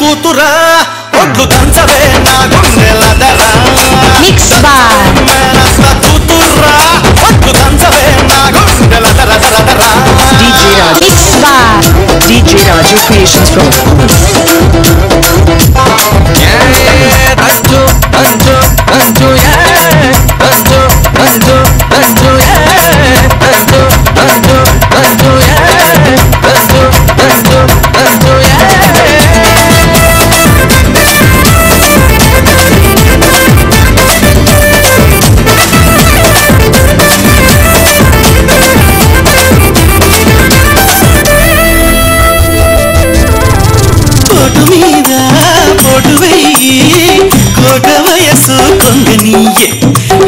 కూతురా ఒడ్లు దంచవే నా గుండెల దర మిక్స్ బార్ కూతురా ఒడ్లు దంచవే నా గుండెల దర దర దర DJ Raju mix bar DJ Raju creations from యా దంచు దంచు దంచు యా దంచు దంచు దంచు యా దంచు దంచు దంచు యా దంచు దంచు దంచు యా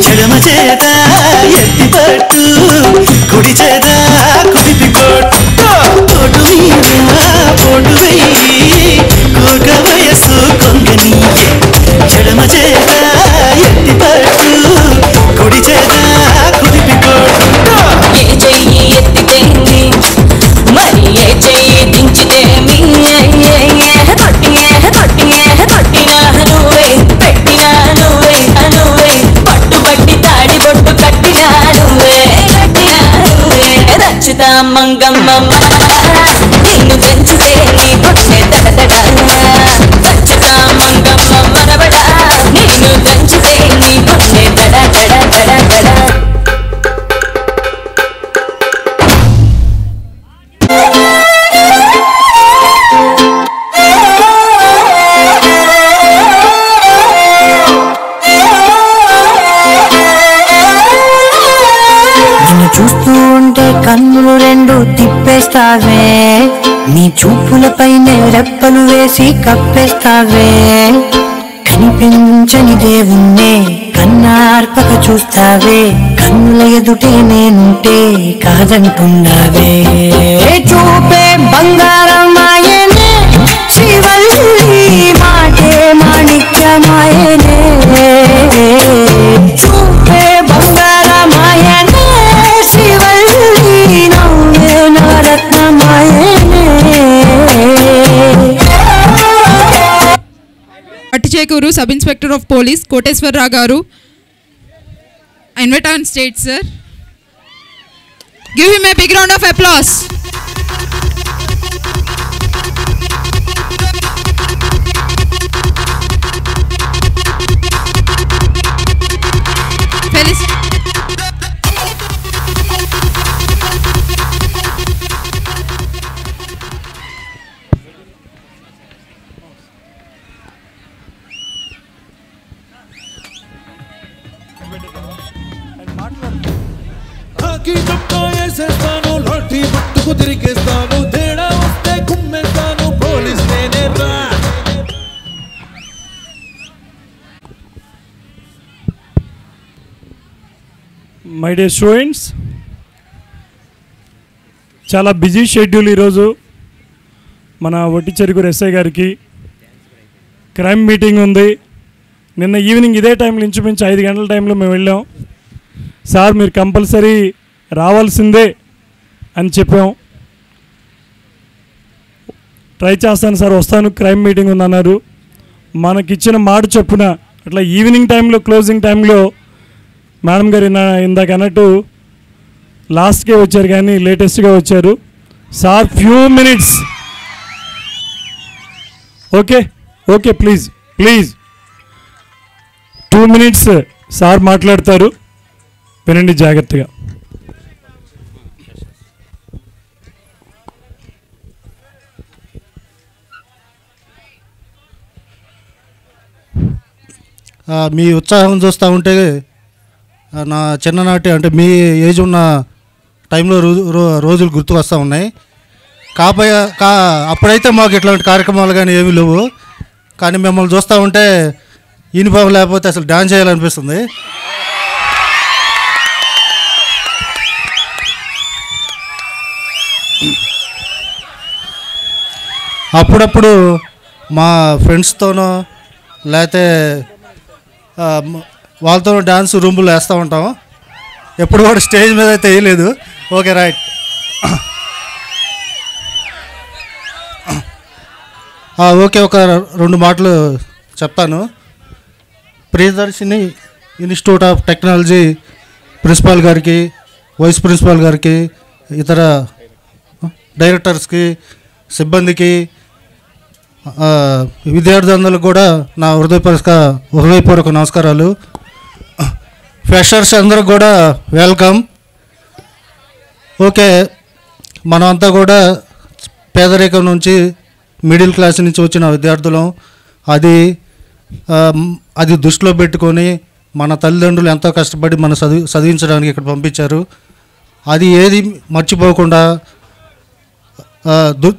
చెడమ చేత ఎత్తి పట్టు కుడి చేత కుడిపి కోటు మీద పోటు వెయ్యి కోక వయసు కొంగని చెడమ చేత ఎత్తి పట్టు కుడి చేత కుడిపి కోటు ఏ చెయ్యి ఎత్తితేంది మరి ఏ చెయ్యి దించితేమి మంగమ్మ నిన్ను పెంచితే నీ పొట్టే దడదడ సచ్చగా మంగమ్మ మనబడ నిన్ను పెంచితే నీ పొట్టే దడదడ దడదడ కన్నులు రెండు తిప్పేస్తావే నీ చూపులపైనే రెప్పలు వేసి కప్పేస్తావే కనిపించని దేవుణ్ణే కన్నార్పక చూస్తావే కన్నుల ఎదుటే నేనుంటే కాదంటున్నావే చూపే బంగారమాయనే శ్రీవల్లి మాటే మాణిక్యమాయనే చూపే బంగారమాయనే అట్టిచేకూరు sub inspector of police Koteswararao గారు invite on stage sir give him a big round of applause my dear students, చాలా బిజీ షెడ్యూల్ ఈరోజు. మన ఒట్టిచెరుకు ఎస్ఐ గారికి క్రైమ్ మీటింగ్ ఉంది. నిన్న ఈవినింగ్ ఇదే టైంలో ఇంచుమించు 5 గంటల టైంలో మేము వెళ్ళాం. సార్ మీరు కంపల్సరీ రావాల్సిందే అని చెప్పాం. ట్రై చేస్తాను సార్, వస్తాను, క్రైమ్ మీటింగ్ ఉందన్నారు. మనకిచ్చిన మాట చొప్పున అట్లా ఈవినింగ్ టైంలో క్లోజింగ్ టైంలో మేడం గారు ఇందాక అన్నట్టు లాస్ట్కే వచ్చారు, కానీ లేటెస్ట్గా వచ్చారు sir. Few minutes okay okay please please 2 minutes sir మాట్లాడతారు, వినండి జాగ్రత్తగా. మీ ఉత్సాహం చూస్తూ ఉంటే నా చిన్ననాటి అంటే మీ ఏజ్ ఉన్న టైంలో రోజులు గుర్తుకు వస్తూ ఉన్నాయి. అప్పుడైతే మాకు ఇట్లాంటి కార్యక్రమాలు కానీ ఏమీ లేవు, కానీ మిమ్మల్ని చూస్తూ ఉంటే యూనిఫామ్ లేకపోతే అసలు డ్యాన్స్ చేయాలనిపిస్తుంది. అప్పుడప్పుడు మా ఫ్రెండ్స్తోనో లేకపోతే వాళ్ళతో డ్యాన్స్ రూమ్లో వేస్తూ ఉంటాం, ఎప్పుడు కూడా స్టేజ్ మీద అయితే వేయలేదు. Okay right. ఓకే, ఒక 2 మాటలు చెప్తాను. Priyadarshini institute of technology principal గారికి, వైస్ ప్రిన్సిపాల్ గారికి, ఇతర డైరెక్టర్స్కి, సిబ్బందికి, విద్యార్థులందరికీ కూడా నా హృదయపూర్వక నమస్కారాలు. ఫ్రెషర్స్ అందరికి కూడా వెల్కమ్. ఓకే, మనమంతా కూడా పేదరికం నుంచి మిడిల్ క్లాస్ నుంచి వచ్చిన విద్యార్థులం. అది దృష్టిలో పెట్టుకొని మన తల్లిదండ్రులు ఎంతో కష్టపడి మన చదివించడానికి ఇక్కడ పంపించారు. అది ఏది మర్చిపోకుండా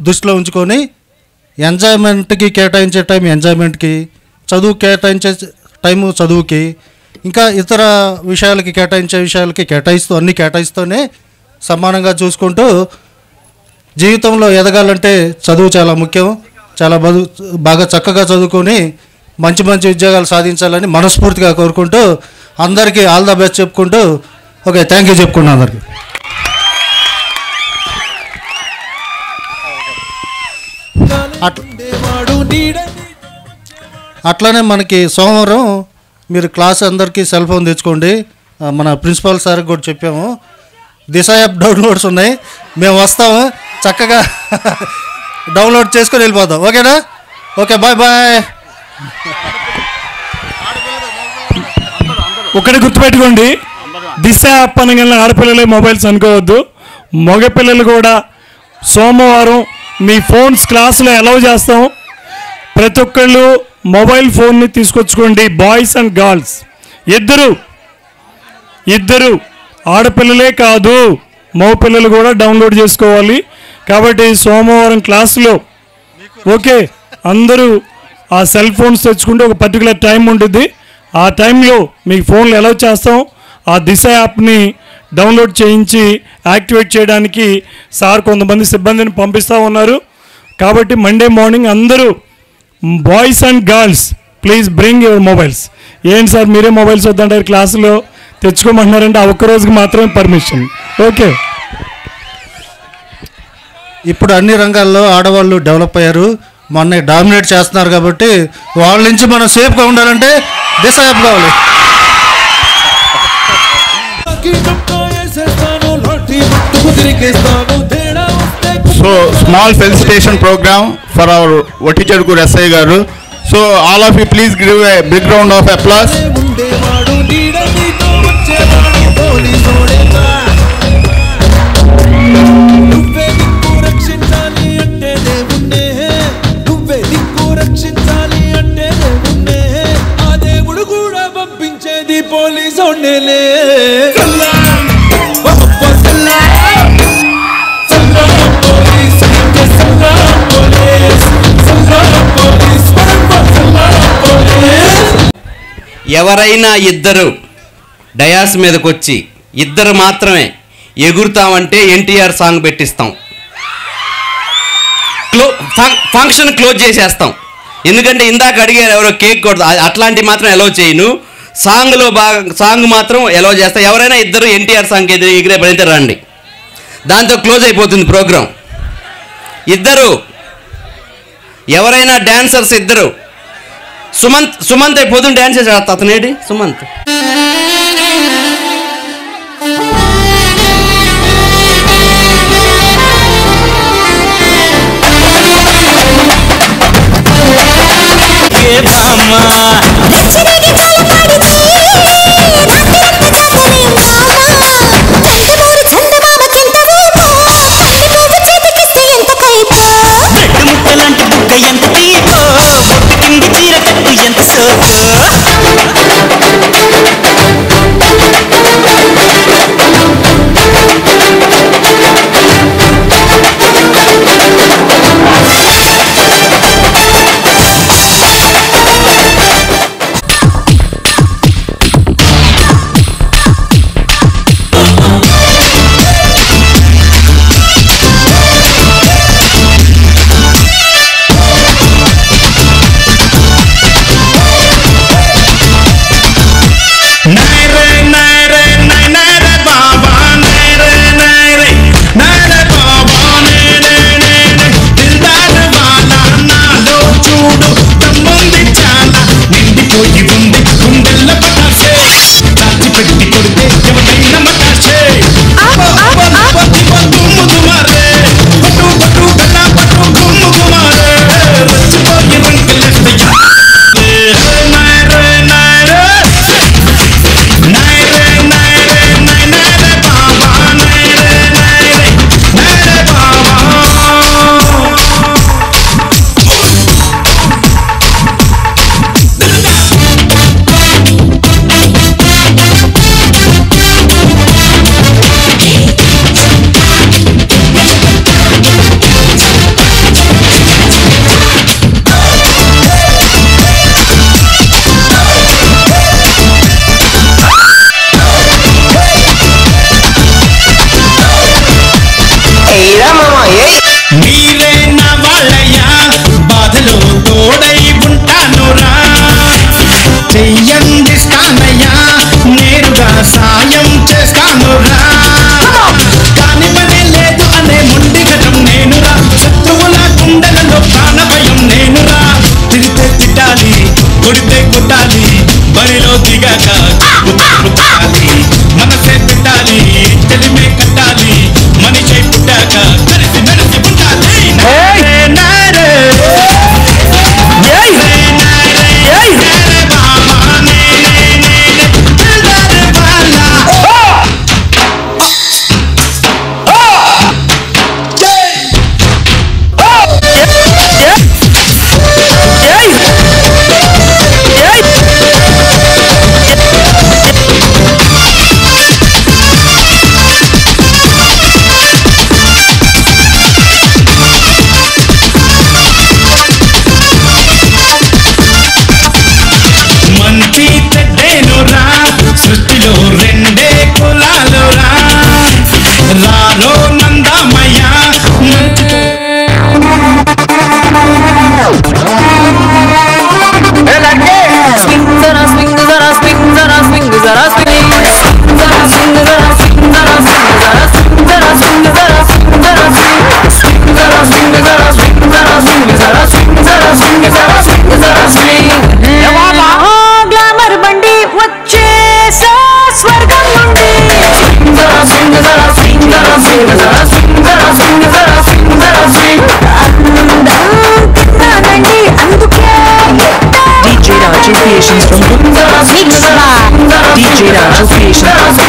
దృష్టిలో ఉంచుకొని ఎంజాయ్మెంట్కి కేటాయించే టైం ఎంజాయ్మెంట్కి, చదువు కేటాయించే టైము చదువుకి, ఇంకా ఇతర విషయాలకి కేటాయించే విషయాలకి అన్నీ కేటాయిస్తూనే సమానంగా చూసుకుంటూ జీవితంలో ఎదగాలంటే చదువు చాలా ముఖ్యం. చాలా బాగా చక్కగా చదువుకొని మంచి మంచి ఉద్యోగాలు సాధించాలని మనస్ఫూర్తిగా కోరుకుంటూ అందరికీ ఆల్ ద బెస్ట్ చెప్పుకుంటూ ఓకే థ్యాంక్ యూ చెప్పుకున్నాను అందరికీ. అట్లానే మనకి సోమవారం మీరు క్లాస్ అందరికీ సెల్ ఫోన్ తెచ్చుకోండి. మన ప్రిన్సిపాల్ సార్కి కూడా చెప్పాము, దిశ యాప్ డౌన్లోడ్స్ ఉన్నాయి, మేము వస్తాము, చక్కగా డౌన్లోడ్ చేసుకొని వెళ్ళిపోతాం. ఓకేనా? Okay, bye bye. ఒకటి గుర్తుపెట్టుకోండి, దిశ యాప్ అనగా ఆడపిల్లలే మొబైల్స్ అనుకోవద్దు. మగపిల్లలు కూడా సోమవారం మీ ఫోన్స్ క్లాసులో అలౌ చేస్తాం. ప్రతి ఒక్కళ్ళు మొబైల్ ఫోన్ని తీసుకొచ్చుకోండి, బాయ్స్ అండ్ గర్ల్స్ ఇద్దరు. ఆడపిల్లలే కాదు మగపిల్లలు కూడా డౌన్లోడ్ చేసుకోవాలి. కాబట్టి సోమవారం క్లాసులో ఓకే అందరూ ఆ సెల్ ఫోన్స్ తెచ్చుకుంటే ఒక పర్టికులర్ టైం ఉంటుంది, ఆ టైంలో మీకు ఫోన్లు అలౌ చేస్తాం. ఆ దిశ యాప్ని డౌన్లోడ్ చేయించి యాక్టివేట్ చేయడానికి సార్ కొంతమంది సిబ్బందిని పంపిస్తూ ఉన్నారు. కాబట్టి మండే మార్నింగ్ అందరూ boys and girls please bring your mobiles. ఏంటి సార్ మీరే మొబైల్స్ వద్దంటారు క్లాసులో, తెచ్చుకోమంటున్నారంటే ఆ ఒక్క రోజుకి మాత్రమే పర్మిషన్. ఓకే, ఇప్పుడు అన్ని రంగాల్లో ఆడవాళ్ళు డెవలప్ అయ్యారు, మన డామినేట్ చేస్తున్నారు. కాబట్టి వాళ్ళ నుంచి మనం సేఫ్గా ఉండాలంటే దిశ యాప్ కావాలి. So, small felicitation program for our Vatichadu Rasai garu. So, all of you please give a big round of applause. ఎవరైనా ఇద్దరు డయాస్ మీదకి వచ్చి ఇద్దరు మాత్రమే ఎగురుతామంటే ఎన్టీఆర్ సాంగ్ పెట్టిస్తాం, ఫంక్షన్ క్లోజ్ చేసేస్తాం. ఎందుకంటే ఇందాక అడిగారు ఎవరో కేక్ కొడతా, అట్లాంటివి మాత్రం అలో చేయను, సాంగ్లో సాంగ్ మాత్రం అలో చేస్తాం. ఎవరైనా ఇద్దరు ఎన్టీఆర్ సాంగ్ ఎగిరే పడితే రండి, దాంతో క్లోజ్ అయిపోతుంది ప్రోగ్రాం. ఎవరైనా డాన్సర్స్ ఇద్దరు, సుమంత్ అయిపోతుంది డ్యాన్స్ చేశాడు, అతనేటి సుమంత్. ఏ బామ్మ లో దిగాక ఉత్తుతాలి మనసే పెట్టాలి తెలిమే కట్టాలి మనిషే పుట్టాక కలిసి మెలిసి ఉండాలి నారే నారే ఏయ్ రే నారే ఏయ్ నారే బామా నే నే నే దిల్దార్ వాలా ఓ ఓ జై ఓ జై DJ Raju Creations from Guntur, DJ Raju Creations.